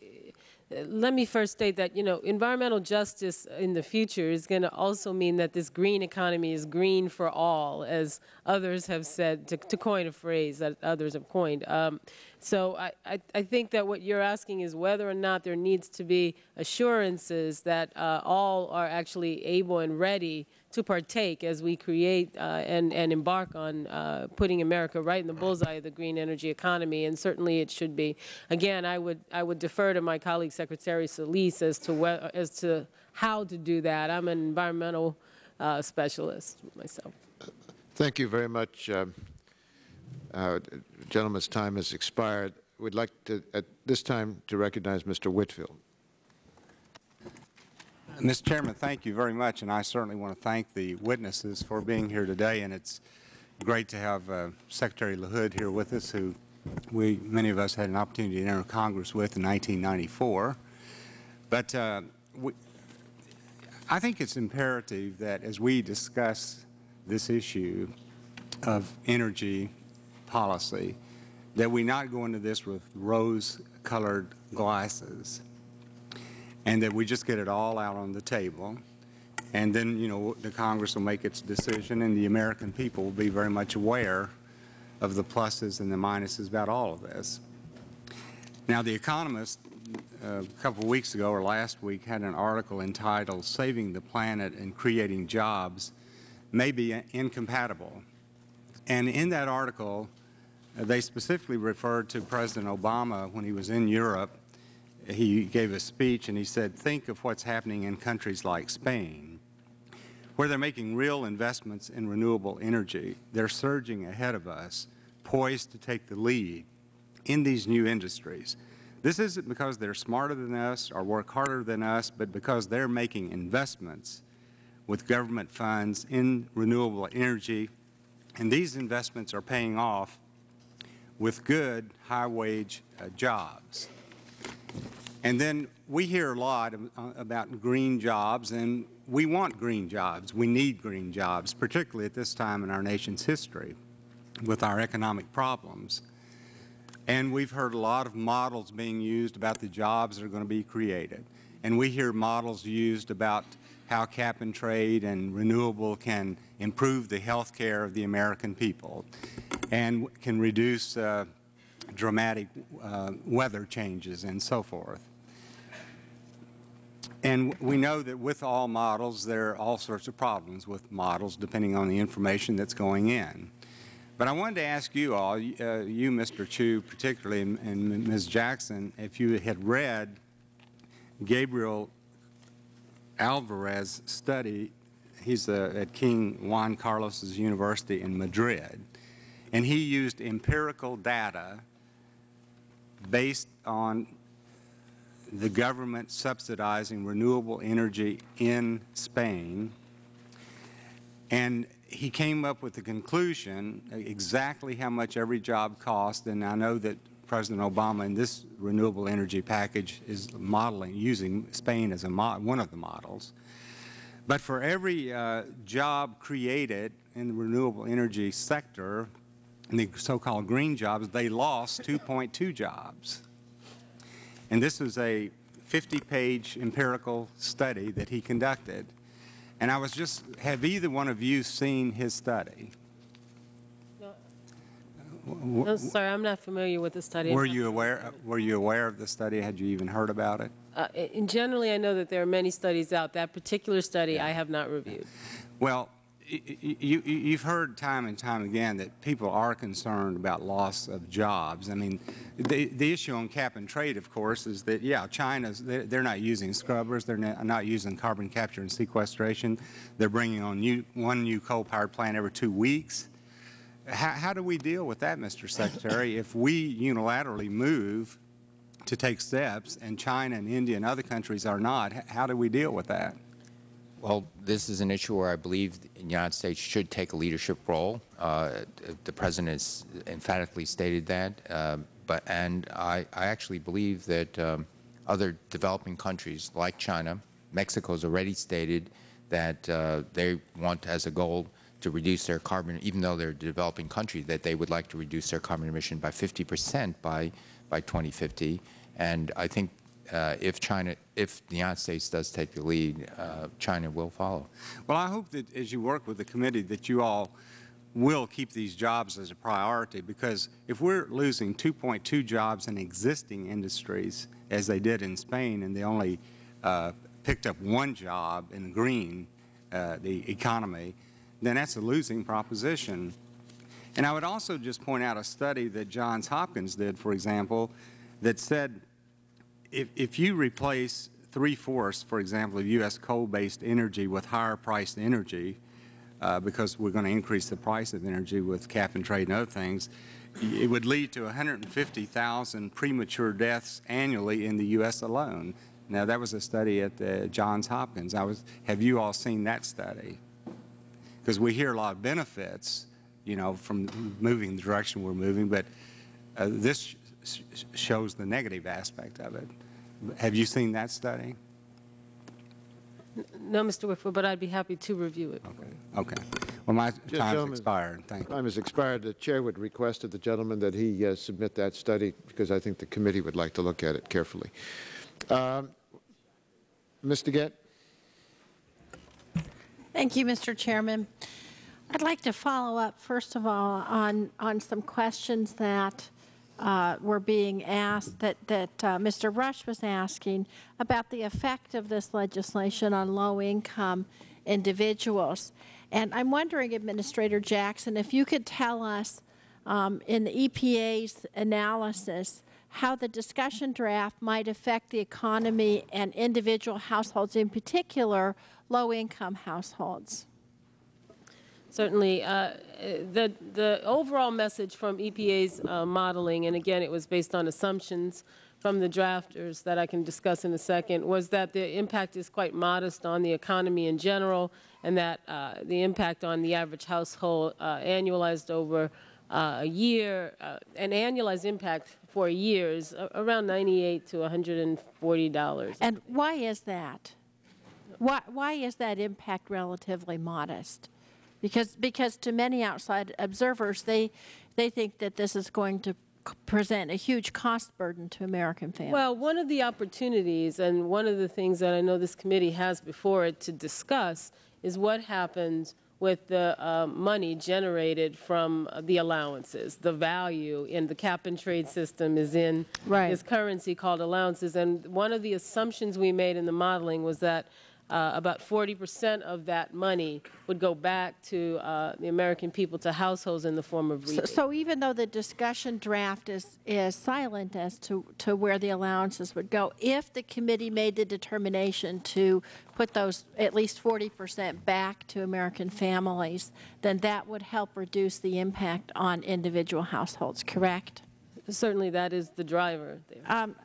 Let me first state that, you know, environmental justice in the future is going to also mean that this green economy is green for all, as others have said, to, to coin a phrase that others have coined. Um, so I, I, I think that what you're asking is whether or not there needs to be assurances that uh, all are actually able and ready to partake as we create uh, and, and embark on uh, putting America right in the bullseye of the green energy economy, and certainly it should be. Again, I would, I would defer to my colleague Secretary Solis as to, as to how to do that. I'm an environmental uh, specialist myself. Thank you very much. Um, uh, gentleman's time has expired. We'd like to, at this time, to recognize Mister Whitfield. Mister Chairman, thank you very much, and I certainly want to thank the witnesses for being here today, and it's great to have uh, Secretary LaHood here with us, who we, many of us had an opportunity to enter Congress with in nineteen ninety-four. But uh, we, I think it's imperative that as we discuss this issue of energy policy, that we not go into this with rose-colored glasses, and that we just get it all out on the table, and then, you know, the Congress will make its decision, and the American people will be very much aware of the pluses and the minuses about all of this. Now, The Economist uh, a couple of weeks ago or last week had an article entitled "Saving the Planet and Creating Jobs May Be Incompatible." And in that article, uh, they specifically referred to President Obama when he was in Europe. He gave a speech and he said, "Think of what's happening in countries like Spain, where they're making real investments in renewable energy. They're surging ahead of us, poised to take the lead in these new industries. This isn't because they're smarter than us or work harder than us, but because they're making investments with government funds in renewable energy, and these investments are paying off with good, high-wage uh, jobs." And then we hear a lot about green jobs, and we want green jobs. We need green jobs, particularly at this time in our nation's history with our economic problems. And we've heard a lot of models being used about the jobs that are going to be created. And we hear models used about how cap and trade and renewable can improve the health care of the American people and can reduce uh, dramatic uh, weather changes and so forth. And we know that with all models, there are all sorts of problems with models, depending on the information that's going in. But I wanted to ask you all, uh, you, Mister Chu particularly, and, and Miz Jackson, if you had read Gabriel Alvarez's study. He's uh, at King Juan Carlos University in Madrid, and he used empirical data based on the government subsidizing renewable energy in Spain, and he came up with the conclusion exactly how much every job cost. And I know that President Obama in this renewable energy package is modeling, using Spain as a mo one of the models. But for every uh, job created in the renewable energy sector, in the so-called green jobs, they lost two point two jobs. And this was a fifty-page empirical study that he conducted. And I was just, have either one of you seen his study? No, no sorry, I'm not familiar with the study. Were you aware, were you aware of the study? Had you even heard about it? Uh, in generally, I know that there are many studies out. That particular study, yeah, I have not reviewed. Well, You, you've heard time and time again that people are concerned about loss of jobs. I mean, the, the issue on cap and trade, of course, is that, yeah, China's, they're not using scrubbers. They're not using carbon capture and sequestration. They're bringing on new, one new coal-powered plant every two weeks. How, how do we deal with that, Mister Secretary, if we unilaterally move to take steps and China and India and other countries are not? How do we deal with that? Well, this is an issue where I believe the United States should take a leadership role. Uh, the President has emphatically stated that, uh, but and I, I actually believe that um, other developing countries like China, Mexico has already stated that uh, they want as a goal to reduce their carbon, even though they're a developing country, that they would like to reduce their carbon emission by fifty percent by by twenty fifty, and I think. Uh, if China, if the United States does take the lead, uh, China will follow. Well, I hope that as you work with the committee that you all will keep these jobs as a priority, because if we're losing two point two jobs in existing industries, as they did in Spain, and they only uh, picked up one job in green, uh, the economy, then that's a losing proposition. And I would also just point out a study that Johns Hopkins did, for example, that said, If, if you replace three-fourths, for example, of U S coal-based energy with higher-priced energy, uh, because we're going to increase the price of energy with cap and trade and other things, it would lead to one hundred fifty thousand premature deaths annually in the U S alone. Now, that was a study at uh, Johns Hopkins. I was, have you all seen that study? Because we hear a lot of benefits, you know, from moving the direction we're moving, but uh, this shows the negative aspect of it. Have you seen that study? No, Mister Whitfield, but I'd be happy to review it. Okay. Okay. Well, my time has expired. Thank you. Time has expired. The Chair would request of the gentleman that he uh, submit that study, because I think the committee would like to look at it carefully. Um, Miz DeGette. Thank you, Mister Chairman. I'd like to follow up, first of all, on, on some questions that uh, were being asked, that, that uh, Mister Rush was asking about the effect of this legislation on low-income individuals. And I'm wondering, Administrator Jackson, if you could tell us um, in the E P A's analysis how the discussion draft might affect the economy and individual households, in particular low-income households. Certainly. Uh, the, the overall message from E P A's uh, modeling, and again it was based on assumptions from the drafters that I can discuss in a second, was that the impact is quite modest on the economy in general, and that uh, the impact on the average household uh, annualized over uh, a year, uh, an annualized impact for years, uh, around ninety-eight to one hundred forty dollars. And why is that? Why, why is that impact relatively modest? Because, because to many outside observers, they, they think that this is going to present a huge cost burden to American families. Well, one of the opportunities and one of the things that I know this committee has before it to discuss is what happens with the uh, money generated from the allowances. The value in the cap-and-trade system is in right. this currency called allowances. And one of the assumptions we made in the modeling was that Uh, about forty percent of that money would go back to uh, the American people, to households in the form of rebate. So, so even though the discussion draft is, is silent as to, to where the allowances would go, if the committee made the determination to put those at least forty percent back to American families, then that would help reduce the impact on individual households, correct? Certainly that is the driver there. Um,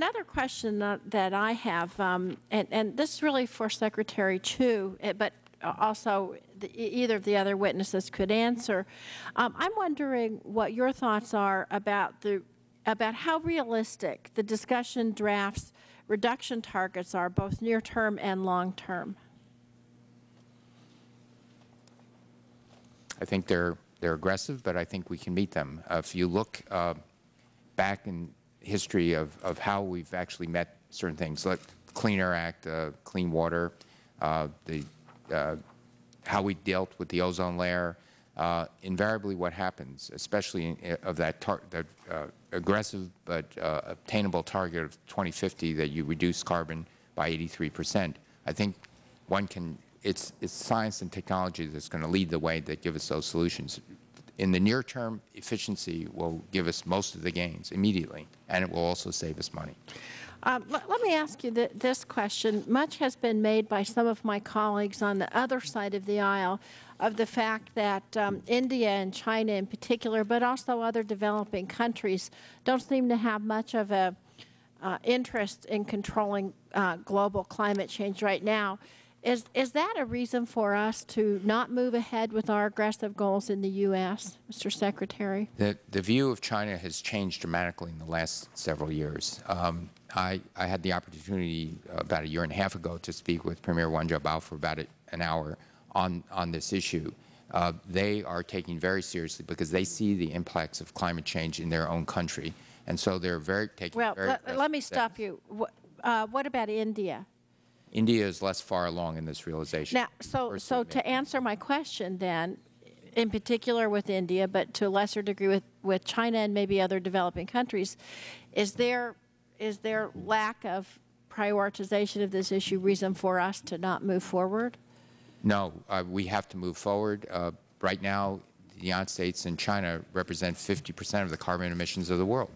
Another question uh, that I have, um, and, and this is really for Secretary Chu, but also the, either of the other witnesses could answer. Um, I'm wondering what your thoughts are about the about how realistic the discussion draft's reduction targets are, both near term and long term. I think they're they're aggressive, but I think we can meet them. Uh, if you look uh, back in history of, of how we've actually met certain things, like Clean Air Act, uh, clean water, uh, the, uh, how we dealt with the ozone layer. Uh, invariably what happens, especially in, in, of that, tar that uh, aggressive but uh, obtainable target of twenty fifty that you reduce carbon by eighty-three percent, I think one can, it's, it's science and technology that's going to lead the way that give us those solutions. In the near term, efficiency will give us most of the gains immediately, and it will also save us money. Um, let, let me ask you th this question. Much has been made by some of my colleagues on the other side of the aisle of the fact that um, India and China in particular, but also other developing countries, don't seem to have much of an uh, interest in controlling uh, global climate change right now. Is, is that a reason for us to not move ahead with our aggressive goals in the U S, Mister Secretary? The, the view of China has changed dramatically in the last several years. Um, I, I had the opportunity about a year and a half ago to speak with Premier Wen Jiabao for about a, an hour on, on this issue. Uh, they are taking very seriously because they see the impacts of climate change in their own country. And so they're very taking well, very let, let me stop steps. you. What, uh, what about India? India is less far along in this realization. Now, so, so to answer my question then, in particular with India, but to a lesser degree with, with China and maybe other developing countries, is there, is there lack of prioritization of this issue reason for us to not move forward? No. Uh, we have to move forward. Uh, right now, the United States and China represent fifty percent of the carbon emissions of the world.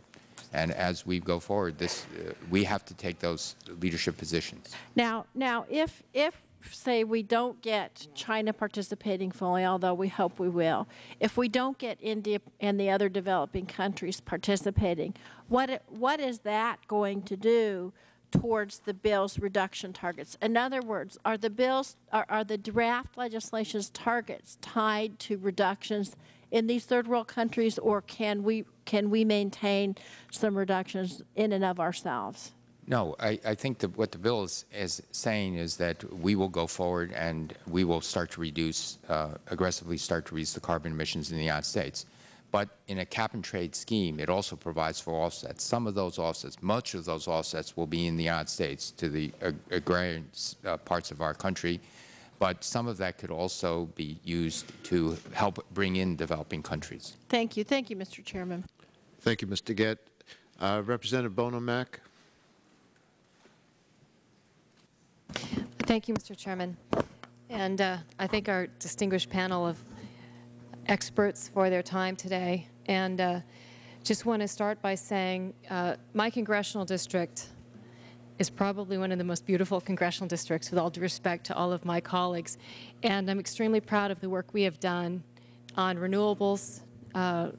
And as we go forward, this, uh, we have to take those leadership positions. Now, now if, if, say, we don't get China participating fully, although we hope we will, if we don't get India and the other developing countries participating, what, what is that going to do towards the bill's reduction targets? In other words, are the, bills, are, are the draft legislation's targets tied to reductions in these third world countries, or can we, can we maintain some reductions in and of ourselves? No, I, I think that what the bill is, is saying is that we will go forward and we will start to reduce, uh, aggressively start to reduce the carbon emissions in the United States. But in a cap-and-trade scheme, it also provides for offsets. Some of those offsets, much of those offsets will be in the United States to the ag agrarian uh, parts of our country. but some of that could also be used to help bring in developing countries. Thank you. Thank you, Mister Chairman. Thank you, Mister Gett. Uh, Representative Bono-Mack. Thank you, Mister Chairman. And uh, I thank our distinguished panel of experts for their time today. And uh, just want to start by saying uh, my congressional district is probably one of the most beautiful congressional districts, with all due respect to all of my colleagues. And I'm extremely proud of the work we have done on renewables. Uh,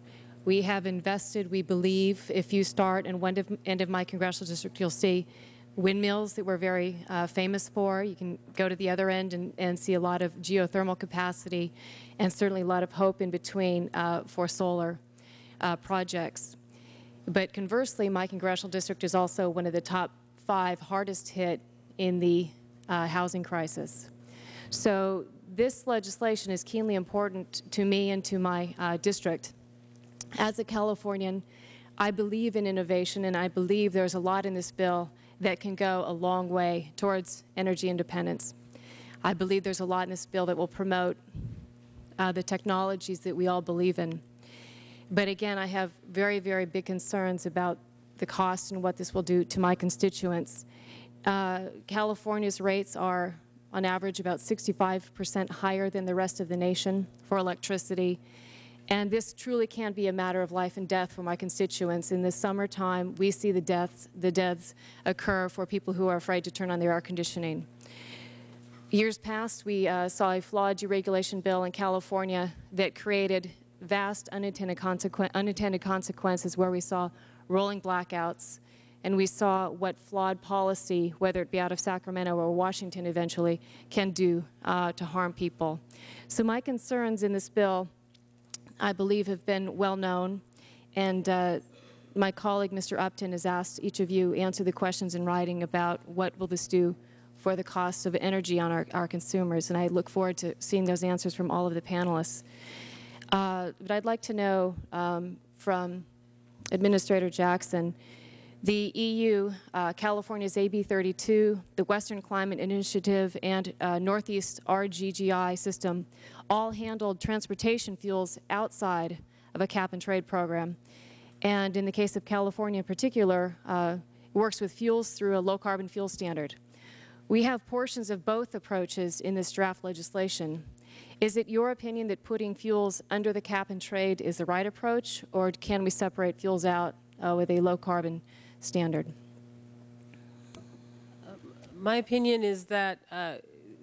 we have invested, we believe, if you start in one end of my congressional district, you'll see windmills that we're very uh, famous for. You can go to the other end and, and see a lot of geothermal capacity, and certainly a lot of hope in between uh, for solar uh, projects. But conversely, my congressional district is also one of the top five hardest hit in the uh, housing crisis. So this legislation is keenly important to me and to my uh, district. As a Californian, I believe in innovation, and I believe there's a lot in this bill that can go a long way towards energy independence. I believe there's a lot in this bill that will promote uh, the technologies that we all believe in. But again, I have very, very big concerns about the cost and what this will do to my constituents. Uh, California's rates are, on average, about sixty-five percent higher than the rest of the nation for electricity. And this truly can be a matter of life and death for my constituents. In the summertime, we see the deaths, the deaths occur for people who are afraid to turn on their air conditioning. Years past, we uh, saw a flawed deregulation bill in California that created vast unintended, consequ unintended consequences, where we saw rolling blackouts, and we saw what flawed policy, whether it be out of Sacramento or Washington eventually, can do uh, to harm people. So my concerns in this bill, I believe, have been well known, and uh, my colleague, Mister Upton, has asked each of you answer the questions in writing about what will this do for the cost of energy on our, our consumers, and I look forward to seeing those answers from all of the panelists. Uh, but I'd like to know um, from Administrator Jackson, the E U, uh, California's A B thirty-two, the Western Climate Initiative, and uh, Northeast R G G I system all handled transportation fuels outside of a cap-and-trade program. And in the case of California in particular, uh, it works with fuels through a low-carbon fuel standard. We have portions of both approaches in this draft legislation. Is it your opinion that putting fuels under the cap and trade is the right approach, or can we separate fuels out uh, with a low-carbon standard? Uh, my opinion is that uh,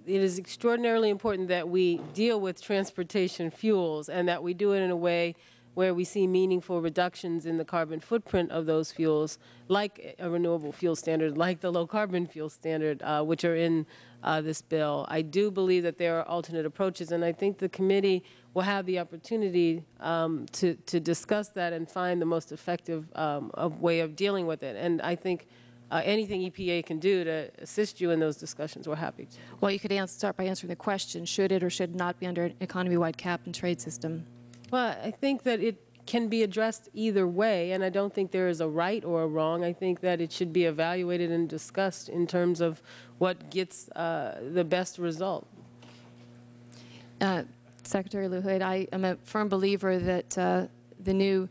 it is extraordinarily important that we deal with transportation fuels, and that we do it in a way where we see meaningful reductions in the carbon footprint of those fuels, like a renewable fuel standard, like the low-carbon fuel standard, uh, which are in uh, this bill. I do believe that there are alternate approaches, and I think the committee will have the opportunity um, to, to discuss that and find the most effective um, of way of dealing with it. And I think Uh, anything E P A can do to assist you in those discussions, we're happy to. Well, you could answer, start by answering the question, should it or should not be under an economy-wide cap and trade system? Well, I think that it can be addressed either way, and I don't think there is a right or a wrong. I think that it should be evaluated and discussed in terms of what gets uh, the best result. Uh, Secretary LaHood, I am a firm believer that uh, the new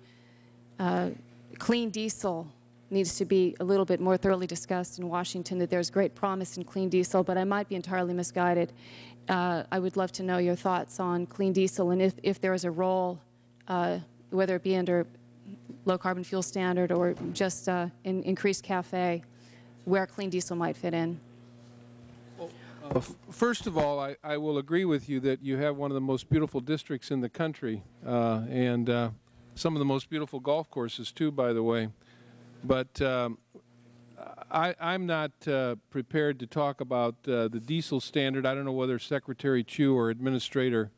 uh, clean diesel needs to be a little bit more thoroughly discussed in Washington, that there's great promise in clean diesel, but I might be entirely misguided. Uh, I would love to know your thoughts on clean diesel, and if, if there is a role, uh, whether it be under low-carbon fuel standard or just uh, in increased C A F E, where clean diesel might fit in. Well, uh, first of all, I, I will agree with you that you have one of the most beautiful districts in the country, uh, and uh, some of the most beautiful golf courses, too, by the way. But um, I, I'm not uh, prepared to talk about uh, the diesel standard. I don't know whether Secretary Chu or Administrator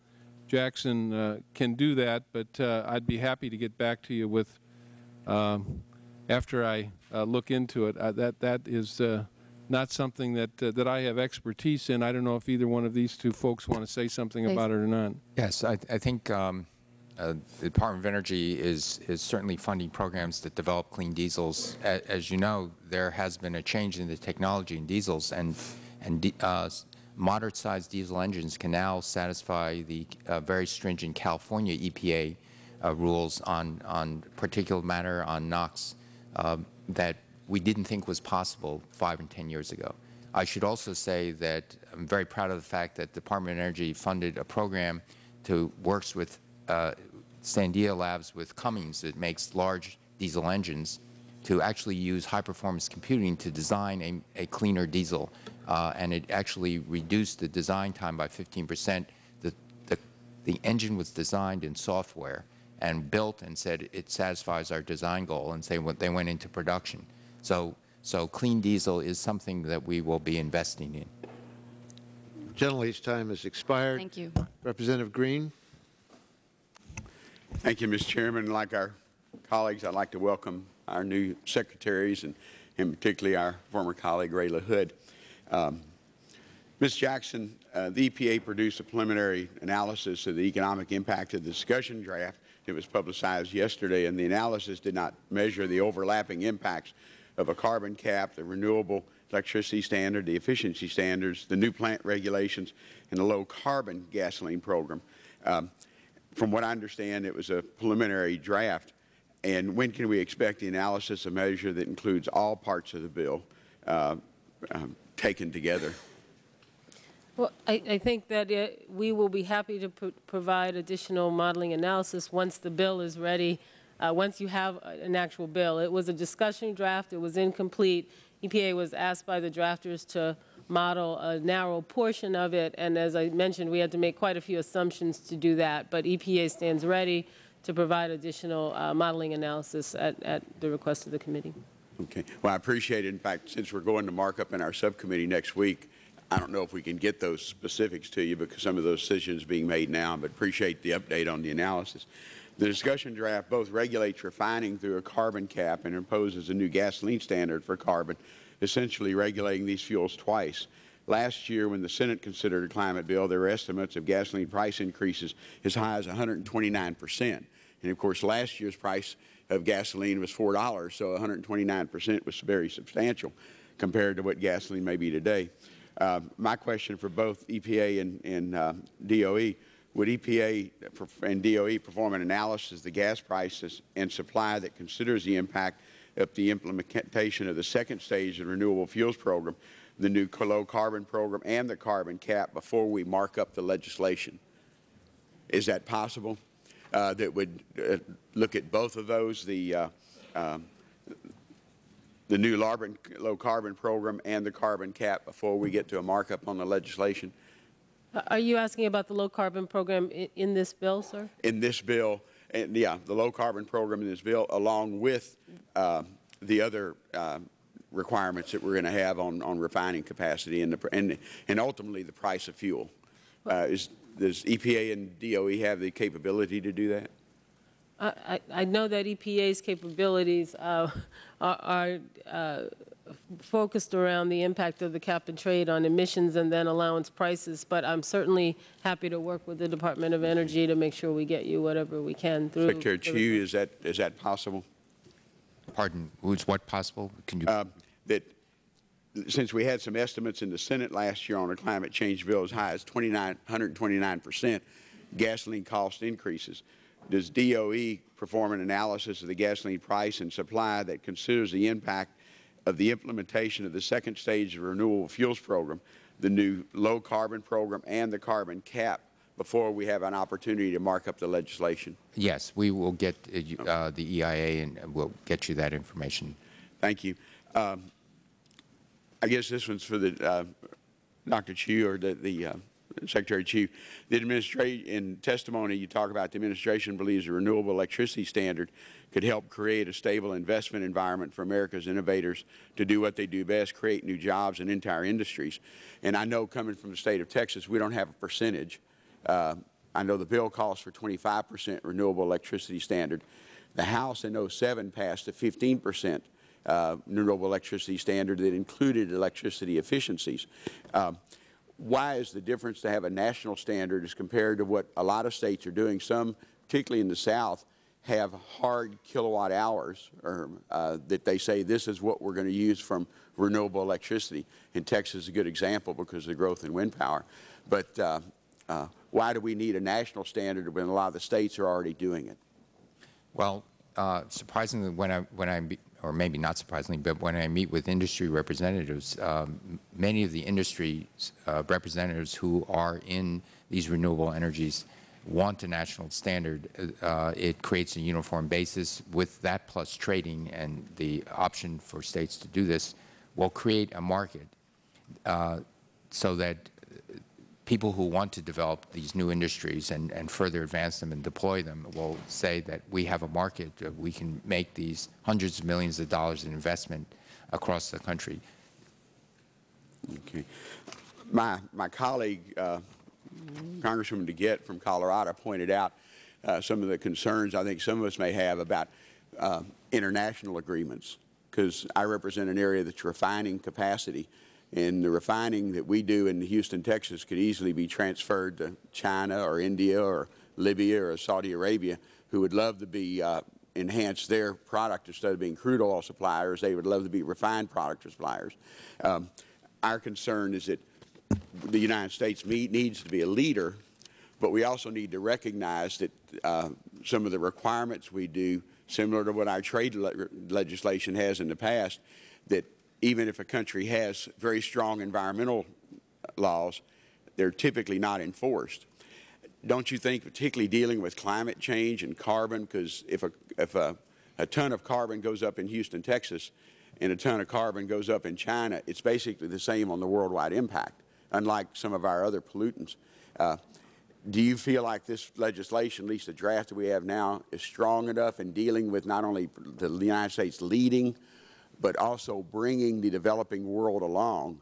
Jackson uh, can do that, but uh, I'd be happy to get back to you with, um, after I uh, look into it. I, that, that is uh, not something that, uh, that I have expertise in. I don't know if either one of these two folks want to say something Please. about it or not. Yes, I, th I think um Uh, the Department of Energy is, is certainly funding programs that develop clean diesels. A, as you know, there has been a change in the technology in diesels, and, and de, uh, moderate-sized diesel engines can now satisfy the uh, very stringent California E P A uh, rules on, on particulate matter, on NOx, uh, that we didn't think was possible five and ten years ago. I should also say that I'm very proud of the fact that the Department of Energy funded a program to works with uh, Sandia Labs with Cummins that makes large diesel engines to actually use high-performance computing to design a, a cleaner diesel. Uh, and it actually reduced the design time by fifteen percent. The, the, the engine was designed in software and built and said it satisfies our design goal, and they went, they went into production. So, so clean diesel is something that we will be investing in. The gentleman's time has expired. Thank you. Representative Green. Thank you, Mister Chairman. Like our colleagues, I'd like to welcome our new secretaries, and, and particularly our former colleague, Ray LaHood. Um, Miz Jackson, uh, the E P A produced a preliminary analysis of the economic impact of the discussion draft that was publicized yesterday, and the analysis did not measure the overlapping impacts of a carbon cap, the renewable electricity standard, the efficiency standards, the new plant regulations, and the low-carbon gasoline program. Um, from what I understand, it was a preliminary draft. And when can we expect the analysis of measure that includes all parts of the bill uh, um, taken together? Well, I, I think that it, we will be happy to pro provide additional modeling analysis once the bill is ready, uh, once you have an actual bill. It was a discussion draft. It was incomplete. E P A was asked by the drafters to model a narrow portion of it. And as I mentioned, we had to make quite a few assumptions to do that. But E P A stands ready to provide additional uh, modeling analysis at, at the request of the committee. Okay. Well, I appreciate it. In fact, since we're going to markup in our subcommittee next week, I don't know if we can get those specifics to you because some of those decisions are being made now, but appreciate the update on the analysis. The discussion draft both regulates refining through a carbon cap and imposes a new gasoline standard for carbon, essentially regulating these fuels twice. Last year, when the Senate considered a climate bill, there were estimates of gasoline price increases as high as one hundred twenty-nine percent. And, of course, last year's price of gasoline was four dollars, so one hundred twenty-nine percent was very substantial compared to what gasoline may be today. Uh, my question for both E P A and, and uh, D O E, would E P A and D O E perform an analysis of the gas prices and supply that considers the impact of the implementation of the second stage of the renewable fuels program, the new low-carbon program, and the carbon cap before we mark up the legislation? Is that possible? Uh, that would uh, look at both of those, the, uh, uh, the new low-carbon program and the carbon cap, before we get to a markup on the legislation? Are you asking about the low-carbon program in, in this bill, sir? In this bill, and, yeah, the low-carbon program in this bill, along with uh, the other uh, requirements that we're going to have on, on refining capacity and, the, and, and ultimately the price of fuel. Uh, is, does E P A and D O E have the capability to do that? I, I know that E P A's capabilities uh, are, are uh, focused around the impact of the cap and trade on emissions and then allowance prices, but I'm certainly happy to work with the Department of Energy to make sure we get you whatever we can through. Secretary Chu, is that, is that possible? Pardon, is what possible? Can you? Uh, that since we had some estimates in the Senate last year on a climate change bill as high as one hundred twenty-nine percent gasoline cost increases, does D O E perform an analysis of the gasoline price and supply that considers the impact of the implementation of the second stage of the renewable fuels program, the new low carbon program, and the carbon cap before we have an opportunity to mark up the legislation? Yes, we will get uh, the E I A and we'll get you that information. Thank you. Um, I guess this one's for the uh, Doctor Chu or the, the uh, Secretary Chu. The administration, in testimony, you talk about the administration believes a renewable electricity standard could help create a stable investment environment for America's innovators to do what they do best, create new jobs and entire industries. And I know coming from the state of Texas, we don't have a percentage. Uh, I know the bill calls for twenty-five percent renewable electricity standard. The House in oh seven passed a fifteen percent uh, renewable electricity standard that included electricity efficiencies. Uh, why is the difference to have a national standard as compared to what a lot of states are doing? Some, particularly in the South, have hard kilowatt hours or, uh, that they say this is what we're going to use from renewable electricity. In Texas is a good example because of the growth in wind power. But uh, uh, why do we need a national standard when a lot of the states are already doing it? Well, uh, surprisingly, when I, when I be, or maybe not surprisingly, but when I meet with industry representatives, um, many of the industry uh, representatives who are in these renewable energies want a national standard. Uh, it creates a uniform basis. With that plus trading and the option for states to do this, will create a market uh, so that people who want to develop these new industries and, and further advance them and deploy them will say that we have a market. Uh, we can make these hundreds of millions of dollars in investment across the country. Okay. My, my colleague, uh, Congresswoman DeGette from Colorado, pointed out uh, some of the concerns I think some of us may have about uh, international agreements, because I represent an area that's refining capacity. And the refining that we do in Houston, Texas could easily be transferred to China or India or Libya or Saudi Arabia, who would love to be uh, enhance their product instead of being crude oil suppliers. They would love to be refined product suppliers. Um, our concern is that the United States needs to be a leader, but we also need to recognize that uh, some of the requirements we do, similar to what our trade le legislation has in the past, that even if a country has very strong environmental laws, they're typically not enforced. Don't you think, particularly dealing with climate change and carbon, because if, a, if a, a ton of carbon goes up in Houston, Texas, and a ton of carbon goes up in China, it's basically the same on the worldwide impact, unlike some of our other pollutants. Uh, do you feel like this legislation, at least the draft that we have now, is strong enough in dealing with not only the United States leading, but also bringing the developing world along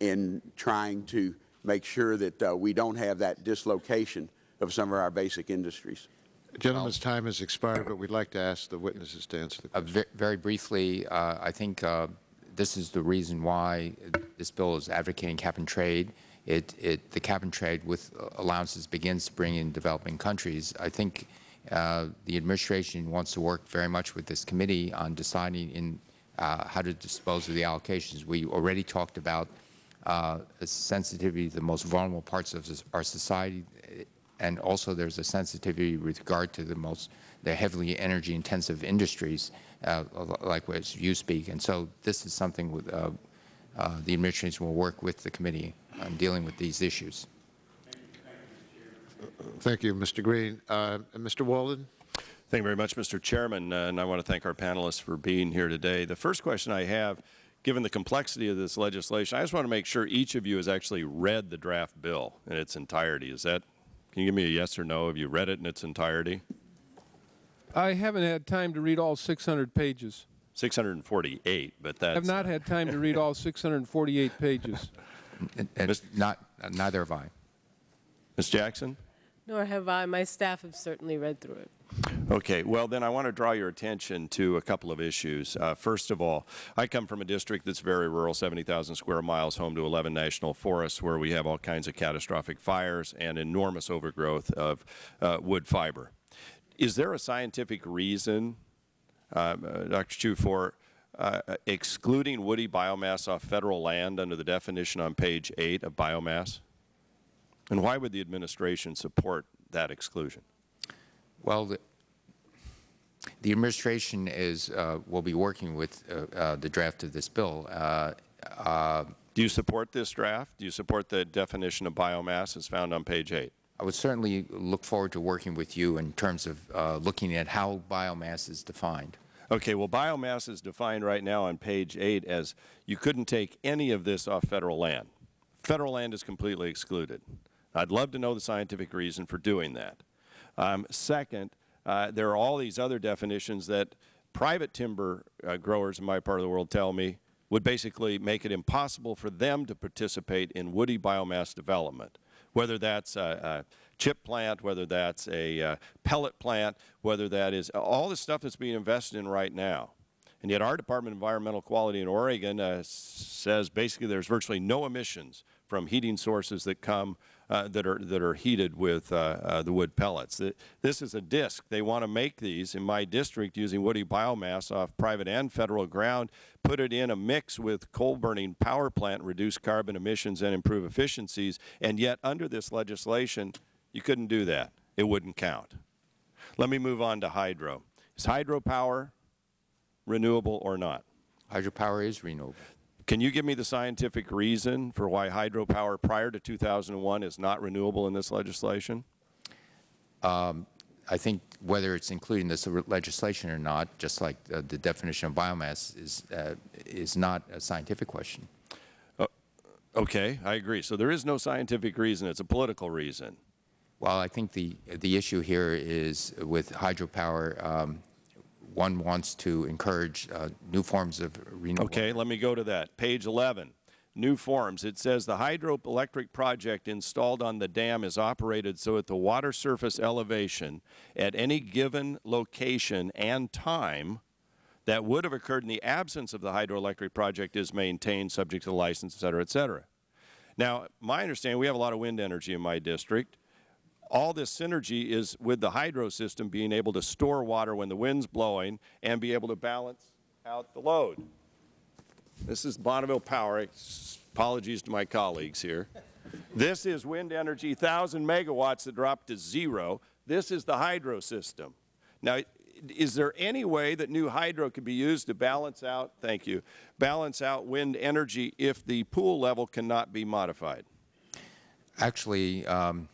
in trying to make sure that uh, we don't have that dislocation of some of our basic industries? The gentleman's well, time has expired, but we'd like to ask the witnesses to answer the question. Uh, very briefly, uh, I think uh, this is the reason why this bill is advocating cap and trade. It, it, the cap and trade with allowances begins to bring in developing countries. I think uh, the administration wants to work very much with this committee on deciding in Uh, how to dispose of the allocations. We already talked about uh, the sensitivity to the most vulnerable parts of our society, and also there's a sensitivity with regard to the most, the heavily energy-intensive industries, uh, like what you speak. And so this is something with, uh, uh, the administration will work with the committee on dealing with these issues. Thank you, Mister Green. Uh, Mister Walden? Thank you very much, Mister Chairman, uh, and I want to thank our panelists for being here today. The first question I have, given the complexity of this legislation, I just want to make sure each of you has actually read the draft bill in its entirety. Is that, can you give me a yes or no? Have you read it in its entirety? I haven't had time to read all six hundred pages. six hundred forty-eight, but that's... I have not had time to read all six hundred forty-eight pages. And, and not, neither have I. Miz Jackson? Nor have I. My staff have certainly read through it. Okay. Well, then I want to draw your attention to a couple of issues. Uh, first of all, I come from a district that's very rural, seventy thousand square miles, home to eleven national forests, where we have all kinds of catastrophic fires and enormous overgrowth of uh, wood fiber. Is there a scientific reason, uh, Doctor Chu, for uh, excluding woody biomass off federal land under the definition on page eight of biomass? And why would the administration support that exclusion? Well, the, the administration is uh, will be working with uh, uh, the draft of this bill. Uh, uh, Do you support this draft? Do you support the definition of biomass as found on page eight? I would certainly look forward to working with you in terms of uh, looking at how biomass is defined. Okay. Well, biomass is defined right now on page eight as you couldn't take any of this off federal land. Federal land is completely excluded. I'd love to know the scientific reason for doing that. Um, second, uh, there are all these other definitions that private timber uh, growers in my part of the world tell me would basically make it impossible for them to participate in woody biomass development, whether that's a, a chip plant, whether that's a uh, pellet plant, whether that is all the stuff that's being invested in right now. And yet our Department of Environmental Quality in Oregon uh, says basically there's virtually no emissions from heating sources that come uh, that are that are heated with uh, uh, the wood pellets. This is a disc. They want to make these in my district using woody biomass off private and federal ground, put it in a mix with coal-burning power plant, reduce carbon emissions and improve efficiencies, and yet under this legislation you couldn't do that. It wouldn't count. Let me move on to hydro. Is hydropower renewable or not? Hydropower is renewable. Can you give me the scientific reason for why hydropower prior to two thousand one is not renewable in this legislation? Um, I think whether it's included in this legislation or not, just like the, the definition of biomass, is, uh, is not a scientific question. Uh, okay, I agree. So there is no scientific reason. It's a political reason. Well, I think the, the issue here is with hydropower, um, one wants to encourage uh, new forms of renewable. Okay, let me go to that. Page eleven, new forms. It says the hydroelectric project installed on the dam is operated so at the water surface elevation at any given location and time that would have occurred in the absence of the hydroelectric project is maintained subject to the license, et cetera, et cetera. Now, my understanding, we have a lot of wind energy in my district. All this synergy is with the hydro system being able to store water when the wind's blowing and be able to balance out the load. This is Bonneville Power. Apologies to my colleagues here. This is wind energy, one thousand megawatts that dropped to zero. This is the hydro system. Now, is there any way that new hydro could be used to balance out, thank you, balance out wind energy if the pool level cannot be modified? Actually, um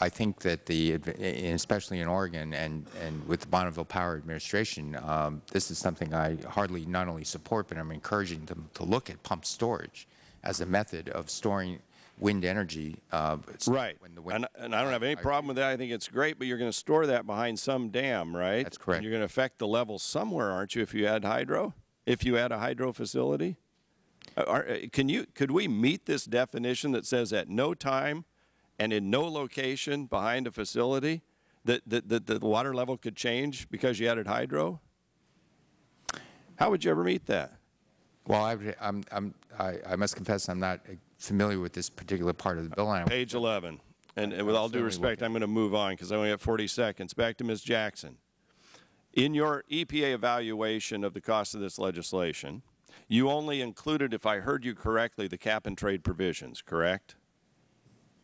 I think that the, especially in Oregon and, and with the Bonneville Power Administration, um, this is something I hardly not only support, but I'm encouraging them to look at pump storage as a method of storing wind energy. Uh, right. When the wind and, and I don't have any problem with that. I think it's great, but you're going to store that behind some dam, right? That's correct. And you're going to affect the level somewhere, aren't you, if you add hydro, if you add a hydro facility? Are, can you, could we meet this definition that says at no time and in no location behind a facility that, that, that the water level could change because you added hydro? How would you ever meet that? Well, I, I'm, I'm, I, I must confess I'm not familiar with this particular part of the bill. Uh, page eleven. And, and with all due respect, I'm going to move on because I only have forty seconds. Back to Miz Jackson. In your E P A evaluation of the cost of this legislation, you only included, if I heard you correctly, the cap-and-trade provisions, correct?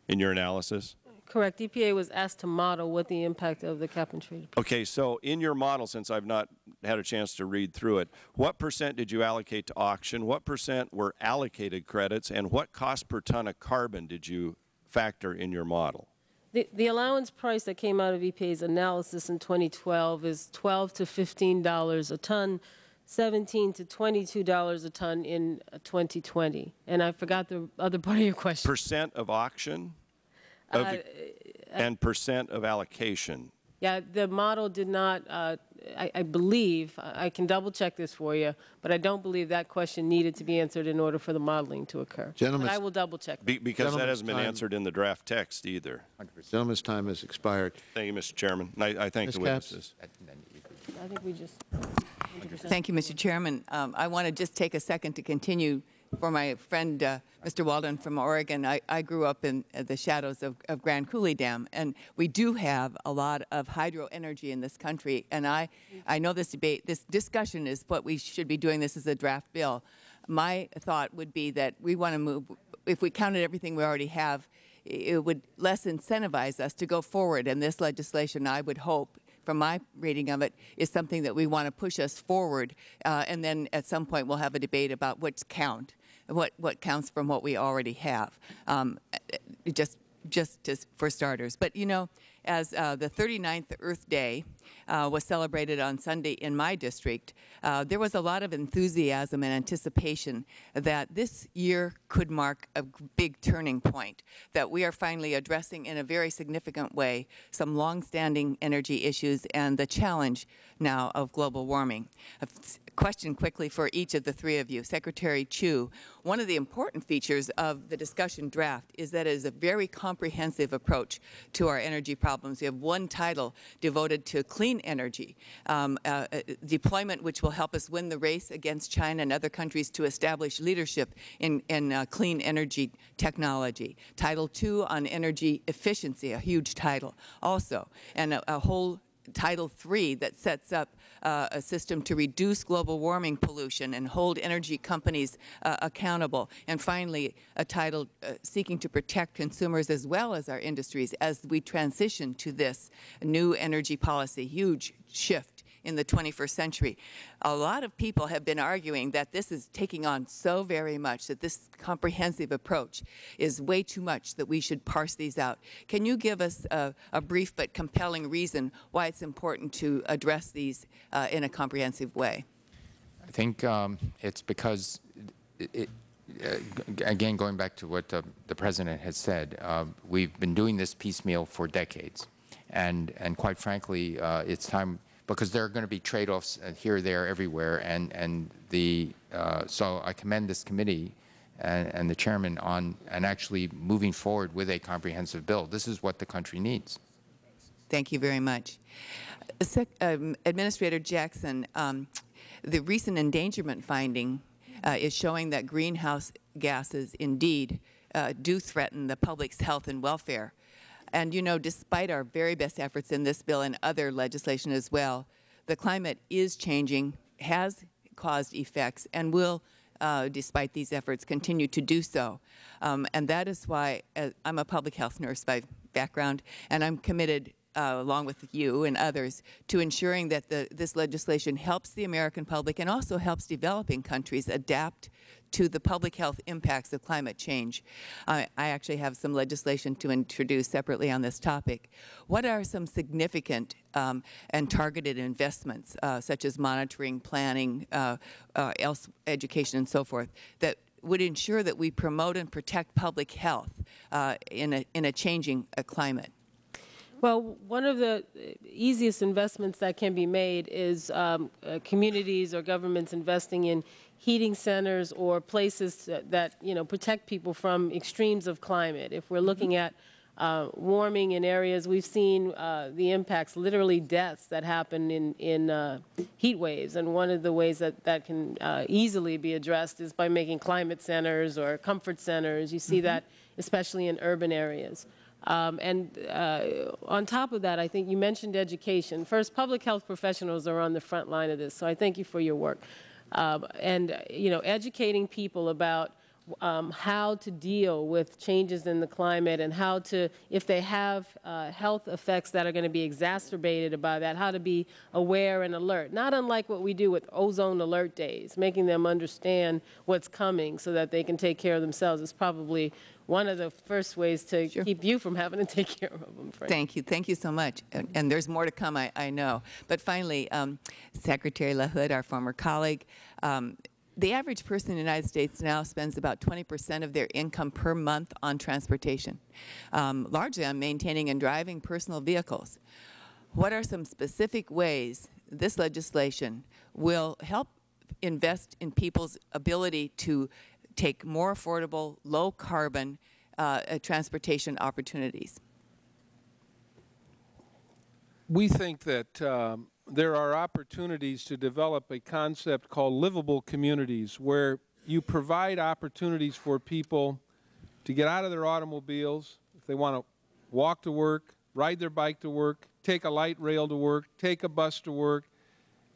In your analysis? Correct. E P A was asked to model what the impact of the cap and trade. Okay, so in your model, since I've not had a chance to read through it, what percent did you allocate to auction? What percent were allocated credits? And what cost per ton of carbon did you factor in your model? The, the allowance price that came out of E P A's analysis in twenty twelve is twelve to fifteen dollars a ton, seventeen to twenty-two dollars a ton in twenty twenty. And I forgot the other part of your question. Percent of auction? Of uh, the, and percent of allocation. Yeah, the model did not, uh, I, I believe, I can double check this for you, but I don't believe that question needed to be answered in order for the modeling to occur. Gentlemen, I will double check that. Be, because that hasn't been answered in the draft text either. one hundred percent. Gentleman's time has expired. Thank you, Mister Chairman. And I, I thank Miz the witnesses. Capps. I think we just. one hundred percent. Thank you, Mister Chairman. Um, I want to just take a second to continue for my friend, uh, Mister Walden from Oregon. I, I grew up in uh, the shadows of, of Grand Coulee Dam, and we do have a lot of hydro energy in this country. And I, I know this debate, this discussion is what we should be doing. This is a draft bill. My thought would be that we want to move, if we counted everything we already have, it would less incentivize us to go forward. And this legislation, I would hope, from my reading of it, is something that we want to push us forward, uh, and then at some point we'll have a debate about what's count, what what counts from what we already have, um, just just to, for starters. But you know, as uh, the thirty-ninth Earth Day uh, was celebrated on Sunday in my district, uh, there was a lot of enthusiasm and anticipation that this year could mark a big turning point, that we are finally addressing in a very significant way some long-standing energy issues and the challenge now of global warming. A question quickly for each of the three of you. Secretary Chu, one of the important features of the discussion draft is that it is a very comprehensive approach to our energy problems. We have one title devoted to clean energy um, uh, deployment, which will help us win the race against China and other countries to establish leadership in, in uh, clean energy technology. Title two on energy efficiency, a huge title also, and a, a whole Title three that sets up uh, a system to reduce global warming pollution and hold energy companies uh, accountable. And finally, a title uh, seeking to protect consumers as well as our industries as we transition to this new energy policy, huge shift in the twenty-first century. A lot of people have been arguing that this is taking on so very much, that this comprehensive approach is way too much, that we should parse these out. Can you give us a, a brief but compelling reason why it's important to address these uh, in a comprehensive way? I think um, it's because, it, it, uh, again, going back to what uh, the President has said, uh, we've been doing this piecemeal for decades. And, and quite frankly, uh, it's time, because there are going to be trade-offs here, there, everywhere, and and the uh, so I commend this committee and, and the chairman on and actually moving forward with a comprehensive bill. This is what the country needs. Thank you very much, Sec um, Administrator Jackson. Um, the recent endangerment finding uh, is showing that greenhouse gases indeed uh, do threaten the public's health and welfare. And, you know, despite our very best efforts in this bill and other legislation as well, the climate is changing, has caused effects, and will, uh, despite these efforts, continue to do so. Um, and that is why uh, I'm a public health nurse by background, and I'm committed, uh, along with you and others, to ensuring that the, this legislation helps the American public and also helps developing countries adapt to the public health impacts of climate change. Uh, I actually have some legislation to introduce separately on this topic. What are some significant um, and targeted investments, uh, such as monitoring, planning, uh, uh, else, education, and so forth, that would ensure that we promote and protect public health uh, in, a, in a changing uh, climate? Well, one of the easiest investments that can be made is um, uh, communities or governments investing in heating centers or places that, you know, protect people from extremes of climate. If we're looking at uh, warming in areas, we've seen uh, the impacts, literally deaths that happen in, in uh, heat waves. And one of the ways that that can uh, easily be addressed is by making climate centers or comfort centers. You see mm-hmm. that especially in urban areas. Um, and uh, on top of that, I think you mentioned education. First, public health professionals are on the front line of this, so I thank you for your work. Um, and, uh, you know, educating people about um, how to deal with changes in the climate and how to, if they have uh, health effects that are going to be exacerbated by that, how to be aware and alert. Not unlike what we do with ozone alert days, making them understand what's coming so that they can take care of themselves is probably one of the first ways to sure. keep you from having to take care of them. Frank. Thank you. Thank you so much. And, and there's more to come, I, I know. But finally, um, Secretary LaHood, our former colleague, um, the average person in the United States now spends about twenty percent of their income per month on transportation, um, largely on maintaining and driving personal vehicles. What are some specific ways this legislation will help invest in people's ability to take more affordable, low-carbon uh, transportation opportunities? We think that um, there are opportunities to develop a concept called livable communities, where you provide opportunities for people to get out of their automobiles if they want to walk to work, ride their bike to work, take a light rail to work, take a bus to work,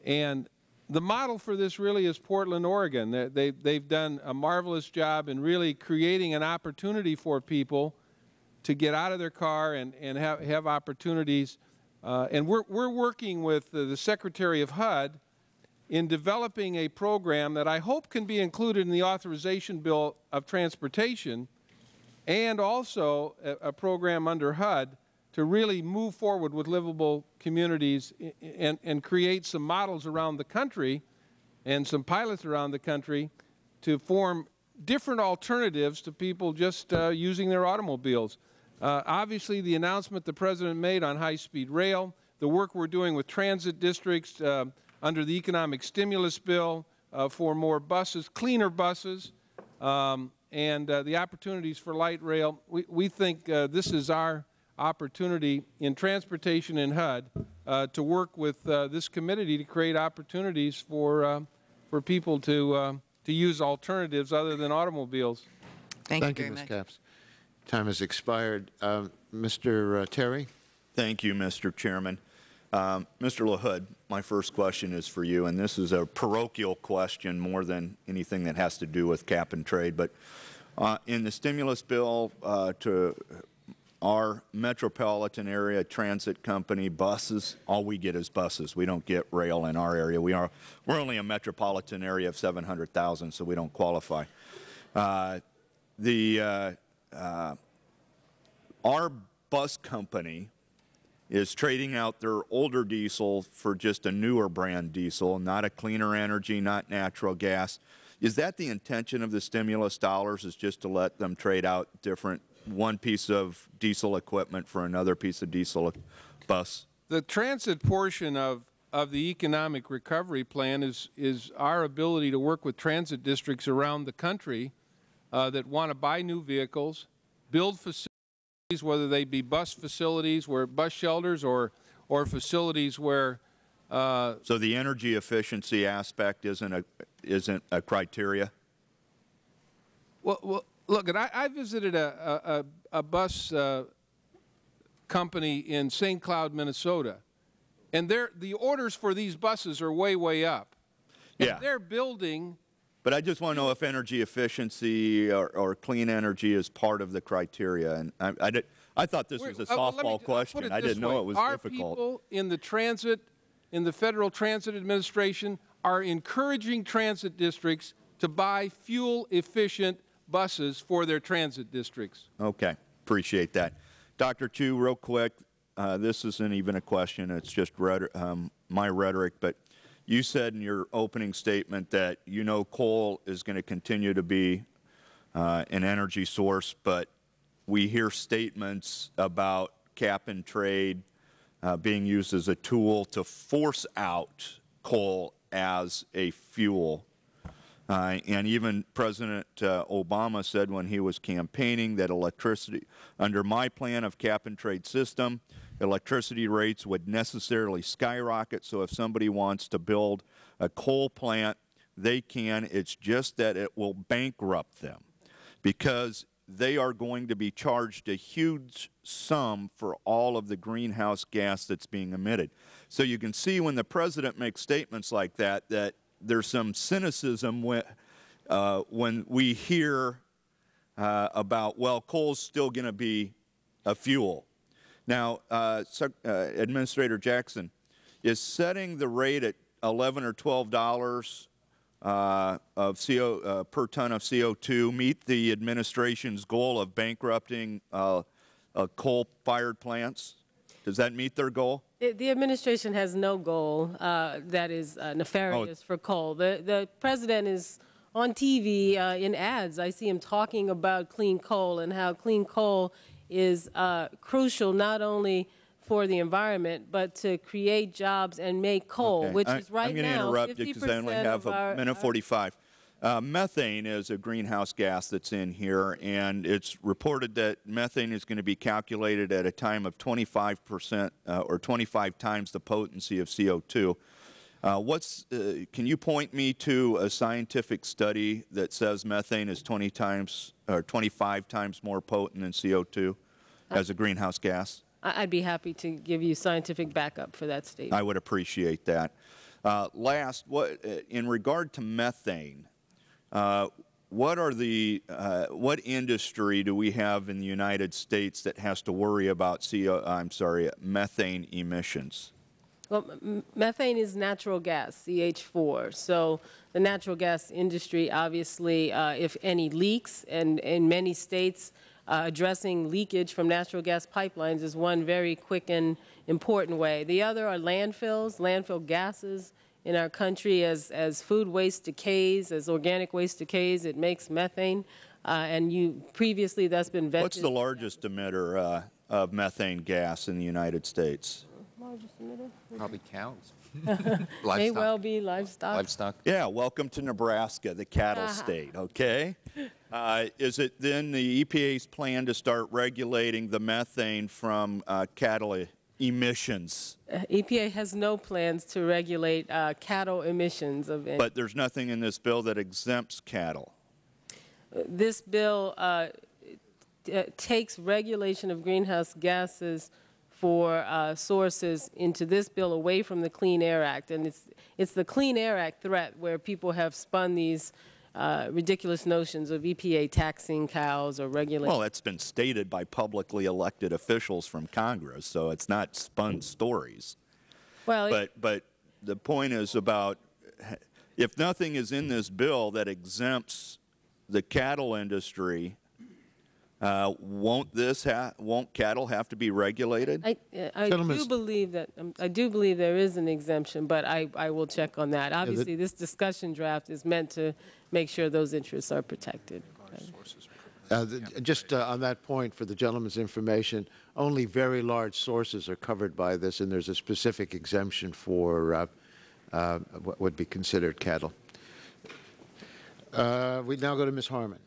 and the model for this really is Portland, Oregon. They, they, they've done a marvelous job in really creating an opportunity for people to get out of their car and, and have, have opportunities. Uh, and we're, we're working with the, the Secretary of H U D in developing a program that I hope can be included in the authorization bill of transportation, and also a, a program under H U D to really move forward with livable communities and, and create some models around the country and some pilots around the country to form different alternatives to people just uh, using their automobiles. Uh, obviously, the announcement the President made on high-speed rail, the work we're doing with transit districts uh, under the economic stimulus bill uh, for more buses, cleaner buses, um, and uh, the opportunities for light rail, we, we think uh, this is our opportunity in transportation and H U D uh, to work with uh, this committee to create opportunities for, uh, for people to, uh, to use alternatives other than automobiles. Thank, Thank you very you, much. Miz Capps. Time has expired. Uh, Mister Uh, Terry? Thank you, Mister Chairman. Um, Mister LaHood, my first question is for you, and this is a parochial question more than anything that has to do with cap and trade. But uh, in the stimulus bill uh, to our metropolitan area transit company buses, all we get is buses. We don't get rail in our area. We are we're only a metropolitan area of seven hundred thousand, so we don't qualify. Uh, the uh, uh, our bus company is trading out their older diesel for just a newer brand diesel, not a cleaner energy, not natural gas. Is that the intention of the stimulus dollars, is just to let them trade out different, one piece of diesel equipment for another piece of diesel bus? The transit portion of, of the economic recovery plan is, is our ability to work with transit districts around the country uh, that want to buy new vehicles, build facilities, whether they be bus facilities, where bus shelters, or or facilities where. Uh, so the energy efficiency aspect isn't a isn't a criteria. Well, well look, and I, I visited a a, a bus uh, company in Saint Cloud, Minnesota, and they're, the orders for these buses are way way up. And yeah, they're building. But I just want to know if energy efficiency or, or clean energy is part of the criteria. And I, I, did, I thought this We're, was a softball uh, question. I didn't way. know it was Our difficult. Our people in the transit, in the Federal Transit Administration, are encouraging transit districts to buy fuel-efficient buses for their transit districts. Okay. Appreciate that. Doctor Chu, real quick, uh, this isn't even a question. It's just rhetoric, um, my rhetoric, but you said in your opening statement that you know coal is going to continue to be uh, an energy source, but we hear statements about cap and trade uh, being used as a tool to force out coal as a fuel. Uh, and even President uh, Obama said when he was campaigning that electricity, under my plan of cap and trade system, electricity rates would necessarily skyrocket, so if somebody wants to build a coal plant, they can. It's just that it will bankrupt them because they are going to be charged a huge sum for all of the greenhouse gas that's being emitted. So you can see when the President makes statements like that, that there's some cynicism when, uh, when we hear uh, about, well, coal's still going to be a fuel. Now, uh, uh, Administrator Jackson, is setting the rate at eleven or twelve dollars uh, of CO, uh, per ton of C O two meet the administration's goal of bankrupting uh, uh, coal-fired plants? Does that meet their goal? The, the administration has no goal uh, that is uh, nefarious oh. for coal. The, the President is on T V uh, in ads. I see him talking about clean coal and how clean coal is uh, crucial not only for the environment, but to create jobs and make coal, okay. which I, is right now I'm going to interrupt you because I only have a minute forty-five. Uh, methane is a greenhouse gas that's in here, and it's reported that methane is going to be calculated at a time of twenty-five percent uh, or twenty-five times the potency of C O two. Uh, what's, uh, can you point me to a scientific study that says methane is twenty times or twenty-five times more potent than C O two as a greenhouse gas? I'd be happy to give you scientific backup for that statement. I would appreciate that. Uh, last, what in regard to methane, uh, what are the uh, what industry do we have in the United States that has to worry about CO? I'm sorry, methane emissions? Well, methane is natural gas, C H four. So the natural gas industry, obviously, uh, if any leaks, and in many states, uh, addressing leakage from natural gas pipelines is one very quick and important way. The other are landfills, landfill gases in our country. As, as food waste decays, as organic waste decays, it makes methane. Uh, and you previously, that's been vetted. What's the largest emitter uh, of methane gas in the United States? Probably cows. May well be livestock. Livestock. Yeah, welcome to Nebraska, the cattle state, okay? Uh, is it then the E P A's plan to start regulating the methane from uh, cattle emissions. Uh, E P A has no plans to regulate uh, cattle emissions of any. But there's nothing in this bill that exempts cattle. This bill uh, takes regulation of greenhouse gases for uh, sources into this bill away from the Clean Air Act. And it's, it's the Clean Air Act threat where people have spun these uh, ridiculous notions of E P A taxing cows or regulating. Well, that's been stated by publicly elected officials from Congress, so it's not spun stories. Well, but, but the point is about if nothing is in this bill that exempts the cattle industry, Uh, won't this ha won't cattle have to be regulated? I, I do believe that um, I do believe there is an exemption, but I, I will check on that. Obviously, yeah, that, this discussion draft is meant to make sure those interests are protected. Uh, the, just uh, on that point, for the gentleman's information, only very large sources are covered by this, and there's a specific exemption for uh, uh, what would be considered cattle. Uh, we now go to Miz Harmon.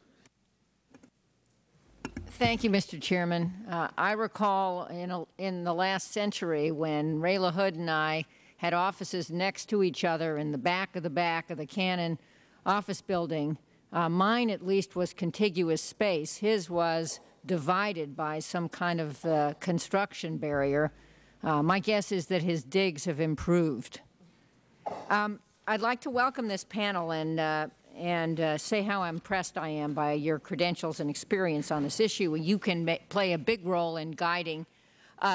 Thank you, Mister Chairman. Uh, I recall in, a, in the last century when Ray LaHood and I had offices next to each other in the back of the back of the Cannon office building. Uh, mine, at least, was contiguous space. His was divided by some kind of uh, construction barrier. Uh, my guess is that his digs have improved. Um, I'd like to welcome this panel and uh, and uh, say how impressed I am by your credentials and experience on this issue. You can ma play a big role in guiding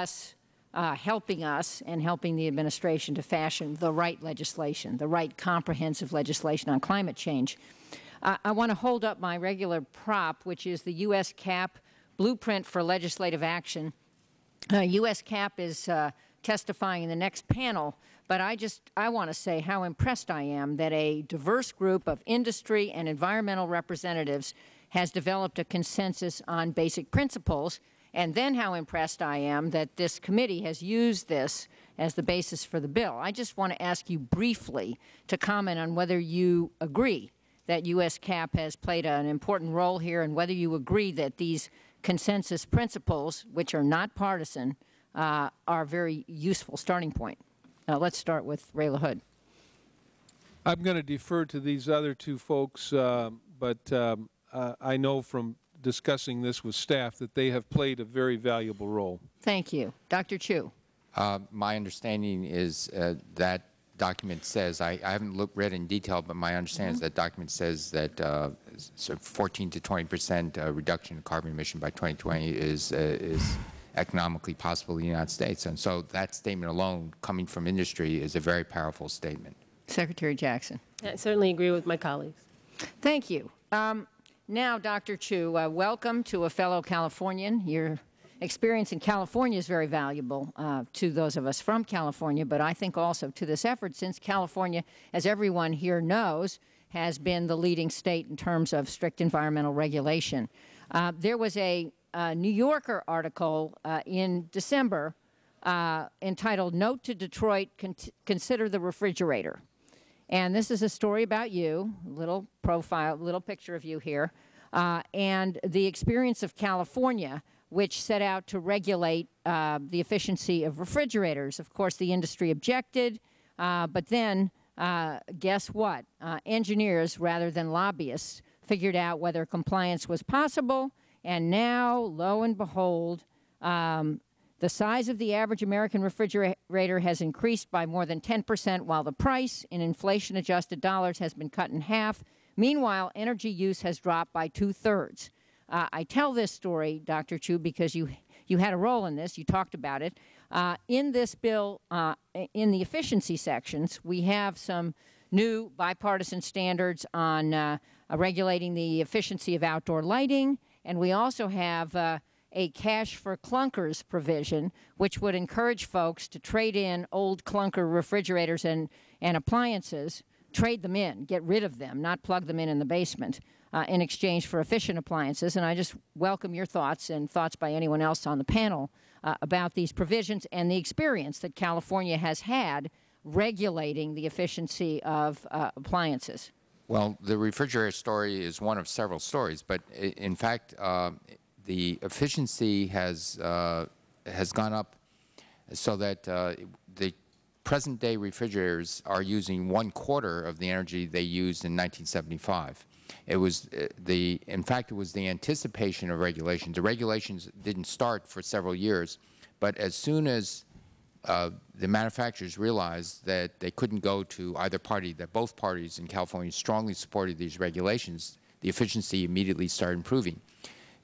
us, uh, helping us, and helping the administration to fashion the right legislation, the right comprehensive legislation on climate change. Uh, I want to hold up my regular prop, which is the U S C A P Blueprint for Legislative Action. Uh, U S C A P is uh, testifying in the next panel. But I just, I want to say how impressed I am that a diverse group of industry and environmental representatives has developed a consensus on basic principles, and then how impressed I am that this committee has used this as the basis for the bill. I just want to ask you briefly to comment on whether you agree that U S C A P has played an important role here, and whether you agree that these consensus principles, which are not partisan, uh, are a very useful starting point. Now, let's start with Ray LaHood. I'm going to defer to these other two folks, uh, but um, uh, I know from discussing this with staff that they have played a very valuable role. Thank you. Doctor Chu. Uh, my understanding is uh, that document says, I, I haven't looked, read in detail, but my understanding mm-hmm. is that document says that uh, sort of fourteen to twenty percent uh, reduction in carbon emission by twenty twenty is uh, is. economically possible in the United States. And so that statement alone, coming from industry, is a very powerful statement. Secretary Jackson. I certainly agree with my colleagues. Thank you. Um, now, Doctor Chu, uh, welcome to a fellow Californian. Your experience in California is very valuable uh, to those of us from California, but I think also to this effort, since California, as everyone here knows, has been the leading state in terms of strict environmental regulation. Uh, there was a Uh, New Yorker article uh, in December uh, entitled Note to Detroit, Con Consider the Refrigerator. And this is a story about you, little profile, little picture of you here, uh, and the experience of California, which set out to regulate uh, the efficiency of refrigerators. Of course, the industry objected, uh, but then, uh, guess what? Uh, engineers, rather than lobbyists, figured out whether compliance was possible. And now, lo and behold, um, the size of the average American refrigerator has increased by more than ten percent, while the price in inflation-adjusted dollars has been cut in half. Meanwhile, energy use has dropped by two-thirds. Uh, I tell this story, Doctor Chu, because you, you had a role in this. You talked about it. Uh, in this bill, uh, in the efficiency sections, we have some new bipartisan standards on uh, uh, regulating the efficiency of outdoor lighting. And we also have uh, a cash for clunkers provision, which would encourage folks to trade in old clunker refrigerators and, and appliances, trade them in, get rid of them, not plug them in in the basement, uh, in exchange for efficient appliances. And I just welcome your thoughts and thoughts by anyone else on the panel uh, about these provisions and the experience that California has had regulating the efficiency of uh, appliances. Well, the refrigerator story is one of several stories, but in fact, uh, the efficiency has uh, has gone up so that uh, the present-day refrigerators are using one quarter of the energy they used in nineteen seventy-five. It was the, in fact, it was the anticipation of regulations. The regulations didn't start for several years, but as soon as uh, the manufacturers realized that they couldn't go to either party, that both parties in California strongly supported these regulations, the efficiency immediately started improving.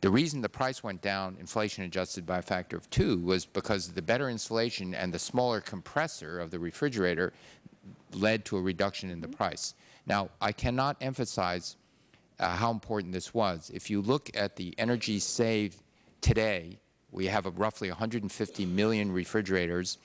The reason the price went down, inflation adjusted by a factor of two, was because the better insulation and the smaller compressor of the refrigerator led to a reduction in the price. Now, I cannot emphasize uh, how important this was. If you look at the energy saved today, we have a roughly one hundred fifty million refrigerators.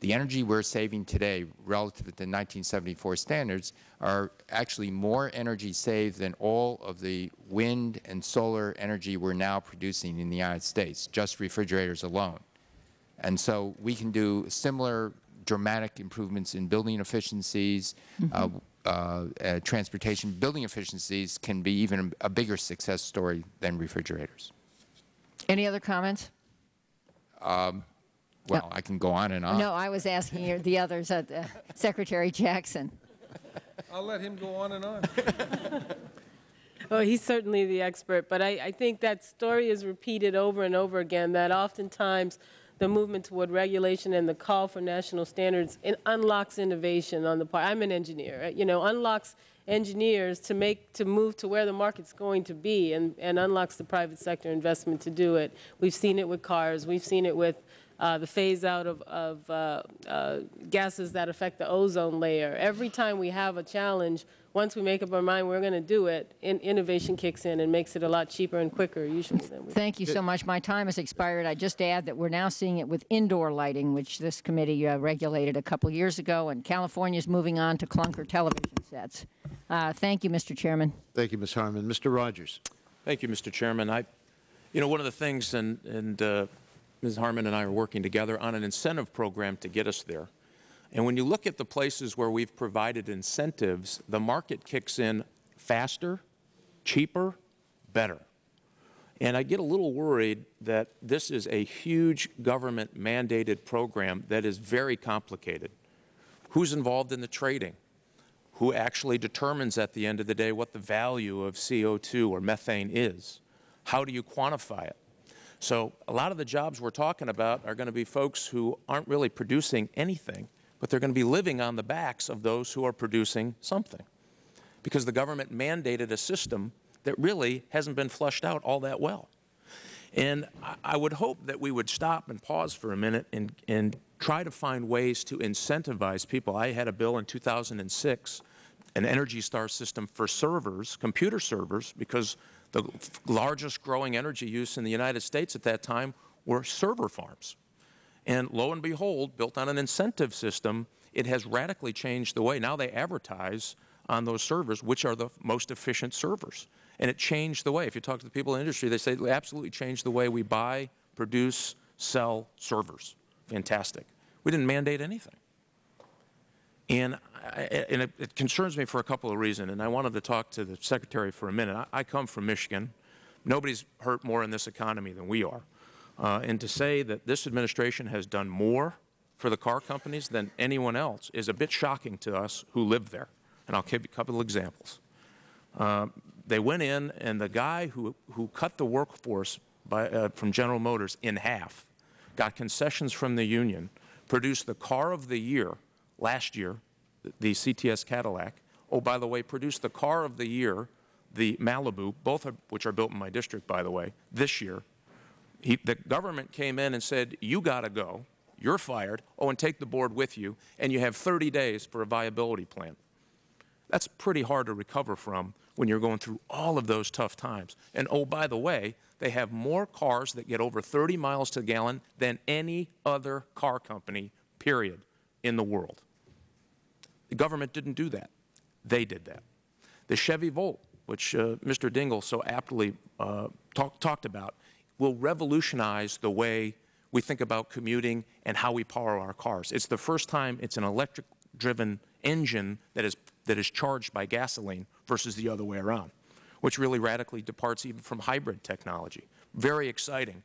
The energy we are saving today relative to the nineteen seventy-four standards are actually more energy saved than all of the wind and solar energy we are now producing in the United States, just refrigerators alone. And so we can do similar dramatic improvements in building efficiencies, mm-hmm. uh, uh, uh, transportation. Building efficiencies can be even a bigger success story than refrigerators. Any other comments? Um, Well, no. I can go on and on. No, I was asking the others, uh, uh, Secretary Jackson. I'll let him go on and on. Well, he's certainly the expert, but I, I think that story is repeated over and over again, that oftentimes the movement toward regulation and the call for national standards in unlocks innovation on the part. I'm an engineer, right? You know, unlocks engineers to make to move to where the market's going to be, and, and unlocks the private sector investment to do it. We've seen it with cars. We've seen it with Uh, the phase out of, of uh, uh, gases that affect the ozone layer. Every time we have a challenge, once we make up our mind we're going to do it, in, innovation kicks in and makes it a lot cheaper and quicker usually than we Thank do. You so much. My time has expired. I just add that we're now seeing it with indoor lighting, which this committee uh, regulated a couple years ago, and California's moving on to clunker television sets. Uh, thank you, Mister Chairman. Thank you, Miz Harmon. Mister Rogers. Thank you, Mister Chairman. I, you know, one of the things, and, and uh, Miz Harmon and I are working together on an incentive program to get us there. And when you look at the places where we've provided incentives, the market kicks in faster, cheaper, better. And I get a little worried that this is a huge government-mandated program that is very complicated. Who's involved in the trading? Who actually determines at the end of the day what the value of C O two or methane is? How do you quantify it? So a lot of the jobs we're talking about are going to be folks who aren't really producing anything, but they're going to be living on the backs of those who are producing something, because the government mandated a system that really hasn't been flushed out all that well. And I would hope that we would stop and pause for a minute and, and try to find ways to incentivize people. I had a bill in two thousand six, an Energy Star system for servers, computer servers, because the largest growing energy use in the United States at that time were server farms. And lo and behold, built on an incentive system, it has radically changed the way. Now they advertise on those servers which are the most efficient servers. And it changed the way. If you talk to the people in the industry, they say it absolutely changed the way we buy, produce, sell servers. Fantastic. We didn't mandate anything. And, I, and it, it concerns me for a couple of reasons, and I wanted to talk to the Secretary for a minute. I, I come from Michigan. Nobody's hurt more in this economy than we are. Uh, and to say that this administration has done more for the car companies than anyone else is a bit shocking to us who live there. And I'll give you a couple of examples. Uh, they went in, and the guy who, who cut the workforce by, uh, from General Motors in half, got concessions from the union, produced the car of the year last year, the C T S Cadillac. Oh, by the way, produced the car of the year, the Malibu, both of which are built in my district, by the way, this year. He, the government came in and said, you got to go, you're fired, oh, and take the board with you, and you have thirty days for a viability plan. That's pretty hard to recover from when you're going through all of those tough times. And oh, by the way, they have more cars that get over thirty miles to the gallon than any other car company, period, in the world. The government didn't do that. They did that. The Chevy Volt, which uh, Mister Dingell so aptly uh, talk, talked about, will revolutionize the way we think about commuting and how we power our cars. It's the first time it's an electric-driven engine that is, that is charged by gasoline versus the other way around, which really radically departs even from hybrid technology. Very exciting.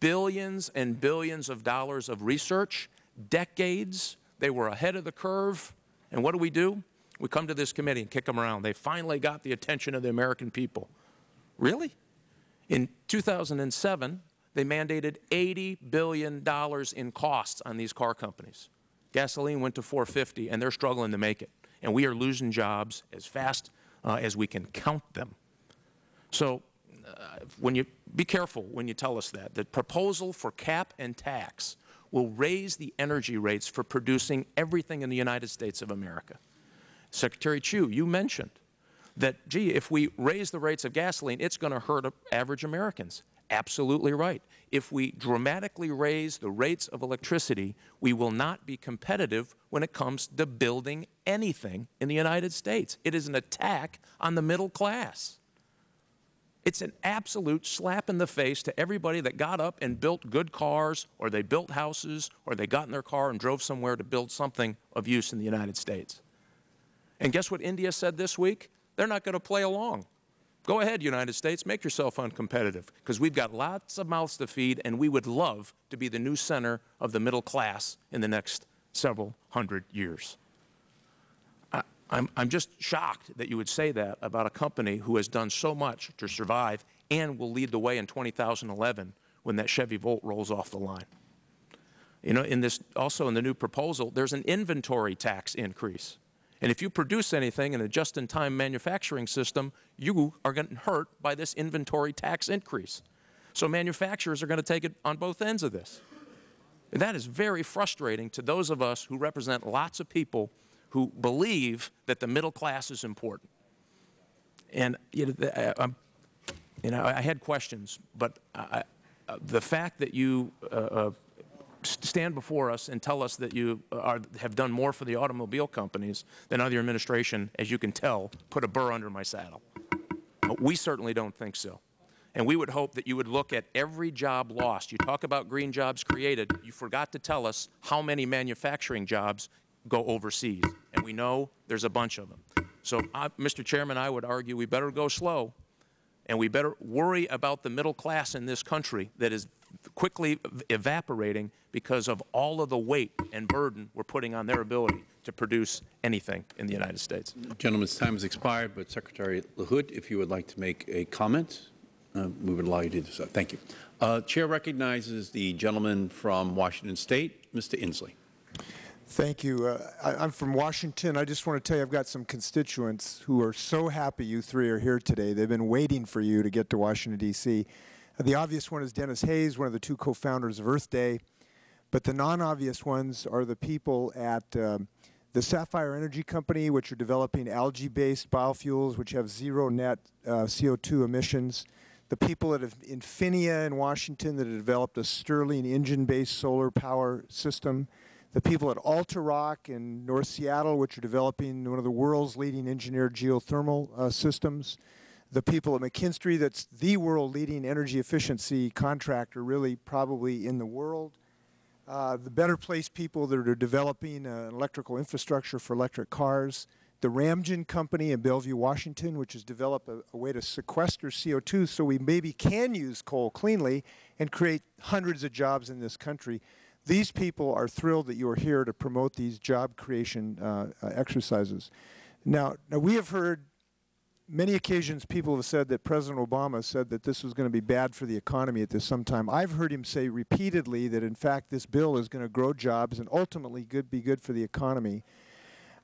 Billions and billions of dollars of research decades. They were ahead of the curve. And what do we do? We come to this committee and kick them around. They finally got the attention of the American people. Really? In two thousand seven, they mandated eighty billion dollars in costs on these car companies. Gasoline went to four fifty, and they're struggling to make it. And we are losing jobs as fast uh, as we can count them. So uh, when you, be careful when you tell us that. The proposal for cap and tax will raise the energy rates for producing everything in the United States of America. Secretary Chu, you mentioned that, gee, if we raise the rates of gasoline, it's going to hurt average Americans. Absolutely right. If we dramatically raise the rates of electricity, we will not be competitive when it comes to building anything in the United States. It is an attack on the middle class. It's an absolute slap in the face to everybody that got up and built good cars, or they built houses, or they got in their car and drove somewhere to build something of use in the United States. And guess what India said this week? They're not going to play along. Go ahead, United States, make yourself uncompetitive, because we've got lots of mouths to feed, and we would love to be the new center of the middle class in the next several hundred years. I, I'm, I'm just shocked that you would say that about a company who has done so much to survive and will lead the way in twenty eleven when that Chevy Volt rolls off the line. You know, in this, also in the new proposal, there's an inventory tax increase. And if you produce anything in a just-in-time manufacturing system, you are getting hurt by this inventory tax increase. So manufacturers are going to take it on both ends of this. And that is very frustrating to those of us who represent lots of people who believe that the middle class is important. And you know, I'm, you know, I had questions, but I, uh, the fact that you uh, uh, stand before us and tell us that you are, have done more for the automobile companies than other administration, as you can tell, put a burr under my saddle. But we certainly don't think so. And we would hope that you would look at every job lost. You talk about green jobs created. You forgot to tell us how many manufacturing jobs go overseas. And we know there's a bunch of them. So, I, Mister Chairman, I would argue we better go slow, and we better worry about the middle class in this country that is quickly evaporating because of all of the weight and burden we're putting on their ability to produce anything in the United States. The gentleman's time has expired, but Secretary LaHood, if you would like to make a comment, uh, we would allow you to do so. Thank you. Uh, Chair recognizes the gentleman from Washington State, Mister Inslee. Thank you. Uh, I, I'm from Washington. I just want to tell you I've got some constituents who are so happy you three are here today. They've been waiting for you to get to Washington, D C The obvious one is Dennis Hayes, one of the two co-founders of Earth Day. But the non-obvious ones are the people at um, the Sapphire Energy Company, which are developing algae-based biofuels, which have zero net uh, C O two emissions. The people at Infinia in Washington that have developed a Stirling engine-based solar power system. The people at Alterock in North Seattle, which are developing one of the world's leading engineered geothermal uh, systems. The people at McKinstry, that's the world-leading energy efficiency contractor, really probably in the world. Uh, the Better Place people that are developing uh, electrical infrastructure for electric cars. The Ramgen Company in Bellevue, Washington, which has developed a, a way to sequester C O two so we maybe can use coal cleanly and create hundreds of jobs in this country. These people are thrilled that you are here to promote these job creation uh, exercises. Now, now, we have heard many occasions people have said that President Obama said that this was going to be bad for the economy at this some time. I've heard him say repeatedly that, in fact, this bill is going to grow jobs and ultimately good, be good for the economy.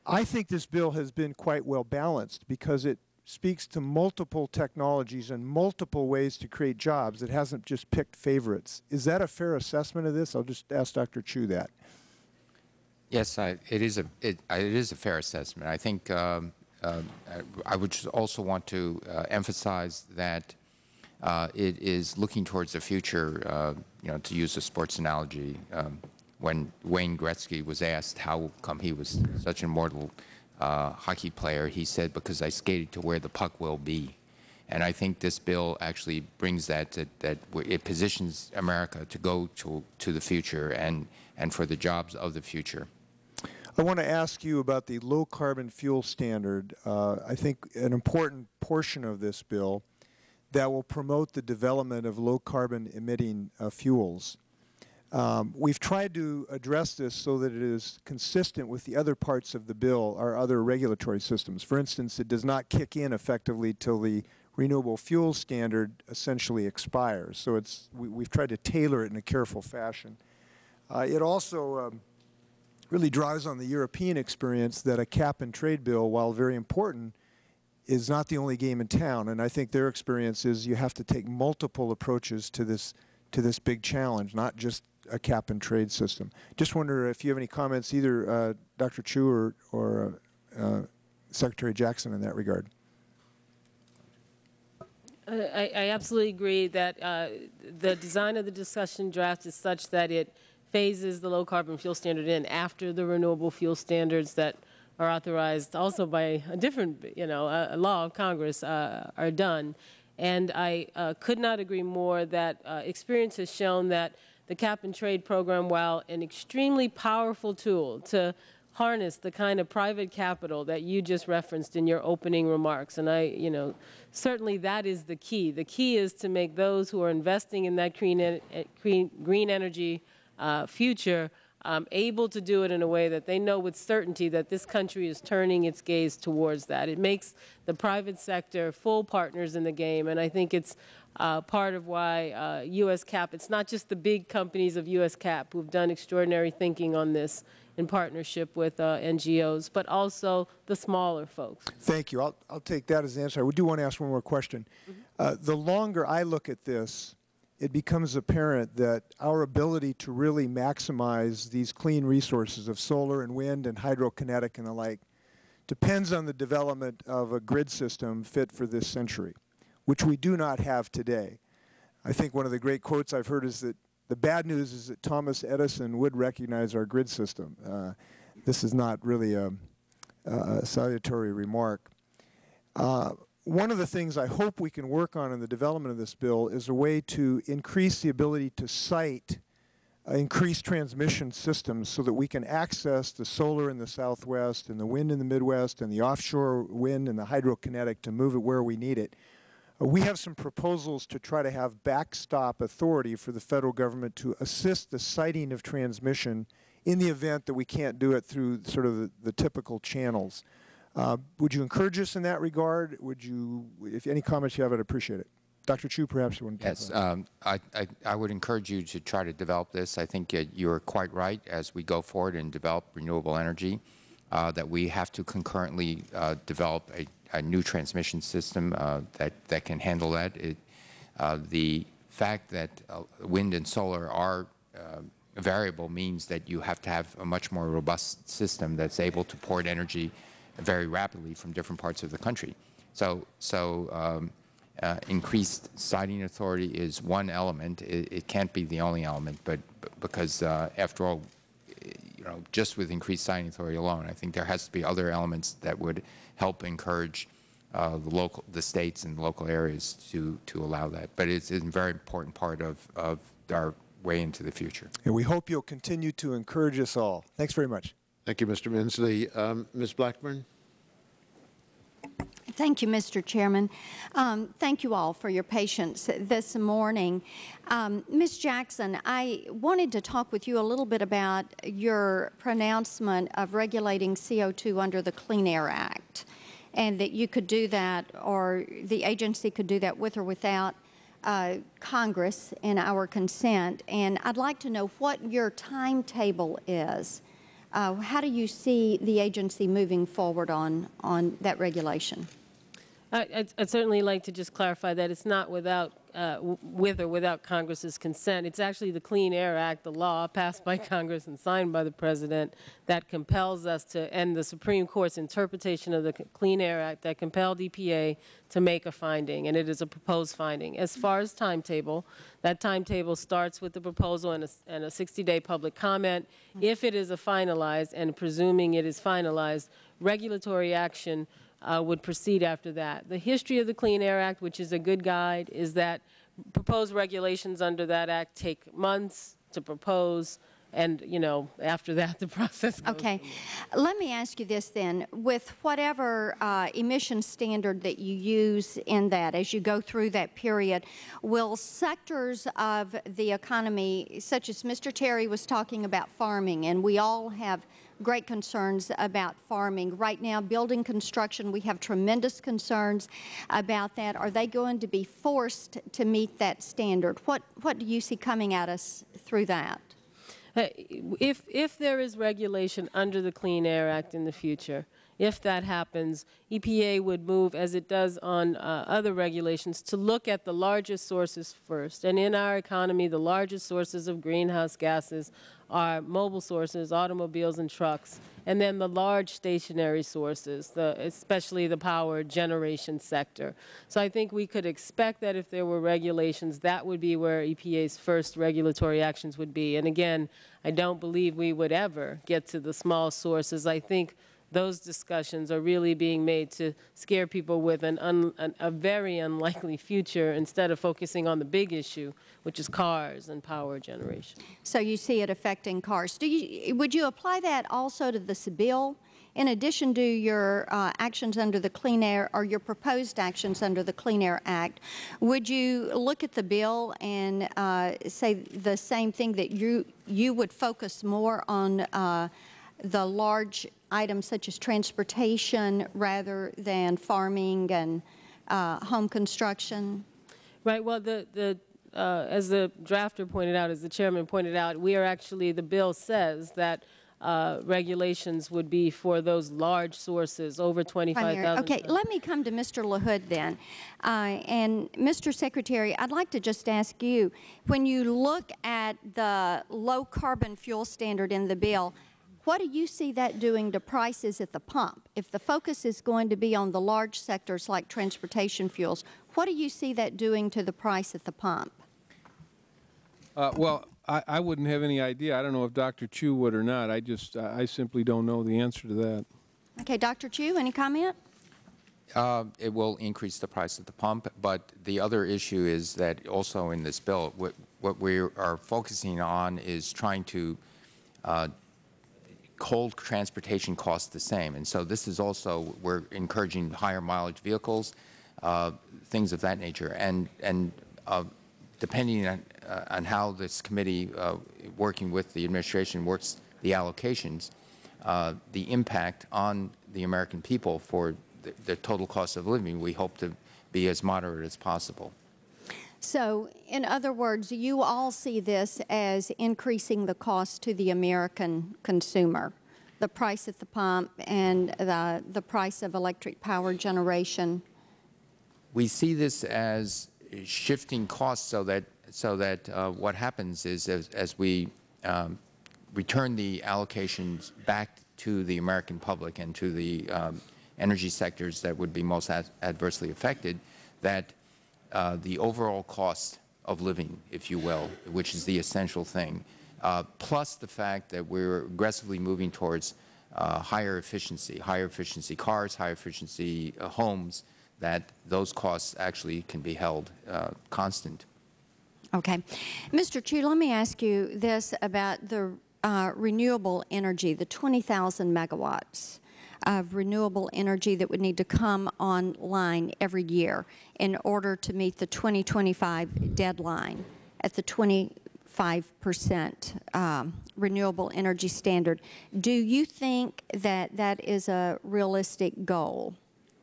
I think this bill has been quite well balanced because it speaks to multiple technologies and multiple ways to create jobs. It hasn't just picked favorites. Is that a fair assessment of this? I'll just ask Doctor Chu that. Yes, I, it, is a, it, it is a fair assessment. I think um, Uh, I would also want to uh, emphasize that uh, it is looking towards the future. Uh, you know, to use a sports analogy, um, when Wayne Gretzky was asked how come he was such an immortal uh, hockey player, he said, "Because I skated to where the puck will be." And I think this bill actually brings that to, that it positions America to go to to the future and and for the jobs of the future. I want to ask you about the low carbon fuel standard, uh, I think an important portion of this bill that will promote the development of low carbon emitting uh, fuels. Um, we've tried to address this so that it is consistent with the other parts of the bill, our other regulatory systems. For instance, it does not kick in effectively till the renewable fuel standard essentially expires. So it's, we, we've tried to tailor it in a careful fashion. Uh, it also um, really draws on the European experience that a cap and trade bill, while very important, is not the only game in town. And I think their experience is you have to take multiple approaches to this, to this big challenge, not just a cap and trade system. Just wonder if you have any comments, either uh, Doctor Chu or, or uh, uh, Secretary Jackson, in that regard. Uh, I, I absolutely agree that uh, the design of the discussion draft is such that it phases the low carbon fuel standard in after the renewable fuel standards that are authorized also by a different, you know, uh, law of Congress uh, are done. And I uh, could not agree more that uh, experience has shown that the cap and trade program, while an extremely powerful tool to harness the kind of private capital that you just referenced in your opening remarks, and I, you know, certainly that is the key. The key is to make those who are investing in that green, en green, green energy uh, future um, able to do it in a way that they know with certainty that this country is turning its gaze towards that. It makes the private sector full partners in the game, and I think it's Uh, part of why uh, U S CAP, it's not just the big companies of U S CAP who've done extraordinary thinking on this in partnership with uh, N G Os, but also the smaller folks. Thank you. I'll, I'll take that as the answer. I do want to ask one more question. Mm-hmm. uh, the longer I look at this, it becomes apparent that our ability to really maximize these clean resources of solar and wind and hydrokinetic and the like depends on the development of a grid system fit for this century, which we do not have today. I think one of the great quotes I've heard is that the bad news is that Thomas Edison would recognize our grid system. Uh, this is not really a, a salutary remark. Uh, one of the things I hope we can work on in the development of this bill is a way to increase the ability to site uh, increased transmission systems so that we can access the solar in the Southwest and the wind in the Midwest and the offshore wind and the hydrokinetic to move it where we need it. We have some proposals to try to have backstop authority for the federal government to assist the siting of transmission in the event that we can't do it through sort of the, the typical channels. Uh, would you encourage us in that regard? Would you, if any comments you have, I'd appreciate it. Doctor Chu, perhaps you want to talk about that. Yes, um, I, I, I would encourage you to try to develop this. I think uh, you are quite right as we go forward and develop renewable energy, uh, that we have to concurrently uh, develop a a new transmission system uh, that, that can handle that. It, uh, the fact that uh, wind and solar are uh, variable means that you have to have a much more robust system that's able to port energy very rapidly from different parts of the country. So, so um, uh, increased siting authority is one element. It, it can't be the only element, but, but because uh, after all, you know, just with increased siting authority alone, I think there has to be other elements that would help encourage uh, the local, the states and local areas to to allow that. But it's, it's a very important part of of our way into the future. And we hope you'll continue to encourage us all. Thanks very much. Thank you, Mister Minsley. Um, Miz Blackburn. Thank you, Mister Chairman. Um, thank you all for your patience this morning. Um, Miz Jackson, I wanted to talk with you a little bit about your pronouncement of regulating C O two under the Clean Air Act, and that you could do that, or the agency could do that with or without uh, Congress and our consent. And I'd like to know what your timetable is. Uh, how do you see the agency moving forward on, on that regulation? I, I'd, I'd certainly like to just clarify that it's not without, uh, with or without Congress's consent. It's actually the Clean Air Act, the law passed by Congress and signed by the President, that compels us to, and the Supreme Court's interpretation of the Clean Air Act that compelled E P A to make a finding, and it is a proposed finding. As far as timetable, that timetable starts with the proposal and a, and a sixty-day public comment. If it is a finalized, and presuming it is finalized, regulatory action Uh, would proceed after that. The history of the Clean Air Act, which is a good guide, is that proposed regulations under that act take months to propose. and, you know, after that, the process goes. Okay. Let me ask you this then. With whatever uh, emission standard that you use in that, as you go through that period, will sectors of the economy, such as Mister Terry was talking about farming, and we all have great concerns about farming. Right now, building construction, we have tremendous concerns about that. Are they going to be forced to meet that standard? What, what do you see coming at us through that? If, if there is regulation under the Clean Air Act in the future, if that happens, E P A would move, as it does on uh, other regulations, to look at the largest sources first. And in our economy, the largest sources of greenhouse gases are mobile sources, automobiles and trucks, and then the large stationary sources, the, especially the power generation sector. So I think we could expect that if there were regulations, that would be where E P A's first regulatory actions would be. And again, I don't believe we would ever get to the small sources. I think those discussions are really being made to scare people with an un, an, a very unlikely future instead of focusing on the big issue, which is cars and power generation. So you see it affecting cars. Do you, would you apply that also to this bill? In addition to your uh, actions under the Clean Air, or your proposed actions under the Clean Air Act, would you look at the bill and uh, say the same thing, that you, you would focus more on uh, the large items such as transportation rather than farming and uh, home construction? Right. Well, the, the, uh, as the drafter pointed out, as the chairman pointed out, we are actually, the bill says that uh, regulations would be for those large sources over twenty-five thousand. Okay. Let me come to Mister LaHood then. Uh, and Mister Secretary, I'd like to just ask you, when you look at the low carbon fuel standard in the bill, what do you see that doing to prices at the pump? If the focus is going to be on the large sectors like transportation fuels, what do you see that doing to the price at the pump? Uh, well, I, I wouldn't have any idea. I don't know if Doctor Chu would or not. I just, I simply don't know the answer to that. Okay, Doctor Chu, any comment? Uh, it will increase the price at the pump, but the other issue is that also in this bill, what, what we are focusing on is trying to uh, cold transportation costs the same, and so this is also, we're encouraging higher mileage vehicles, uh, things of that nature, and and uh, depending on, uh, on how this committee, uh, working with the administration, works the allocations, uh, the impact on the American people for the, the total cost of living, we hope to be as moderate as possible. So, in other words, you all see this as increasing the cost to the American consumer, the price at the pump and the, the price of electric power generation? We see this as shifting costs so that, so that uh, what happens is as, as we um, return the allocations back to the American public and to the um, energy sectors that would be most ad adversely affected, that Uh, the overall cost of living, if you will, which is the essential thing, uh, plus the fact that we're aggressively moving towards uh, higher efficiency, higher efficiency cars, higher efficiency uh, homes, that those costs actually can be held uh, constant. Okay. Mister Chu, let me ask you this about the uh, renewable energy, the twenty thousand megawatts. Of renewable energy that would need to come online every year in order to meet the twenty twenty-five deadline at the twenty-five percent um, renewable energy standard. Do you think that that is a realistic goal?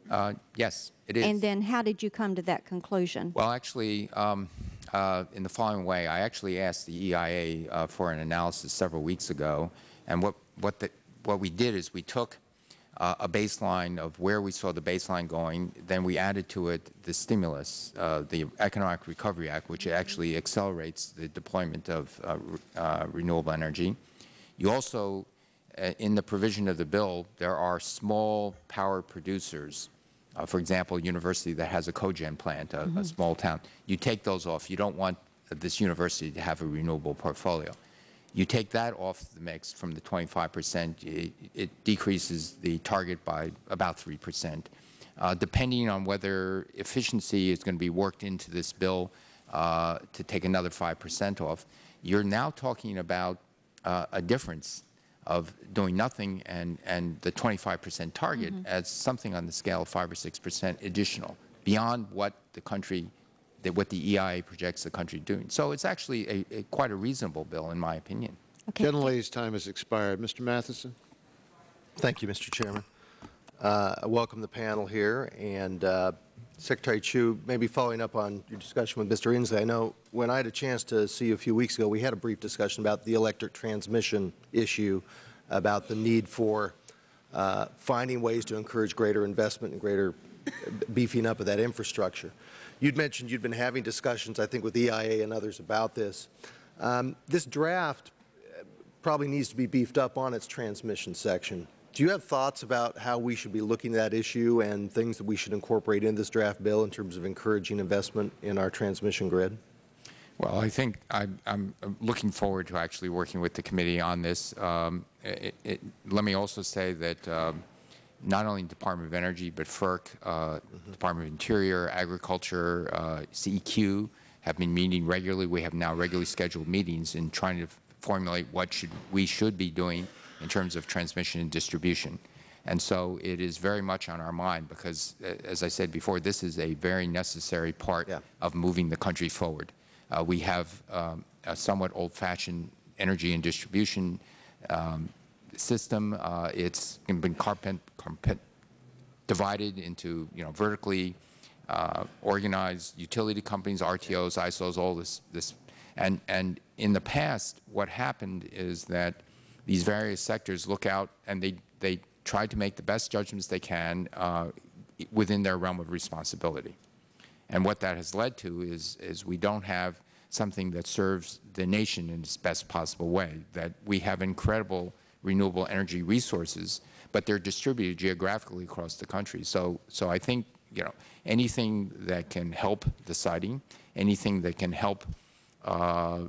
Uh, yes, it is. And then how did you come to that conclusion? Well, actually, um, uh, in the following way, I actually asked the E I A uh, for an analysis several weeks ago, and what, what, the, what we did is we took Uh, a baseline of where we saw the baseline going, then we added to it the stimulus, uh, the Economic Recovery Act, which actually accelerates the deployment of uh, uh, renewable energy. You also, uh, in the provision of the bill, there are small power producers. Uh, for example, a university that has a cogen plant, a, mm-hmm. a small town. You take those off. You don't want this university to have a renewable portfolio. You take that off the mix from the twenty-five percent, it, it decreases the target by about three percent. Uh, depending on whether efficiency is going to be worked into this bill uh, to take another five percent off, you're now talking about uh, a difference of doing nothing and, and the twenty-five percent target mm-hmm. as something on the scale of five or six percent additional beyond what the country, that what the E I A projects the country doing. So it's actually a, a, quite a reasonable bill, in my opinion. Okay. General Leahy's time has expired. Mister Matheson. Thank you, Mister Chairman. Uh, I welcome the panel here. And uh, Secretary Chu, maybe following up on your discussion with Mister Inslee, I know when I had a chance to see you a few weeks ago, we had a brief discussion about the electric transmission issue, about the need for uh, finding ways to encourage greater investment and greater beefing up of that infrastructure. You'd mentioned you'd been having discussions, I think, with E I A and others about this. Um, this draft probably needs to be beefed up on its transmission section. Do you have thoughts about how we should be looking at that issue and things that we should incorporate in this draft bill in terms of encouraging investment in our transmission grid? Well, I think I'm, I'm looking forward to actually working with the committee on this. Um, it, it, let me also say that um, not only Department of Energy, but FERC, uh, mm-hmm. Department of Interior, Agriculture, uh, C E Q have been meeting regularly. We have now regularly scheduled meetings in trying to formulate what should, we should be doing in terms of transmission and distribution. And so it is very much on our mind because, as I said before, this is a very necessary part yeah. of moving the country forward. Uh, we have um, a somewhat old-fashioned energy and distribution um, system. Uh, it's been carpent, carpent divided into, you know, vertically uh, organized utility companies, R T Os, I S Os, all this. this. And, and in the past, what happened is that these various sectors look out and they, they try to make the best judgments they can uh, within their realm of responsibility. And what that has led to is, is we don't have something that serves the nation in its best possible way, that we have incredible renewable energy resources, but they're distributed geographically across the country. So, so I think, you know, anything that can help the siting, anything that can help uh,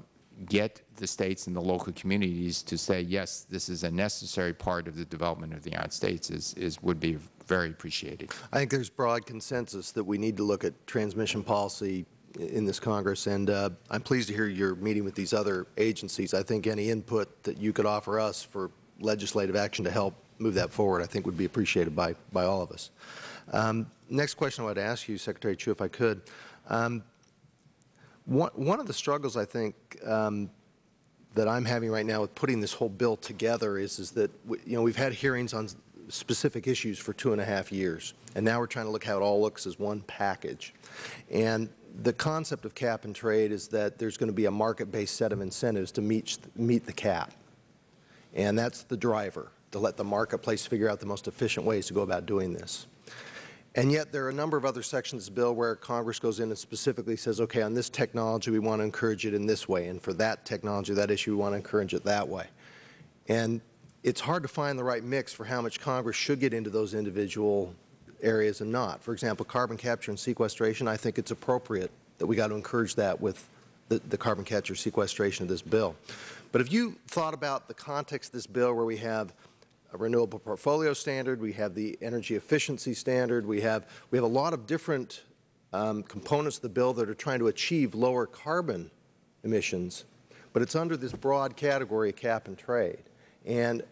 get the states and the local communities to say, yes, this is a necessary part of the development of the United States is, is would be very appreciated. I think there's broad consensus that we need to look at transmission policy in this Congress, and uh, I'm pleased to hear you're meeting with these other agencies. I think any input that you could offer us for legislative action to help move that forward, I think would be appreciated by, by all of us. Um, next question I would ask you, Secretary Chu, if I could. Um, one, one of the struggles I think um, that I'm having right now with putting this whole bill together is, is that we, you know, we've had hearings on specific issues for two and a half years, and now we're trying to look how it all looks as one package. And the concept of cap and trade is that there's going to be a market-based set of incentives to meet, meet the cap, and that's the driver, to let the marketplace figure out the most efficient ways to go about doing this. And yet there are a number of other sections of this bill where Congress goes in and specifically says, okay, on this technology we want to encourage it in this way, and for that technology, that issue, we want to encourage it that way. And it's hard to find the right mix for how much Congress should get into those individual areas and not. For example, carbon capture and sequestration, I think it's appropriate that we got to encourage that with the, the carbon capture sequestration of this bill. But if you thought about the context of this bill where we have a renewable portfolio standard, we have the energy efficiency standard, we have, we have a lot of different um, components of the bill that are trying to achieve lower carbon emissions, but it's under this broad category of cap and trade. And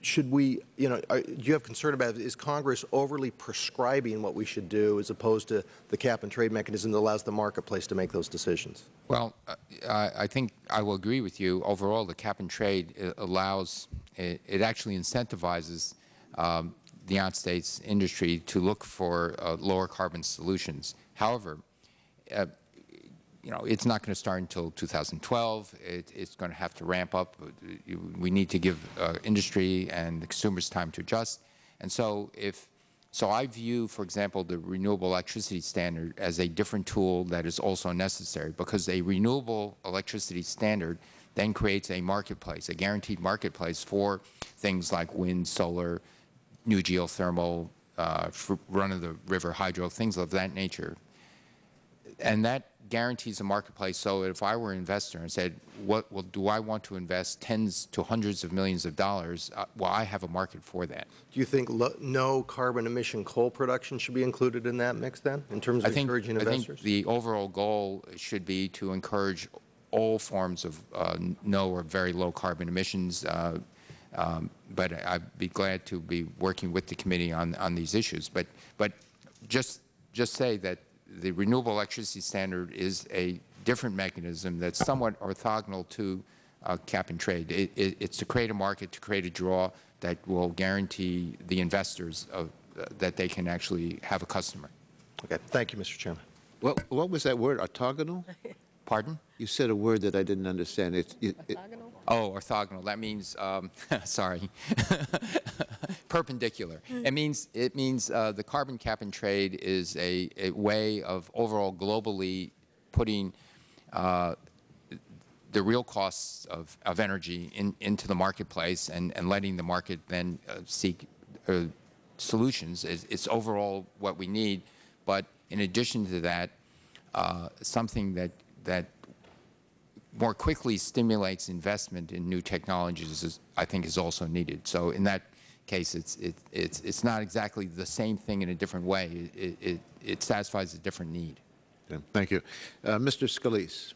should we, you know, are, do you have concern about, is Congress overly prescribing what we should do as opposed to the cap and trade mechanism that allows the marketplace to make those decisions? Well, I, I think I will agree with you. Overall, the cap and trade allows, it, it actually incentivizes um, the United States industry to look for uh, lower carbon solutions. However, uh, you know, it's not going to start until two thousand twelve. It, it's going to have to ramp up. We need to give uh, industry and the consumers time to adjust. And so, if so, I view, for example, the renewable electricity standard as a different tool that is also necessary because a renewable electricity standard then creates a marketplace, a guaranteed marketplace for things like wind, solar, new geothermal, uh, run-of-the-river hydro, things of that nature. And that guarantees a marketplace. So if I were an investor and said, what well, do I want to invest tens to hundreds of millions of dollars, uh, well, I have a market for that. Do you think lo no carbon emission coal production should be included in that mix then, in terms of I think, encouraging investors? I think the overall goal should be to encourage all forms of uh, no or very low carbon emissions. Uh, um, but I'd be glad to be working with the committee on on these issues. But but just just say that the renewable electricity standard is a different mechanism that's somewhat orthogonal to uh, cap and trade. It, it, it's to create a market, to create a draw that will guarantee the investors of, uh, that they can actually have a customer. Okay. Thank you, Mister Chairman. What, what was that word, orthogonal? Pardon? You said a word that I didn't understand. It, it, it, orthogonal? Oh, orthogonal. That means, um, sorry, perpendicular. It means, it means uh, the carbon cap and trade is a, a way of overall globally putting uh, the real costs of, of energy in, into the marketplace and, and letting the market then uh, seek uh, solutions. It's, it's overall what we need. But in addition to that, uh, something that, that more quickly stimulates investment in new technologies is, I think, is also needed. So in that case, it's, it, it's, it's not exactly the same thing in a different way. It, it, it satisfies a different need. Yeah, thank you. Uh, Mister Scalise.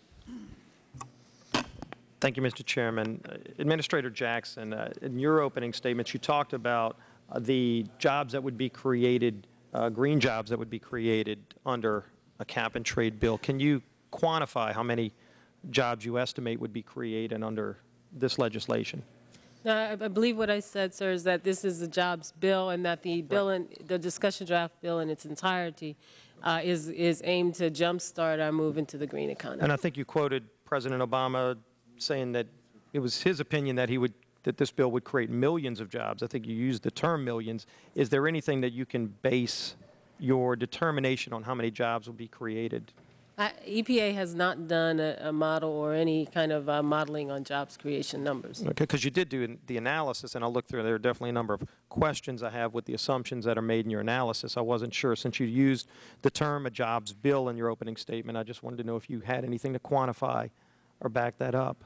Thank you, Mister Chairman. Uh, Administrator Jackson, uh, in your opening statements, you talked about uh, the jobs that would be created, uh, green jobs that would be created under a cap and trade bill. Can you quantify how many jobs you estimate would be created under this legislation? No, I, I believe what I said, sir, is that this is a jobs bill and that the bill, right. in, the discussion draft bill in its entirety uh, is, is aimed to jumpstart our move into the green economy. And I think you quoted President Obama saying that it was his opinion that he would, that this bill would create millions of jobs. I think you used the term millions. Is there anything that you can base your determination on how many jobs will be created? I, E P A has not done a, a model or any kind of uh, modeling on jobs creation numbers. Okay, because you did do the analysis, and I'll look through. There are definitely a number of questions I have with the assumptions that are made in your analysis. I wasn't sure, since you used the term a jobs bill in your opening statement, I just wanted to know if you had anything to quantify or back that up.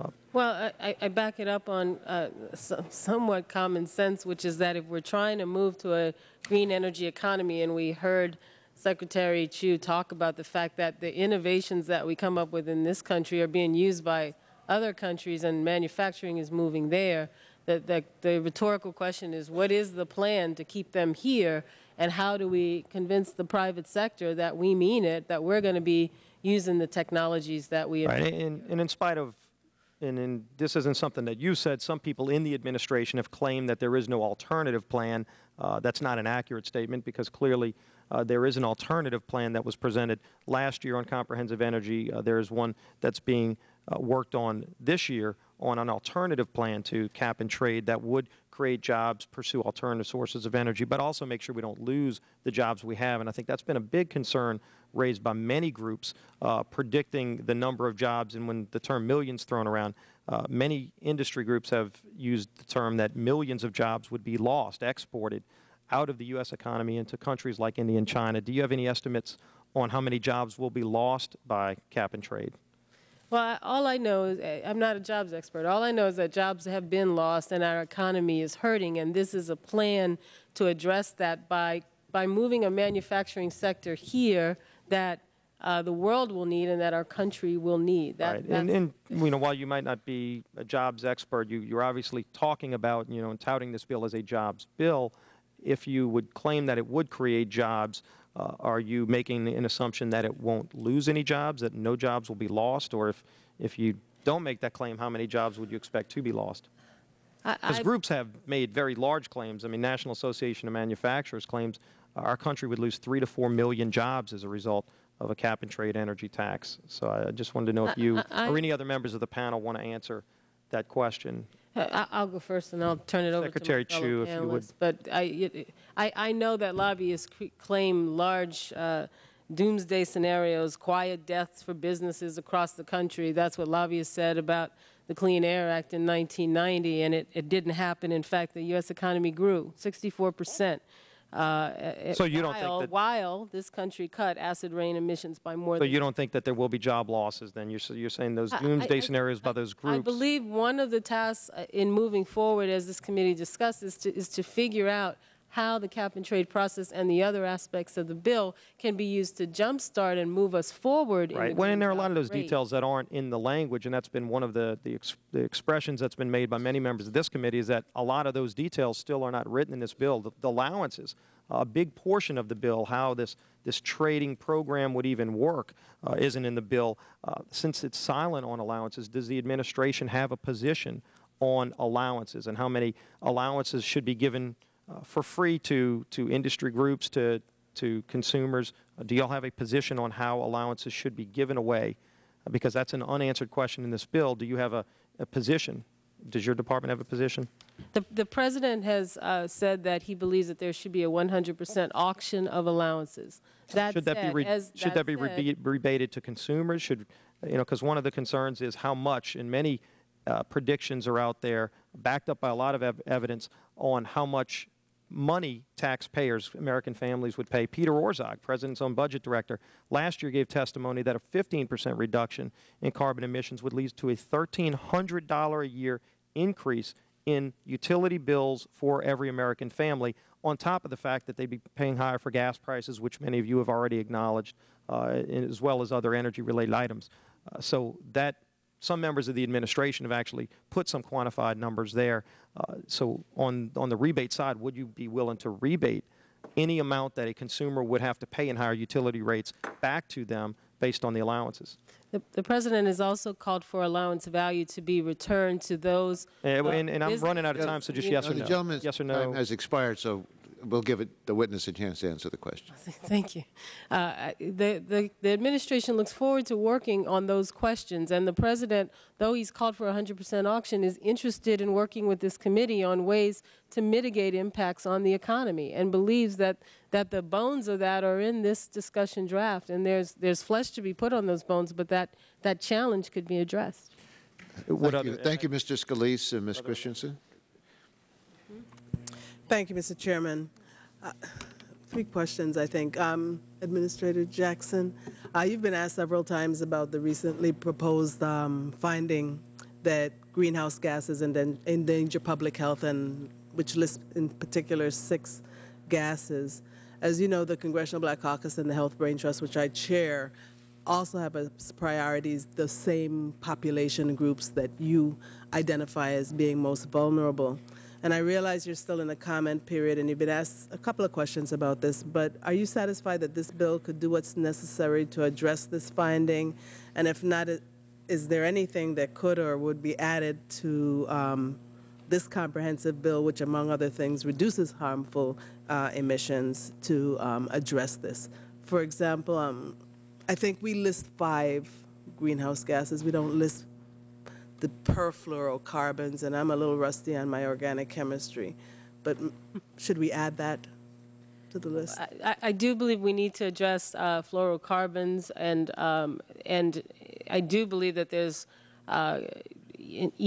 Uh, well, I, I back it up on uh, some, somewhat common sense, which is that if we're trying to move to a green energy economy, and we heard Secretary Chu talk about the fact that the innovations that we come up with in this country are being used by other countries and manufacturing is moving there, the, the, the rhetorical question is, what is the plan to keep them here, and how do we convince the private sector that we mean it, that we're going to be using the technologies that we have. Right. And, and in spite of, and in, this isn't something that you said, some people in the administration have claimed that there is no alternative plan. Uh, that's not an accurate statement, because clearly uh, there is an alternative plan that was presented last year on comprehensive energy. Uh, there is one that's being uh, worked on this year on an alternative plan to cap and trade that would create jobs, pursue alternative sources of energy, but also make sure we don't lose the jobs we have. And I think that's been a big concern raised by many groups, uh, predicting the number of jobs. And when the term millions thrown around, uh, many industry groups have used the term that millions of jobs would be lost, exported out of the U S economy into countries like India and China. Do you have any estimates on how many jobs will be lost by cap and trade? Well, all I know is, I'm not a jobs expert, all I know is that jobs have been lost and our economy is hurting, and this is a plan to address that by, by moving a manufacturing sector here that uh, the world will need and that our country will need. That, right. And, and you know, while you might not be a jobs expert, you, you're obviously talking about, you know, and touting this bill as a jobs bill. If you would claim that it would create jobs, Uh, are you making an assumption that it won't lose any jobs, that no jobs will be lost? Or if, if you don't make that claim, how many jobs would you expect to be lost? Because groups have made very large claims. I mean, National Association of Manufacturers claims our country would lose three to four million jobs as a result of a cap-and-trade energy tax. So I just wanted to know if you I, I, or any other members of the panel want to answer that question. I'll go first, and I'll turn it over Secretary to my fellow Chu, if you would. But I, I, I know that lobbyists claim large uh, doomsday scenarios, quiet deaths for businesses across the country. That's what lobbyists said about the Clean Air Act in nineteen ninety, and it, it didn't happen. In fact, the U S economy grew sixty-four percent. Uh, so you while, don't think that while this country cut acid rain emissions by more so than... So you don't think that there will be job losses then? You're, you're saying those doomsday I, I, scenarios I, by those groups... I believe one of the tasks in moving forward, as this committee discussed, is to, is to figure out how the cap and trade process and the other aspects of the bill can be used to jumpstart and move us forward. Right. In the well, and there are a lot of those rate. details that aren't in the language, and that's been one of the, the, ex the expressions that's been made by many members of this committee, is that a lot of those details still are not written in this bill. The, the allowances, a big portion of the bill, how this, this trading program would even work, uh, isn't in the bill. Uh, since it's silent on allowances, does the administration have a position on allowances and how many allowances should be given Uh, for free to, to industry groups, to, to consumers? Uh, do you all have a position on how allowances should be given away? Uh, because that's an unanswered question in this bill. Do you have a, a position? Does your department have a position? The, the President has uh, said that he believes that there should be a one hundred percent auction of allowances. That should that said, be, as should that that be rebated to consumers? Should, you know, because one of the concerns is how much, and many uh, predictions are out there, backed up by a lot of ev evidence on how much money taxpayers, American families, would pay. Peter Orzog, President's own budget director, last year gave testimony that a fifteen percent reduction in carbon emissions would lead to a thirteen hundred dollars a year increase in utility bills for every American family, on top of the fact that they'd be paying higher for gas prices, which many of you have already acknowledged, uh, as well as other energy-related items. Uh, so that some members of the administration have actually put some quantified numbers there. Uh, so on, on the rebate side, would you be willing to rebate any amount that a consumer would have to pay in higher utility rates back to them based on the allowances? The, the President has also called for allowance value to be returned to those. And, uh, and, and I'm running out of time, so just yes or no. The gentleman's yes or no. time has expired, so we'll give it, the witness a chance to answer the question. Thank you. Uh, the, the, the administration looks forward to working on those questions, and the President, though he's called for one hundred percent auction, is interested in working with this committee on ways to mitigate impacts on the economy, and believes that, that the bones of that are in this discussion draft, and there's, there's flesh to be put on those bones, but that, that challenge could be addressed. Thank, other, you. Thank uh, you, Mister Scalise and Miz Christensen. Thank you, Mister Chairman. Uh, three questions, I think. Um, Administrator Jackson, uh, you've been asked several times about the recently proposed um, finding that greenhouse gases endanger public health, and which lists in particular six gases. As you know, the Congressional Black Caucus and the Health Brain Trust, which I chair, also have as priorities the same population groups that you identify as being most vulnerable. And I realize you're still in the comment period, and you've been asked a couple of questions about this, but are you satisfied that this bill could do what's necessary to address this finding? And if not, is there anything that could or would be added to um, this comprehensive bill, which, among other things, reduces harmful uh, emissions to um, address this? For example, um, I think we list five greenhouse gases. We don't list the perfluorocarbons, and I'm a little rusty on my organic chemistry, but should we add that to the list? I, I do believe we need to address uh, fluorocarbons, and um, and I do believe that there's uh,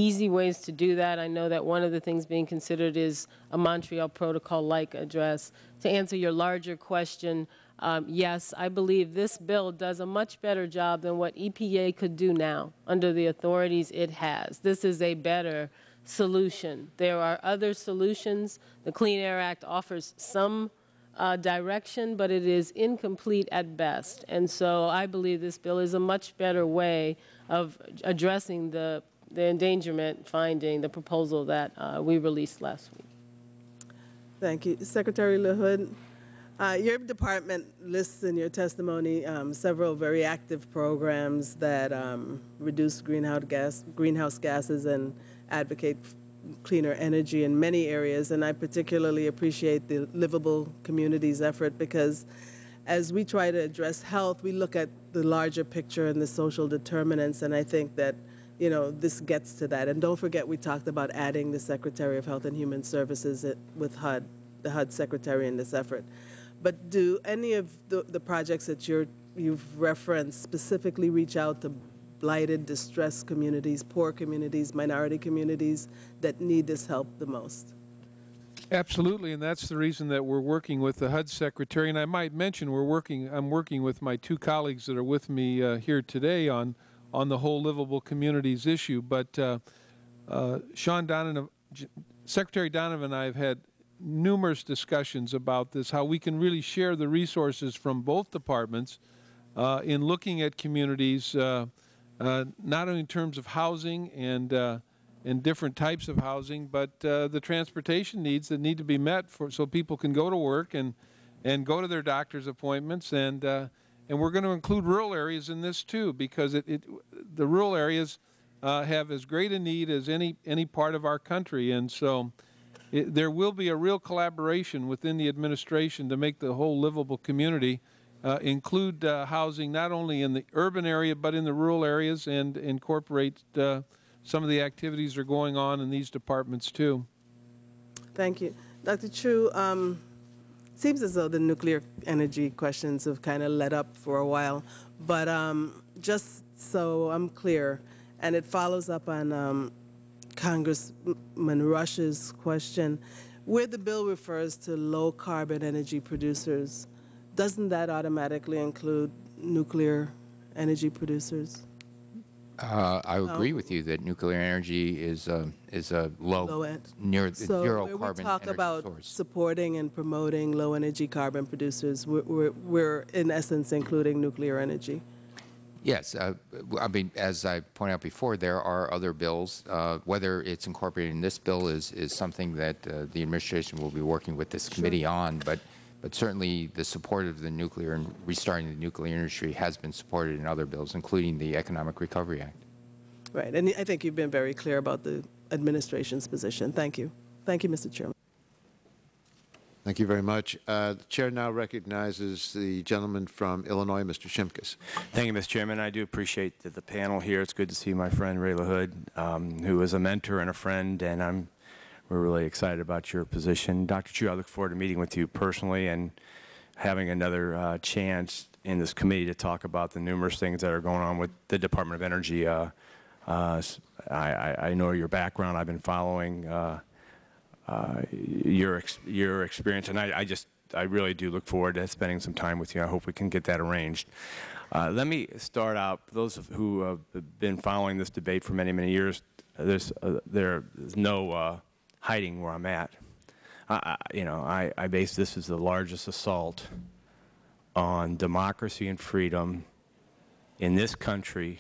easy ways to do that. I know that one of the things being considered is a Montreal Protocol-like address. To answer your larger question, Um, yes, I believe this bill does a much better job than what E P A could do now under the authorities it has. This is a better solution. There are other solutions. The Clean Air Act offers some uh, direction, but it is incomplete at best. And so I believe this bill is a much better way of addressing the, the endangerment finding, the proposal that uh, we released last week. Thank you. Secretary LaHood. Uh, your department lists in your testimony um, several very active programs that um, reduce greenhouse gas, greenhouse gases and advocate cleaner energy in many areas. And I particularly appreciate the Livable Communities effort, because as we try to address health, we look at the larger picture and the social determinants. And I think that, you know, this gets to that. And don't forget, we talked about adding the Secretary of Health and Human Services at, with H U D, the H U D Secretary, in this effort. But do any of the, the projects that you're, you've referenced specifically reach out to blighted, distressed communities, poor communities, minority communities that need this help the most? Absolutely, and that's the reason that we're working with the H U D Secretary. And I might mention we're working, I'm working with my two colleagues that are with me uh, here today on, on the whole livable communities issue. But uh, uh, Sean Donovan, Secretary Donovan and I have had numerous discussions about this, how we can really share the resources from both departments uh, in looking at communities, uh, uh, not only in terms of housing and, uh, and different types of housing, but uh, the transportation needs that need to be met for, so people can go to work and, and go to their doctor's appointments. And, uh, and we're going to include rural areas in this, too, because it, it, the rural areas uh, have as great a need as any, any part of our country. And so It, there will be a real collaboration within the administration to make the whole livable community uh, include uh, housing not only in the urban area but in the rural areas, and incorporate uh, some of the activities that are going on in these departments too. Thank you. Doctor Chu, um, it seems as though the nuclear energy questions have kind of let up for a while, but um, just so I'm clear, and it follows up on um, Congressman Rush's question, where the bill refers to low-carbon energy producers, doesn't that automatically include nuclear energy producers? Uh, I oh. agree with you that nuclear energy is a, is a low, low near the so zero carbon energy source. So we talk about source. supporting and promoting low-energy carbon producers. We're, we're, we're, in essence, including nuclear energy. Yes. Uh, I mean, as I pointed out before, there are other bills. Uh, whether it's incorporated in this bill is, is something that uh, the administration will be working with this committee sure. on, but, but certainly the support of the nuclear and restarting the nuclear industry has been supported in other bills, including the Economic Recovery Act. Right. And I think you've been very clear about the administration's position. Thank you. Thank you, Mister Chairman. Thank you very much. Uh, the Chair now recognizes the gentleman from Illinois, Mister Shimkus. Thank you, Mister Chairman. I do appreciate the, the panel here. It's good to see my friend Ray LaHood, um, who is a mentor and a friend, and I'm, we're really excited about your position. Doctor Chu, I look forward to meeting with you personally and having another uh, chance in this committee to talk about the numerous things that are going on with the Department of Energy. Uh, uh, I, I know your background. I've been following uh, Uh, your ex your experience, and I, I just I really do look forward to spending some time with you. I hope we can get that arranged. Uh, let me start out. For those of who have been following this debate for many many years, there's uh, there's no uh, hiding where I'm at. I, I, you know, I, I base this as the largest assault on democracy and freedom in this country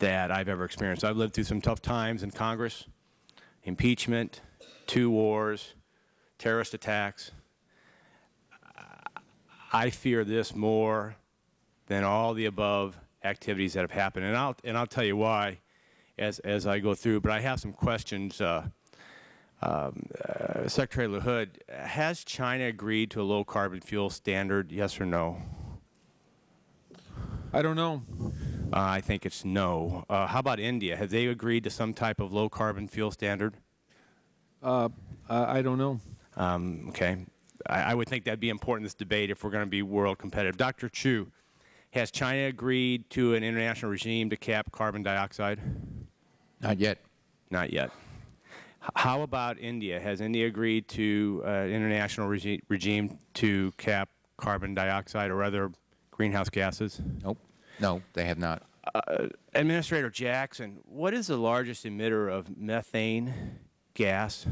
that I've ever experienced. I've lived through some tough times in Congress, impeachment, two wars, terrorist attacks. I fear this more than all the above activities that have happened, and I'll and I'll tell you why as as I go through. But I have some questions. Uh, um, uh, Secretary LaHood, has China agreed to a low carbon fuel standard? Yes or no? I don't know. Uh, I think it's no. Uh, how about India? Have they agreed to some type of low carbon fuel standard? Uh, I don't know. Um, okay. I, I would think that would be important in this debate if we're going to be world competitive. Doctor Chu, has China agreed to an international regime to cap carbon dioxide? Not yet. Not yet. H how about India? Has India agreed to an uh, international regi regime to cap carbon dioxide or other greenhouse gases? Nope. No, they have not. Uh, Administrator Jackson, what is the largest emitter of methane gas?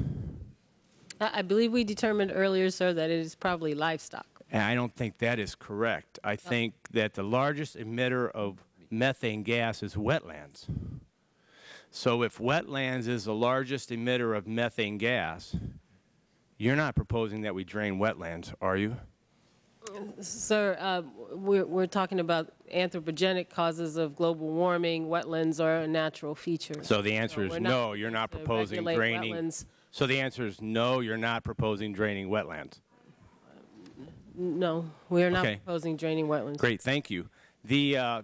I believe we determined earlier, sir, that it is probably livestock. And I don't think that is correct. I think that the largest emitter of methane gas is wetlands. So if wetlands is the largest emitter of methane gas, you're not proposing that we drain wetlands, are you? Sir, uh, we're, we're talking about anthropogenic causes of global warming. Wetlands are a natural feature. So the answer so is no, you're not proposing draining. Wetlands. So the answer is no, you're not proposing draining wetlands. No, we are not okay. proposing draining wetlands. Great, thank you. The, uh,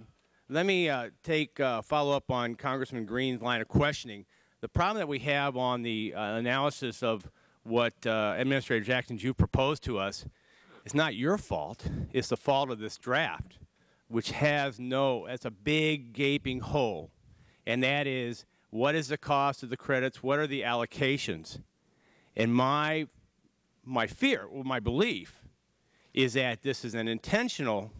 let me uh, take uh, follow up on Congressman Green's line of questioning. The problem that we have on the uh, analysis of what uh, Administrator Jackson, you proposed to us, it's not your fault. It's the fault of this draft, which has no, that's a big gaping hole. And that is, what is the cost of the credits? What are the allocations? And my, my fear, or my belief, is that this is an intentional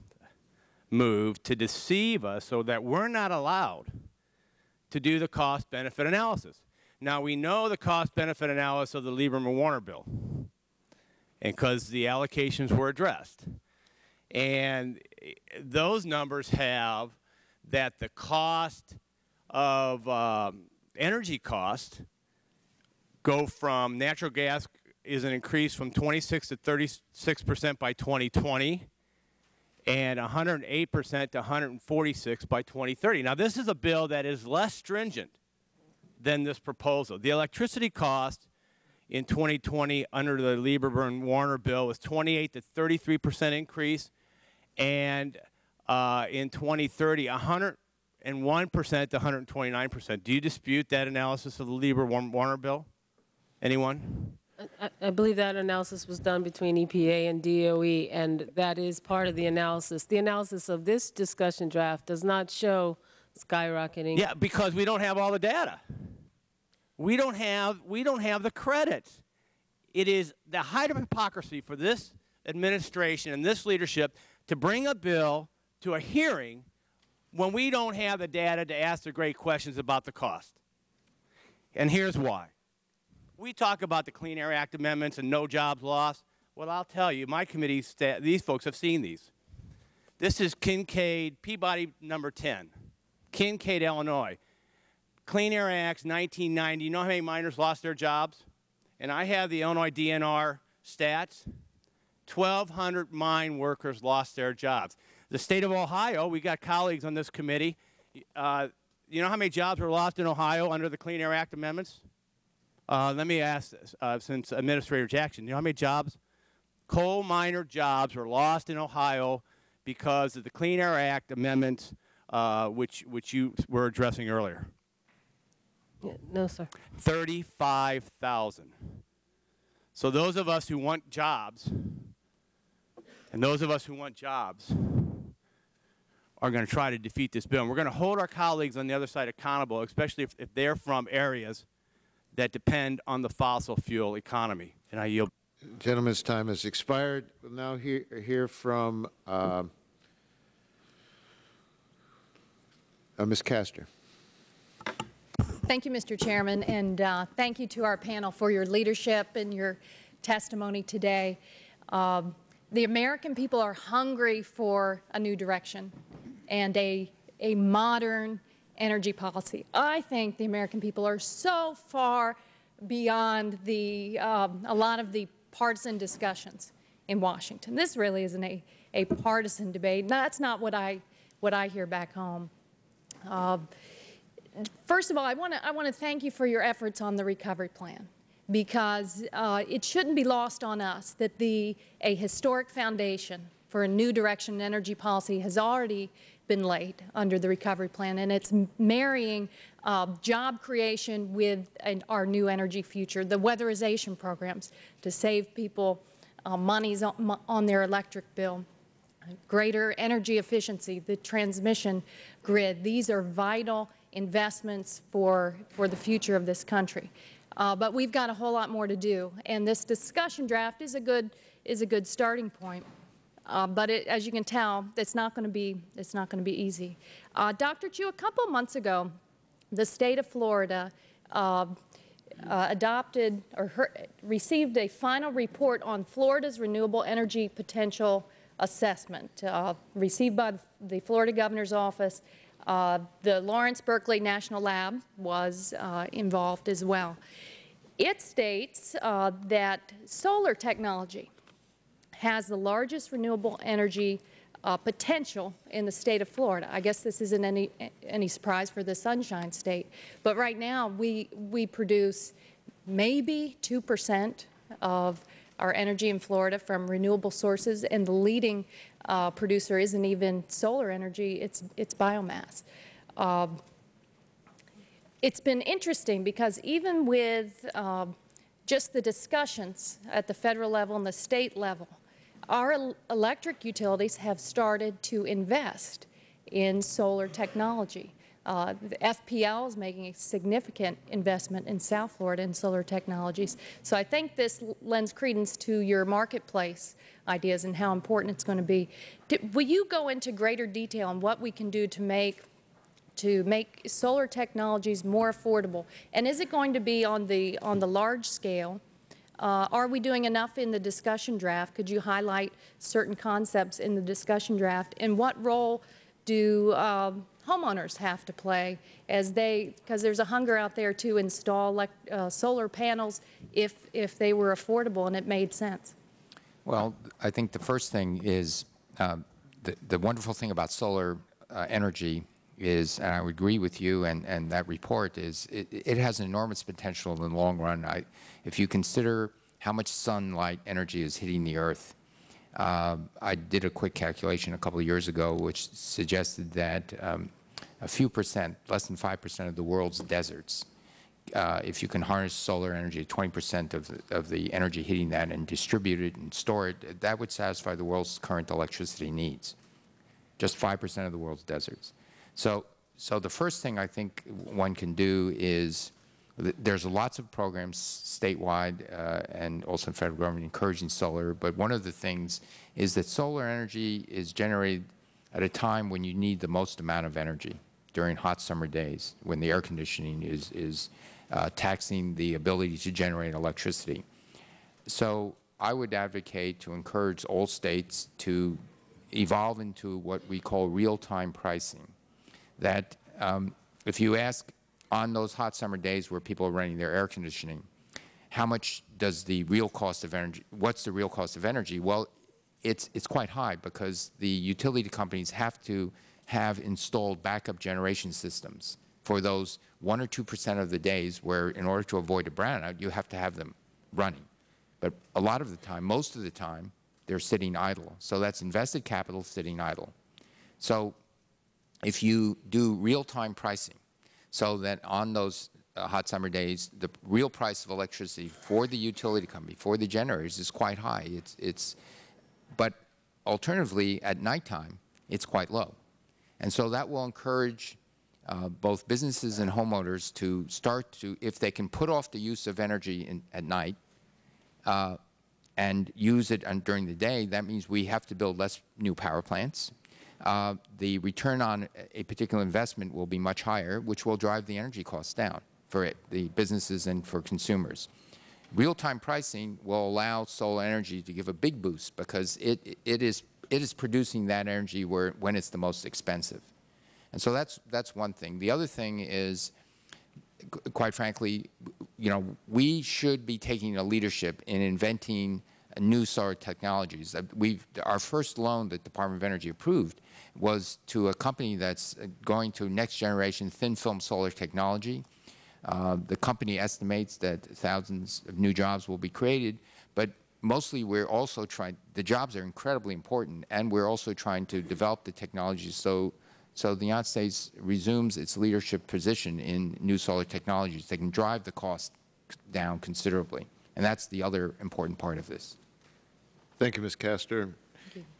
move to deceive us so that we're not allowed to do the cost-benefit analysis. Now, we know the cost-benefit analysis of the Lieberman-Warner bill, and because the allocations were addressed. And those numbers have that the cost of um, energy cost go from natural gas is an increase from twenty-six to thirty-six percent by twenty twenty, and one hundred eight percent to one hundred forty-six by twenty thirty. Now, this is a bill that is less stringent than this proposal. The electricity cost in twenty twenty under the Lieberman-Warner bill was twenty-eight to thirty-three percent increase, and uh, in twenty thirty, one hundred one percent to one hundred twenty-nine percent. Do you dispute that analysis of the Lieberman-Warner bill? Anyone? I, I believe that analysis was done between E P A and D O E, and that is part of the analysis. The analysis of this discussion draft does not show skyrocketing. Yeah, because we don't have all the data. We don't have, we don't have the credit. It is the height of hypocrisy for this administration and this leadership to bring a bill to a hearing when we don't have the data to ask the great questions about the cost. And here's why. We talk about the Clean Air Act amendments and no jobs lost. Well, I'll tell you, my committee, these folks have seen these. This is Kincaid, Peabody number ten, Kincaid, Illinois. Clean Air Act nineteen ninety, you know how many miners lost their jobs? And I have the Illinois D N R stats. twelve hundred mine workers lost their jobs. The state of Ohio, we got colleagues on this committee. Uh, you know how many jobs were lost in Ohio under the Clean Air Act amendments? Uh, let me ask, uh, since Administrator Jackson, you know how many jobs? Coal miner jobs were lost in Ohio because of the Clean Air Act amendments, uh, which, which you were addressing earlier. Yeah, no, sir. thirty-five thousand. So those of us who want jobs, and those of us who want jobs, are going to try to defeat this bill. And we're going to hold our colleagues on the other side accountable, especially if, if they're from areas that depend on the fossil fuel economy. And I yield. Gentleman's time has expired. We'll now hear, hear from uh, uh, Miz Castor. Thank you, Mister Chairman, and uh, thank you to our panel for your leadership and your testimony today. Um, the American people are hungry for a new direction and a, a modern energy policy. I think the American people are so far beyond the, um, a lot of the partisan discussions in Washington. This really isn't a, a partisan debate. That's not what I, what I hear back home. Uh, first of all, I want to I want to thank you for your efforts on the recovery plan, because uh, it shouldn't be lost on us that the, a historic foundation for a new direction in energy policy has already been laid under the recovery plan, and it's marrying uh, job creation with an, our new energy future, the weatherization programs to save people uh, monies on, on their electric bill, greater energy efficiency, the transmission grid. These are vital investments for, for the future of this country. Uh, but we've got a whole lot more to do, and this discussion draft is a good, is a good starting point. Uh, but it, as you can tell, it's not going to be, it's not going to be easy. Uh, Doctor Chu, a couple months ago, the state of Florida uh, uh, adopted or her, received a final report on Florida's renewable energy potential assessment, uh, received by the Florida Governor's Office. Uh, the Lawrence Berkeley National Lab was uh, involved as well. It states uh, that solar technology has the largest renewable energy uh, potential in the state of Florida. I guess this isn't any, any surprise for the Sunshine State, but right now we, we produce maybe two percent of our energy in Florida from renewable sources, and the leading uh, producer isn't even solar energy, it's, it's biomass. Uh, it's been interesting because even with uh, just the discussions at the federal level and the state level, our electric utilities have started to invest in solar technology. Uh, the F P L is making a significant investment in South Florida in solar technologies. So I think this lends credence to your marketplace ideas and how important it's going to be. Will you go into greater detail on what we can do to make to make solar technologies more affordable? And is it going to be on the, on the large scale? Uh, are we doing enough in the discussion draft? Could you highlight certain concepts in the discussion draft? And what role do um, homeowners have to play as they, because there's a hunger out there to install elect, uh, solar panels if, if they were affordable and it made sense? Well, I think the first thing is uh, the, the wonderful thing about solar uh, energy is, and I would agree with you, and, and that report is, it, it has an enormous potential in the long run. I, if you consider how much sunlight energy is hitting the earth, uh, I did a quick calculation a couple of years ago which suggested that um, a few percent, less than five percent of the world's deserts, uh, if you can harness solar energy, twenty percent of the, of the energy hitting that and distribute it and store it, that would satisfy the world's current electricity needs, just five percent of the world's deserts. So, so the first thing I think one can do is th there's lots of programs statewide uh, and also in federal government encouraging solar, but one of the things is that solar energy is generated at a time when you need the most amount of energy, during hot summer days when the air conditioning is, is uh, taxing the ability to generate electricity. So I would advocate to encourage all states to evolve into what we call real-time pricing. That um, if you ask on those hot summer days where people are running their air conditioning, how much does the real cost of energy, what's the real cost of energy? Well, it's, it's quite high because the utility companies have to have installed backup generation systems for those one or two percent of the days where in order to avoid a brownout, you have to have them running. But a lot of the time, most of the time, they're sitting idle. So that's invested capital sitting idle. So if you do real-time pricing so that on those uh, hot summer days, the real price of electricity for the utility company, for the generators, is quite high. It's, it's, but alternatively, at nighttime, it's quite low. And so that will encourage uh, both businesses and homeowners to start to, if they can put off the use of energy in, at night uh, and use it on, during the day, that means we have to build less new power plants. Uh, the return on a particular investment will be much higher, which will drive the energy costs down for it, the businesses and for consumers. Real-time pricing will allow solar energy to give a big boost because it, it, is, it is producing that energy where, when it's the most expensive. And so that's, that's one thing. The other thing is, quite frankly, you know, we should be taking a leadership in inventing new solar technologies. We've, our first loan that the Department of Energy approved was to a company that's going to next generation thin film solar technology. Uh, the company estimates that thousands of new jobs will be created, but mostly we're also trying, the jobs are incredibly important, and we're also trying to develop the technology so, so the United States resumes its leadership position in new solar technologies that can drive the cost down considerably. And that's the other important part of this. Thank you, Miz Castor.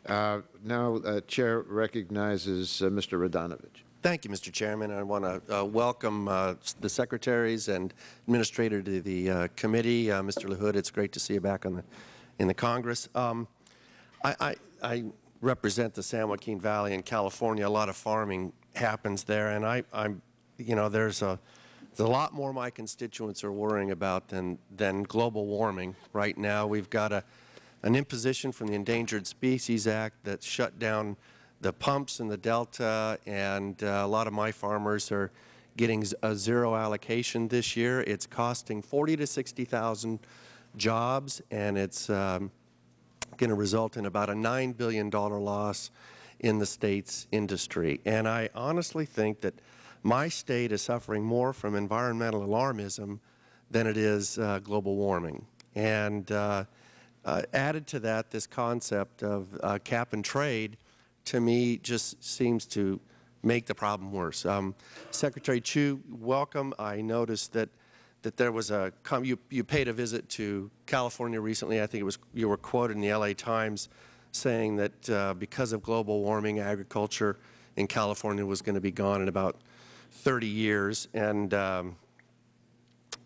Uh, now, uh, Chair recognizes uh, Mister Radonovich. Thank you, Mister Chairman. I want to uh, welcome uh, the secretaries and administrator to the uh, committee. Uh, Mister LaHood, it's great to see you back on the, in the Congress. Um, I, I, I represent the San Joaquin Valley in California. A lot of farming happens there, and I, I'm, you know, there's a There's a lot more my constituents are worrying about than, than global warming. Right now, we've got a, an imposition from the Endangered Species Act that shut down the pumps in the Delta, and uh, a lot of my farmers are getting a zero allocation this year. It's costing forty to sixty thousand jobs, and it's um, going to result in about a nine billion dollar loss in the state's industry. And I honestly think that my state is suffering more from environmental alarmism than it is uh, global warming. And uh, uh, added to that, this concept of uh, cap and trade, to me, just seems to make the problem worse. Um, Secretary Chu, welcome. I noticed that, that there was a, you, you paid a visit to California recently. I think it was, you were quoted in the L A Times saying that uh, because of global warming, agriculture in California was going to be gone in about thirty years, and um,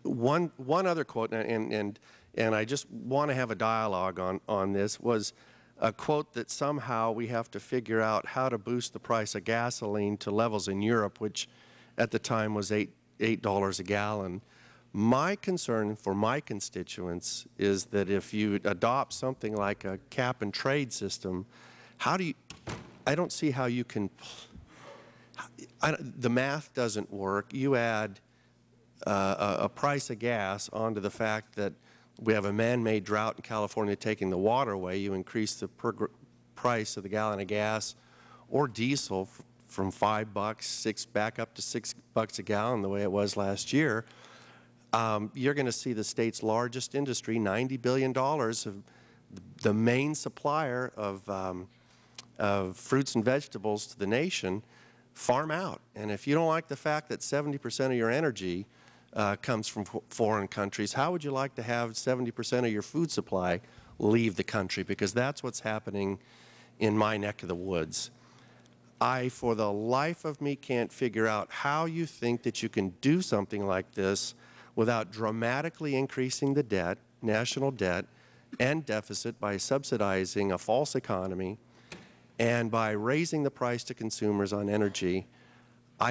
one one other quote, and and and I just want to have a dialogue on on this was a quote that somehow we have to figure out how to boost the price of gasoline to levels in Europe, which at the time was eight, $8 a gallon. My concern for my constituents is that if you adopt something like a cap and trade system, how do you, I don't see how you can, I, the math doesn't work. You add uh, a, a price of gas onto the fact that we have a man-made drought in California taking the water away, you increase the per price of the gallon of gas or diesel f from five bucks, six, back up to six bucks a gallon the way it was last year. Um, you're going to see the state's largest industry, ninety billion dollars, of the main supplier of, um, of fruits and vegetables to the nation, farm out. And if you don't like the fact that seventy percent of your energy Uh, comes from foreign countries, how would you like to have seventy percent of your food supply leave the country? Because that's what's happening in my neck of the woods. I, for the life of me, can't figure out how you think that you can do something like this without dramatically increasing the debt, national debt, and deficit by subsidizing a false economy and by raising the price to consumers on energy.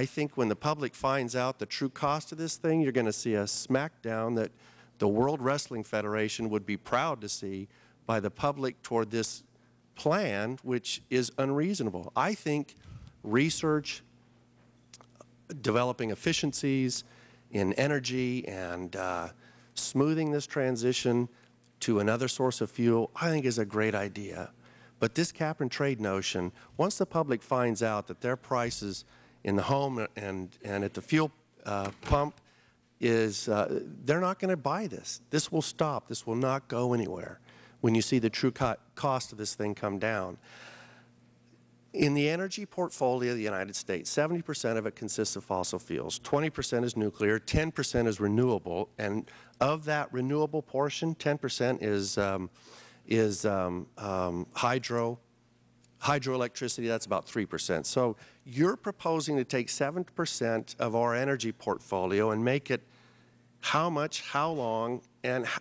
I think when the public finds out the true cost of this thing, you're going to see a smackdown that the World Wrestling Federation would be proud to see by the public toward this plan, which is unreasonable. I think research, developing efficiencies in energy and uh, smoothing this transition to another source of fuel, I think is a great idea. But this cap and trade notion, once the public finds out that their prices in the home and, and at the fuel uh, pump is, uh, they're not going to buy this. This will stop. This will not go anywhere when you see the true co cost of this thing come down. In the energy portfolio of the United States, seventy percent of it consists of fossil fuels, twenty percent is nuclear, ten percent is renewable, and of that renewable portion, ten percent is, um, is um, um, hydro. Hydroelectricity, that's about three percent. So you're proposing to take seven percent of our energy portfolio and make it how much, how long, and how,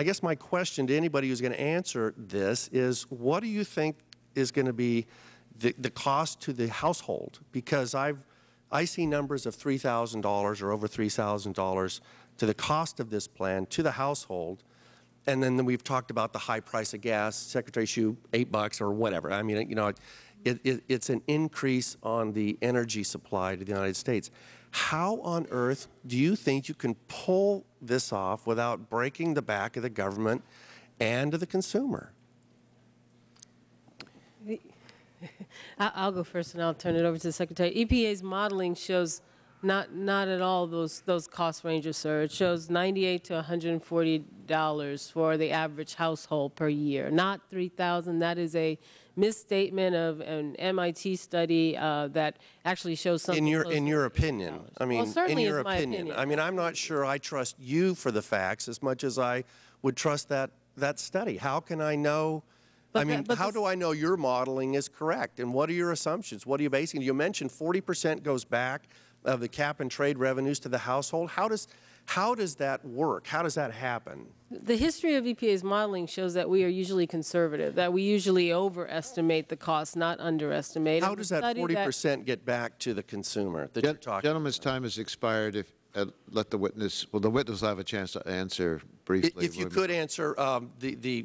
I guess my question to anybody who's going to answer this is, what do you think is going to be the, the cost to the household? Because I've, I see numbers of three thousand dollars or over three thousand dollars to the cost of this plan to the household. And then we've talked about the high price of gas, Secretary Chu, eight bucks or whatever. I mean, you know, it, it, it's an increase on the energy supply to the United States. How on earth do you think you can pull this off without breaking the back of the government and of the consumer? I'll go first, and I'll turn it over to the Secretary. E P A's modeling shows Not, not at all those, those cost ranges, sir. It shows ninety-eight to one hundred forty dollars for the average household per year, not three thousand dollars. That is a misstatement of an M I T study uh, that actually shows something. In your, in your opinion, I mean, well, certainly in your opinion. opinion. I mean, I'm not sure I trust you for the facts as much as I would trust that, that study. How can I know? But I mean, that, how do I know your modeling is correct? And what are your assumptions? What are you basing? You mentioned forty percent goes back of the cap and trade revenues to the household. How does, how does that work? How does that happen? The history of E P A's modeling shows that we are usually conservative, that we usually overestimate the cost, not underestimate. How does that forty percent get back to the consumer that you're talking about? Gentleman's time has expired. If, uh, let the witness, well, the witness will have a chance to answer briefly. If you could answer, um, the, the,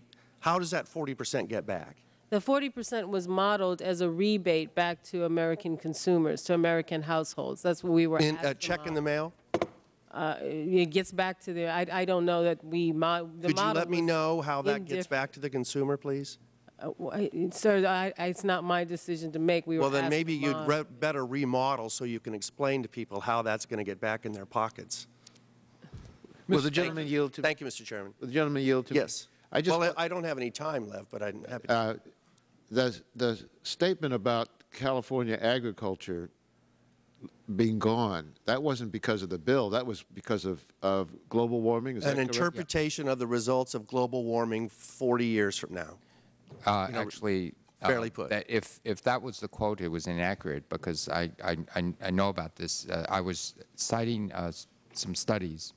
how does that forty percent get back? The forty percent was modeled as a rebate back to American consumers, to American households. That's what we were in, asked a check in the mail? Uh, it gets back to the, I, I don't know that we, mo the Could model you let me know how that gets back to the consumer, please? Uh, well, I, sir, I, I, it's not my decision to make. We were Well, then maybe you'd re better remodel so you can explain to people how that's going to get back in their pockets. Will the gentleman yield to me? Thank you, Mister Chairman. Will the gentleman yield to me? Yes. I just well, I, I don't have any time left, but I'm happy to. Uh, The, the statement about California agriculture being gone, that wasn't because of the bill. That was because of, of global warming. Is An interpretation yeah. of the results of global warming forty years from now. Uh, you know, actually, fairly uh, put. That if, if that was the quote, it was inaccurate because I, I, I know about this. Uh, I was citing uh, some studies, uh,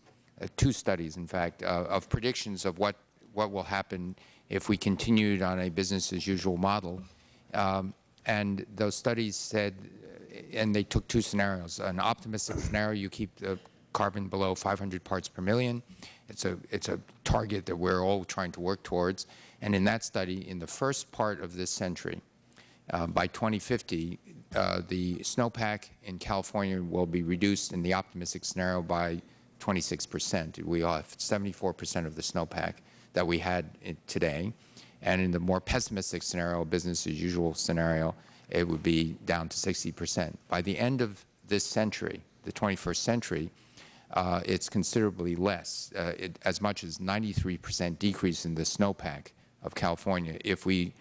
two studies, in fact, uh, of predictions of what, what will happen if we continued on a business-as-usual model. Um, and those studies said, and they took two scenarios. An optimistic scenario, you keep the carbon below five hundred parts per million. It's a, it's a target that we're all trying to work towards. And in that study, in the first part of this century, uh, by twenty fifty, uh, the snowpack in California will be reduced in the optimistic scenario by twenty-six percent. We all have seventy-four percent of the snowpack that we had today. And in the more pessimistic scenario, business as usual scenario, it would be down to sixty percent. By the end of this century, the twenty-first century, uh, it's considerably less, uh, it, as much as ninety-three percent decrease in the snowpack of California if we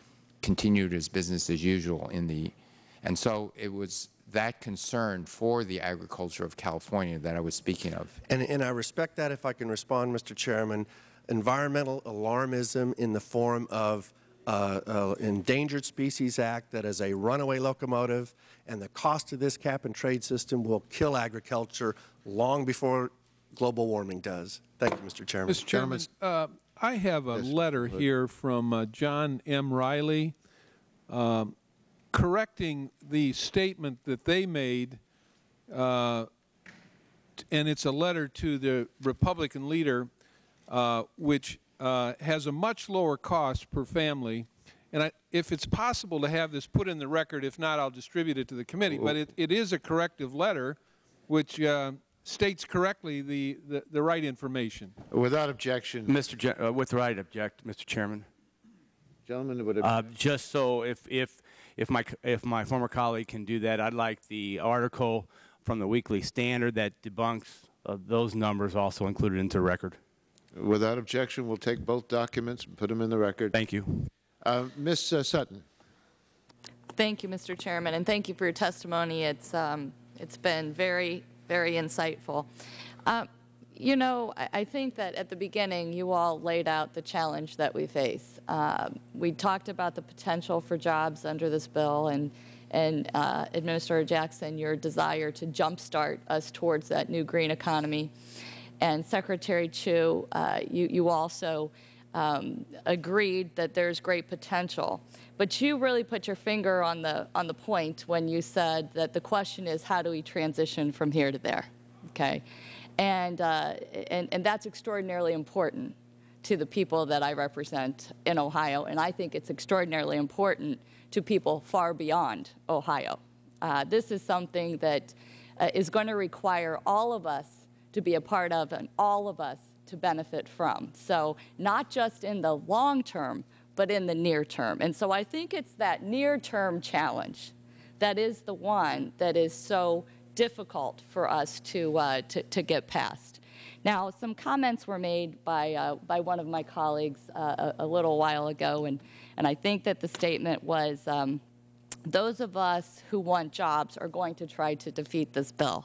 continued as business as usual in the, and so it was that concern for the agriculture of California that I was speaking of. And, and I respect that. If I can respond, Mister Chairman, environmental alarmism in the form of Uh, uh, Endangered Species Act that is a runaway locomotive, and the cost of this cap-and-trade system will kill agriculture long before global warming does. Thank you, Mister Chairman. Mister Chairman, uh, I have a yes, letter here from uh, John M. Riley uh, correcting the statement that they made, uh, and it's a letter to the Republican leader, uh, which Uh, has a much lower cost per family, and I, if it's possible to have this put in the record, if not, I'll distribute it to the committee. But it, it is a corrective letter, which uh, states correctly the, the the right information. Without objection, Mister Je uh, with right object, Mister Chairman. Gentleman would object. Uh, just so if if if my if my former colleague can do that, I'd like the article from the Weekly Standard that debunks uh, those numbers also included into record. Without objection, we'll take both documents and put them in the record. Thank you. Uh, Miz Uh, Sutton. Thank you, Mister Chairman, and thank you for your testimony. It's, um, it's been very, very insightful. Uh, you know, I, I think that at the beginning you all laid out the challenge that we face. Uh, we talked about the potential for jobs under this bill, and, and uh, Administrator Jackson, your desire to jumpstart us towards that new green economy. And Secretary Chu, uh, you, you also um, agreed that there's great potential. But you really put your finger on the, on the point when you said that the question is, how do we transition from here to there? Okay? And, uh, and, and that's extraordinarily important to the people that I represent in Ohio. And I think it's extraordinarily important to people far beyond Ohio. Uh, this is something that uh, is going to require all of us to be a part of, and all of us to benefit from. So not just in the long term, but in the near term. And so I think it's that near term challenge that is the one that is so difficult for us to, uh, to, to get past. Now, some comments were made by, uh, by one of my colleagues uh, a, a little while ago, and, and I think that the statement was, um, those of us who want jobs are going to try to defeat this bill.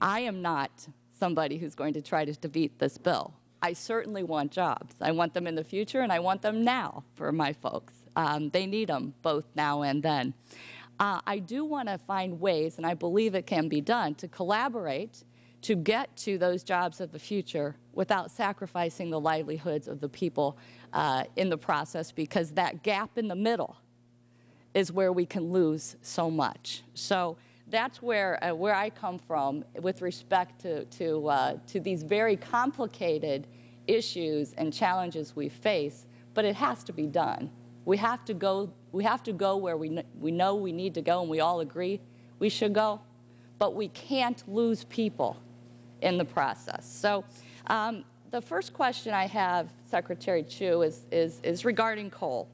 I am not somebody who's going to try to defeat this bill. I certainly want jobs. I want them in the future, and I want them now for my folks. Um, they need them both now and then. Uh, I do want to find ways, and I believe it can be done, to collaborate to get to those jobs of the future without sacrificing the livelihoods of the people uh, in the process, because that gap in the middle is where we can lose so much. So that's where, uh, where I come from with respect to, to, uh, to these very complicated issues and challenges we face, but it has to be done. We have to go, we have to go where we, kn- we know we need to go, and we all agree we should go, but we can't lose people in the process. So um, the first question I have, Secretary Chu, is, is, is regarding coal.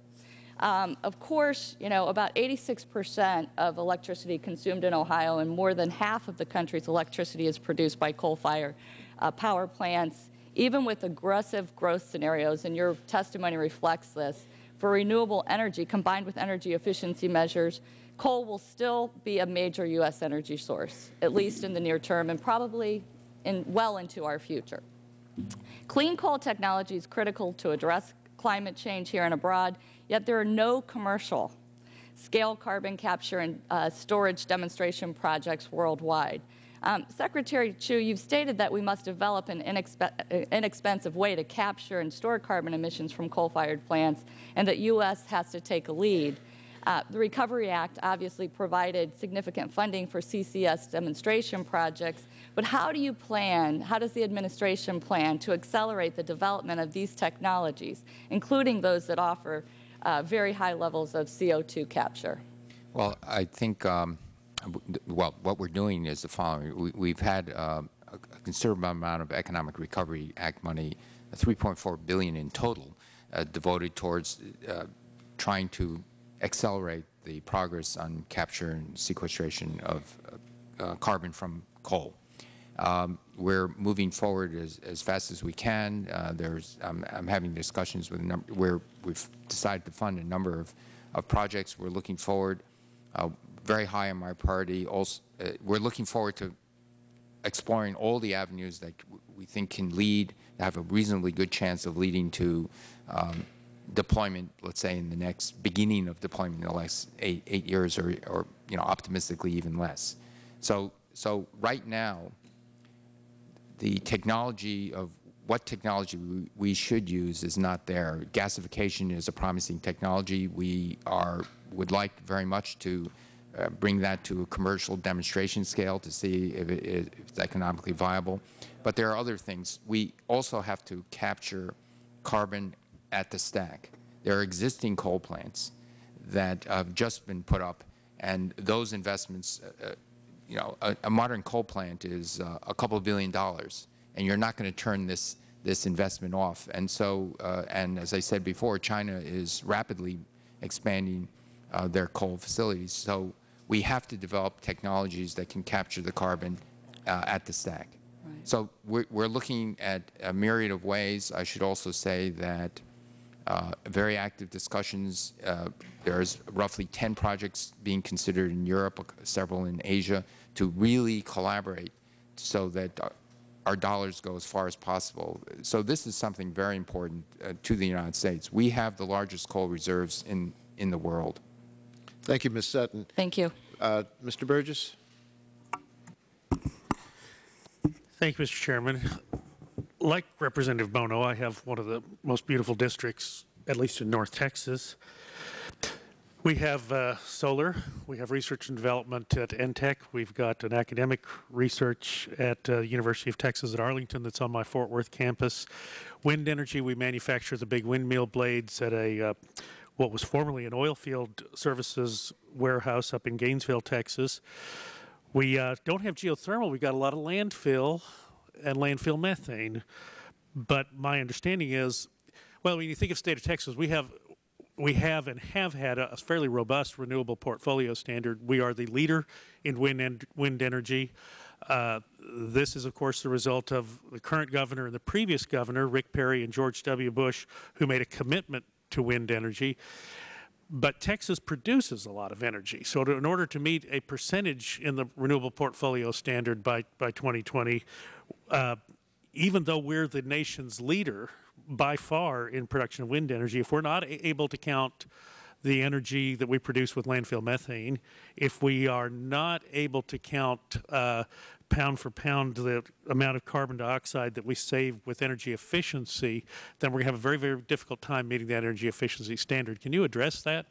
Um, of course, you know, about eighty-six percent of electricity consumed in Ohio, and more than half of the country's electricity is produced by coal-fired uh, power plants, even with aggressive growth scenarios, and your testimony reflects this. For renewable energy combined with energy efficiency measures, coal will still be a major U S energy source, at least in the near term, and probably in well into our future. Clean coal technology is critical to address climate change here and abroad, yet there are no commercial scale carbon capture and uh, storage demonstration projects worldwide. Um, Secretary Chu, you've stated that we must develop an inexpe inexpensive way to capture and store carbon emissions from coal-fired plants, and that U S has to take a lead. Uh, the Recovery Act obviously provided significant funding for C C S demonstration projects, but how do you plan, how does the administration plan to accelerate the development of these technologies, including those that offer uh, very high levels of C O two capture? Well, I think, um, well, what we're doing is the following. We, we've had uh, a considerable amount of Economic Recovery Act money, three point four billion dollars in total, uh, devoted towards uh, trying to accelerate the progress on capture and sequestration of uh, uh, carbon from coal. Um, we're moving forward as, as fast as we can. Uh, there's, um, I'm having discussions with a number where we've decided to fund a number of, of projects. We're looking forward, uh, very high on my priority. Also, uh, we're looking forward to exploring all the avenues that we think can lead, have a reasonably good chance of leading to um, deployment, let's say, in the next beginning of deployment in the last eight, eight years or, or, you know, optimistically even less. So, so right now, the technology of what technology we, we should use is not there. Gasification is a promising technology. We are, would like very much to uh, bring that to a commercial demonstration scale to see if, it, if it's economically viable. But there are other things. We also have to capture carbon at the stack. There are existing coal plants that have just been put up, and those investments, uh, you know, a, a modern coal plant is uh, a couple of billion dollars, and you're not going to turn this this investment off. And so, uh, and as I said before, China is rapidly expanding uh, their coal facilities. So we have to develop technologies that can capture the carbon uh, at the stack. Right. So we're, we're looking at a myriad of ways. I should also say that Uh, very active discussions. Uh, there's roughly ten projects being considered in Europe, several in Asia, to really collaborate so that our, our dollars go as far as possible. So this is something very important uh, to the United States. We have the largest coal reserves in, in the world. Thank you, Miz Sutton. Thank you. Uh, Mister Burgess. Thank you, Mister Chairman. Like Representative Bono, I have one of the most beautiful districts, at least in North Texas. We have uh, solar. We have research and development at N TEC. We've got an academic research at the uh, University of Texas at Arlington that's on my Fort Worth campus. Wind energy, we manufacture the big windmill blades at a uh, what was formerly an oil field services warehouse up in Gainesville, Texas. We uh, don't have geothermal. We've got a lot of landfill and landfill methane, but my understanding is, well, when you think of state of Texas, we have, we have and have had a fairly robust renewable portfolio standard. We are the leader in wind and wind energy. Uh, this is, of course, the result of the current governor and the previous governor, Rick Perry and George W. Bush, who made a commitment to wind energy. But Texas produces a lot of energy. So to, in order to meet a percentage in the renewable portfolio standard by, by twenty twenty, uh, even though we're the nation's leader by far in production of wind energy, if we're not able to count the energy that we produce with landfill methane, if we are not able to count uh, pound for pound the amount of carbon dioxide that we save with energy efficiency, then we're going to have a very, very difficult time meeting that energy efficiency standard. Can you address that?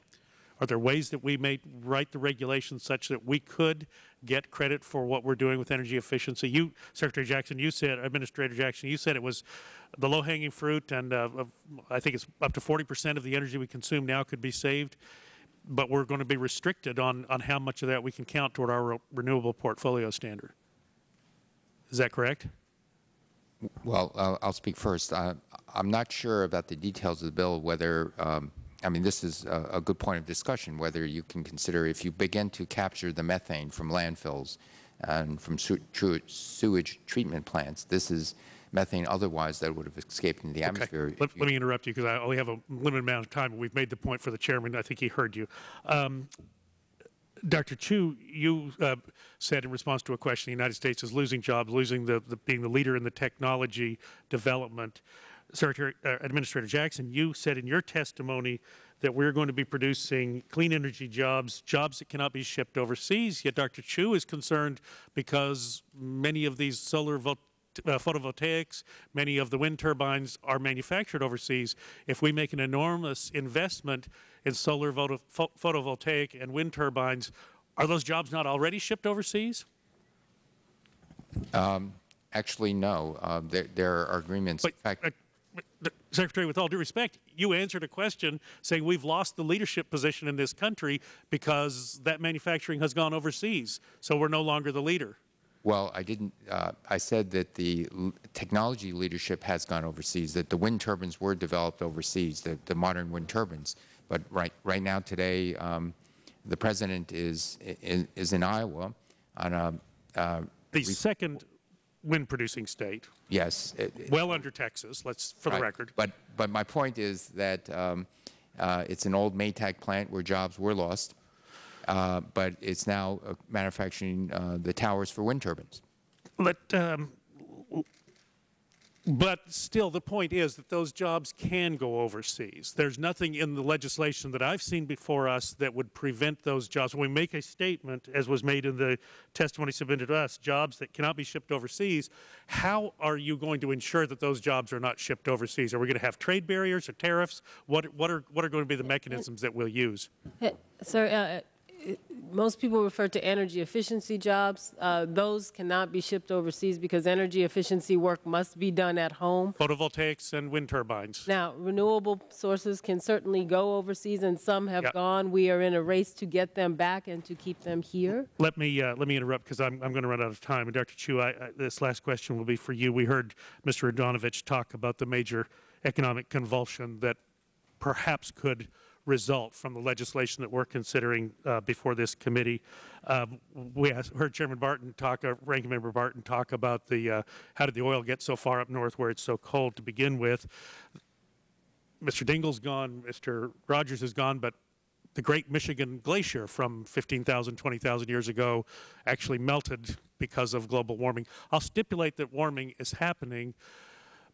Are there ways that we may write the regulations such that we could get credit for what we're doing with energy efficiency? You, Secretary Jackson, you said, Administrator Jackson, you said it was the low-hanging fruit, and uh, I think it's up to forty percent of the energy we consume now could be saved. But we're going to be restricted on, on how much of that we can count toward our re renewable portfolio standard. Is that correct? Well, uh, I'll speak first. Uh, I'm not sure about the details of the bill, whether, um, I mean, this is a, a good point of discussion, whether you can consider if you begin to capture the methane from landfills and from sewage treatment plants, this is methane otherwise that would have escaped into the atmosphere. Okay. Let, let me interrupt you because I only have a limited amount of time. We've made the point for the chairman. I think he heard you. Um, Doctor Chu, you uh, said in response to a question, the United States is losing jobs, losing the, the being the leader in the technology development. Secretary, uh, Administrator Jackson, you said in your testimony that we're going to be producing clean energy jobs, jobs that cannot be shipped overseas. Yet Doctor Chu is concerned because many of these solar volt Uh, photovoltaics, many of the wind turbines are manufactured overseas. If we make an enormous investment in solar photo photovoltaic and wind turbines, are those jobs not already shipped overseas? Um, actually, no. Uh, there, there are agreements. But, in fact, uh, Secretary, with all due respect, you answered a question saying we've lost the leadership position in this country because that manufacturing has gone overseas, so we're no longer the leader. Well, I didn't. Uh, I said that the l technology leadership has gone overseas, that the wind turbines were developed overseas, the, the modern wind turbines. But right, right now today, um, the President is, is, is in Iowa on a… Uh, the second wind-producing state. Yes. It, it, well under Texas, let's, for right, the record. But, but my point is that um, uh, it's an old Maytag plant where jobs were lost. Uh, but it's now uh, manufacturing uh, the towers for wind turbines. But, um, but still, the point is that those jobs can go overseas. There's nothing in the legislation that I've seen before us that would prevent those jobs. When we make a statement, as was made in the testimony submitted to us, jobs that cannot be shipped overseas, how are you going to ensure that those jobs are not shipped overseas? Are we going to have trade barriers or tariffs? What, what, are, what are going to be the mechanisms that we'll use? So, uh, most people refer to energy efficiency jobs. Uh, those cannot be shipped overseas because energy efficiency work must be done at home. Photovoltaics and wind turbines. Now, renewable sources can certainly go overseas, and some have yep. gone. We are in a race to get them back and to keep them here. Let me uh, let me interrupt because I'm I'm going to run out of time. And Doctor Chu, I, I, this last question will be for you. We heard Mister Radonovich talk about the major economic convulsion that perhaps could result from the legislation that we're considering uh, before this committee. Uh, we heard Chairman Barton talk, uh, Ranking Member Barton talk about the uh, how did the oil get so far up north where it's so cold to begin with. Mister Dingell's gone, Mister Rogers is gone, but the Great Michigan Glacier from fifteen thousand, twenty thousand years ago actually melted because of global warming. I'll stipulate that warming is happening.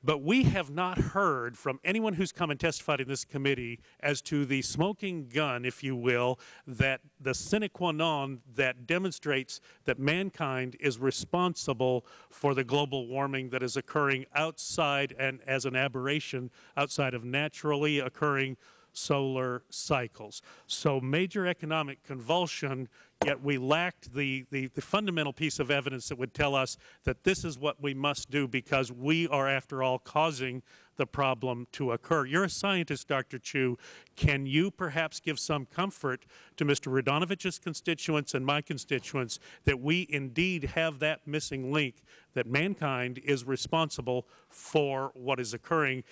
But we have not heard from anyone who's come and testified in this committee as to the smoking gun, if you will, that the sine qua non that demonstrates that mankind is responsible for the global warming that is occurring outside and as an aberration outside of naturally occurring solar cycles. So major economic convulsion, yet we lacked the, the, the fundamental piece of evidence that would tell us that this is what we must do because we are, after all, causing the problem to occur. You're a scientist, Doctor Chu. Can you perhaps give some comfort to Mister Radonovich's constituents and my constituents that we indeed have that missing link, that mankind is responsible for what is occurring?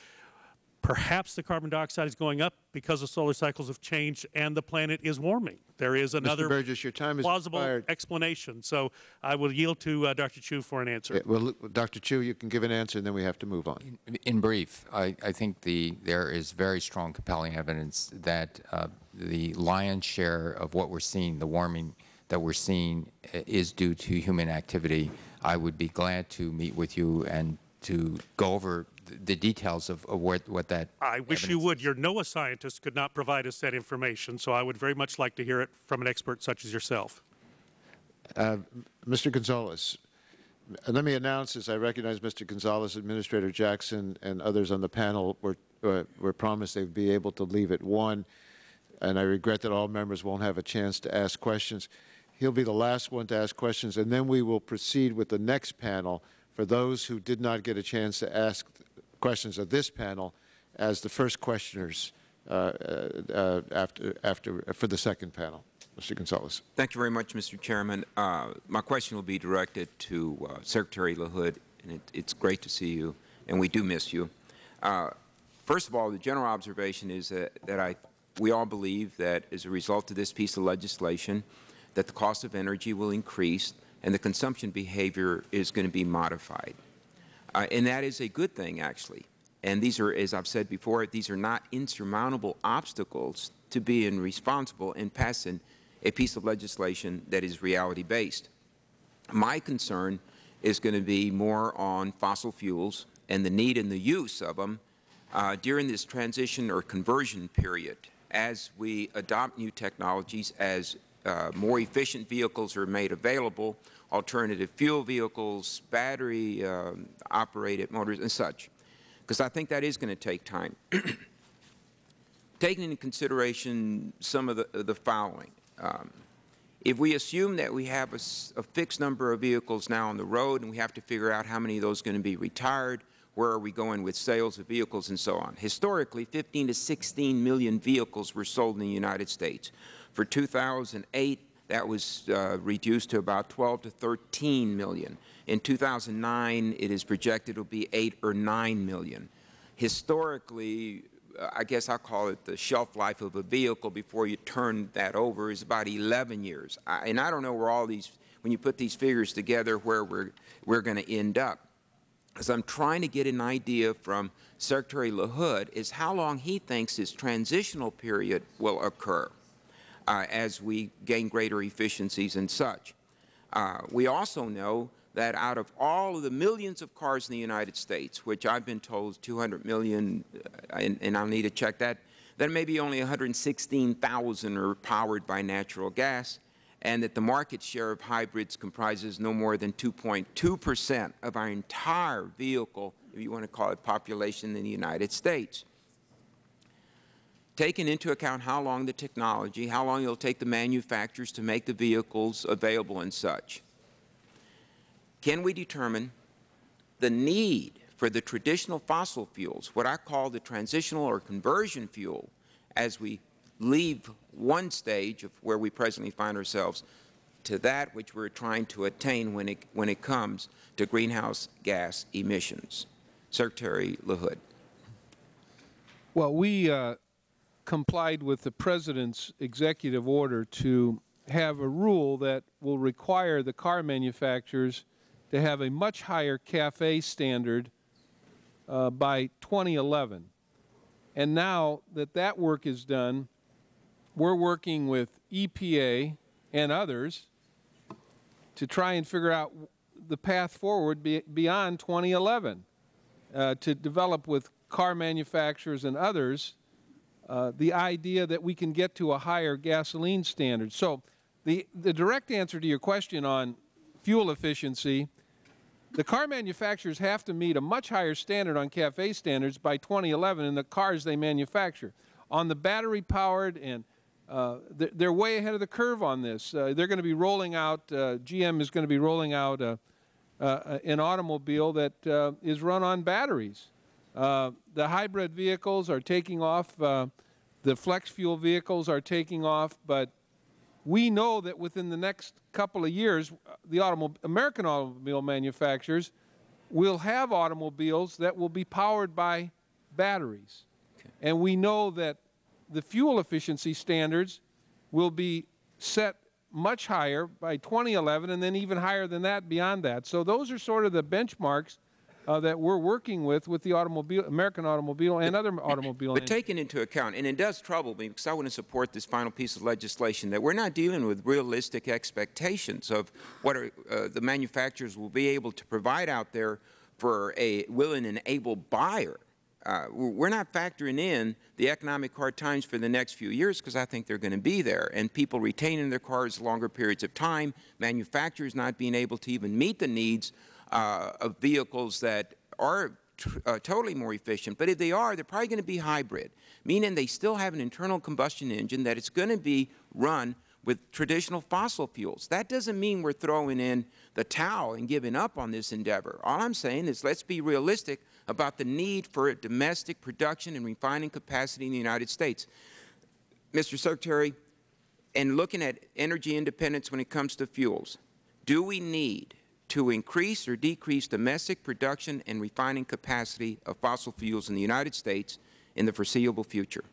Perhaps the carbon dioxide is going up because the solar cycles have changed and the planet is warming. There is another Burgess, your time is plausible expired. explanation. So I will yield to uh, Doctor Chu for an answer. Yeah, well, Doctor Chu, you can give an answer and then we have to move on. In, in brief, I, I think the, there is very strong, compelling evidence that uh, the lion's share of what we're seeing, the warming that we're seeing, is due to human activity. I would be glad to meet with you and to go over the details of, of what, what that I wish you would. Is. Your NOAA scientists could not provide us that information, so I would very much like to hear it from an expert such as yourself. Uh, Mister Gonzalez, let me announce, as I recognize Mister Gonzalez, Administrator Jackson and others on the panel were, uh, were promised they would be able to leave at one, and I regret that all members won't have a chance to ask questions. He'll be the last one to ask questions, and then we will proceed with the next panel. For those who did not get a chance to ask questions of this panel, as the first questioners uh, uh, after, after, for the second panel. Mister Gonzalez. Thank you very much, Mister Chairman. Uh, my question will be directed to uh, Secretary LaHood, and it, it's great to see you, and we do miss you. Uh, first of all, the general observation is that, that I, we all believe that as a result of this piece of legislation, that the cost of energy will increase and the consumption behavior is going to be modified. Uh, and that is a good thing, actually. And these are, as I've said before, these are not insurmountable obstacles to being responsible in passing a piece of legislation that is reality-based. My concern is going to be more on fossil fuels and the need and the use of them uh, during this transition or conversion period as we adopt new technologies, as uh, more efficient vehicles are made available, alternative fuel vehicles, battery um, operated motors and such, because I think that is going to take time. Taking into consideration some of the, the following, um, if we assume that we have a, a fixed number of vehicles now on the road and we have to figure out how many of those are going to be retired, where are we going with sales of vehicles and so on. Historically, fifteen to sixteen million vehicles were sold in the United States. For two thousand eight, that was uh, reduced to about twelve to thirteen million. In two thousand nine, it is projected it will be eight or nine million. Historically, I guess I'll call it the shelf life of a vehicle before you turn that over is about eleven years. I, and I don't know where all these, when you put these figures together, where we're, we're going to end up. Because I'm trying to get an idea from Secretary LaHood is how long he thinks this transitional period will occur uh, as we gain greater efficiencies and such. Uh, we also know that out of all of the millions of cars in the United States, which I've been told is two hundred million, and, and I'll need to check that, then maybe only one hundred sixteen thousand are powered by natural gas, and that the market share of hybrids comprises no more than two point two percent of our entire vehicle, if you want to call it population in the United States. Taking into account how long the technology, how long it will take the manufacturers to make the vehicles available and such, can we determine the need for the traditional fossil fuels, what I call the transitional or conversion fuel, as we leave one stage of where we presently find ourselves to that which we're trying to attain when it, when it comes to greenhouse gas emissions? Secretary LaHood. Well, we uh, complied with the President's executive order to have a rule that will require the car manufacturers to have a much higher CAFE standard uh, by twenty eleven. And now that that work is done, we're working with E P A and others to try and figure out the path forward be beyond twenty eleven, uh, to develop with car manufacturers and others uh, the idea that we can get to a higher gasoline standard. So the, the direct answer to your question on fuel efficiency, the car manufacturers have to meet a much higher standard on CAFE standards by twenty eleven in the cars they manufacture. On the battery-powered, and uh, they're way ahead of the curve on this. Uh, they're going to be rolling out, uh, G M is going to be rolling out uh, uh, an automobile that uh, is run on batteries. Uh, the hybrid vehicles are taking off. Uh, the flex fuel vehicles are taking off, but we know that within the next couple of years, the automob- American automobile manufacturers will have automobiles that will be powered by batteries. Okay. And we know that the fuel efficiency standards will be set much higher by twenty eleven and then even higher than that beyond that. So those are sort of the benchmarks Uh, that we're working with, with the automobile, American automobile and but, other automobile But industry. Taken into account, and it does trouble me because I want to support this final piece of legislation, that we're not dealing with realistic expectations of what are, uh, the manufacturers will be able to provide out there for a willing and able buyer. Uh, we're not factoring in the economic hard times for the next few years because I think they're going to be there, and people retaining their cars longer periods of time, manufacturers not being able to even meet the needs Uh, of vehicles that are tr uh, totally more efficient. But if they are, they're probably going to be hybrid, meaning they still have an internal combustion engine that it's going to be run with traditional fossil fuels. That doesn't mean we're throwing in the towel and giving up on this endeavor. All I'm saying is let's be realistic about the need for a domestic production and refining capacity in the United States. Mister Secretary, in looking at energy independence when it comes to fuels, do we need to increase or decrease domestic production and refining capacity of fossil fuels in the United States in the foreseeable future?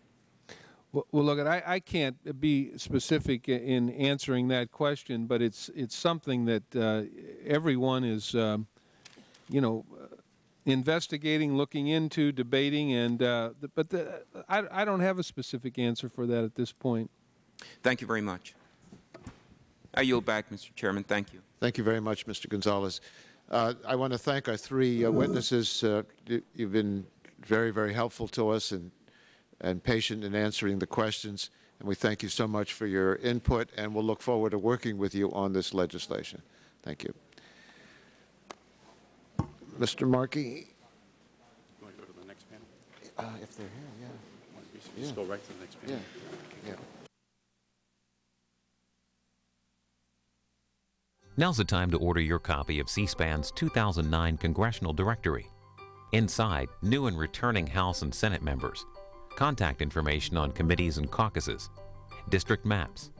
Well, well look, I, I can't be specific in answering that question, but it's it's something that uh, everyone is, um, you know, investigating, looking into, debating, and uh, but the, I, I don't have a specific answer for that at this point. Thank you very much. I yield back, Mister Chairman. Thank you. Thank you very much, Mister Gonzalez. Uh, I want to thank our three uh, witnesses. Uh, you've been very, very helpful to us, and and patient in answering the questions. And we thank you so much for your input, and we'll look forward to working with you on this legislation. Thank you. Mister Markey? You want to go to the next panel? Uh, if they're here, yeah. Just yeah. go right to the next panel. Yeah. Yeah. Now's the time to order your copy of C-SPAN's two thousand nine Congressional Directory. Inside, new and returning House and Senate members, contact information on committees and caucuses, district maps,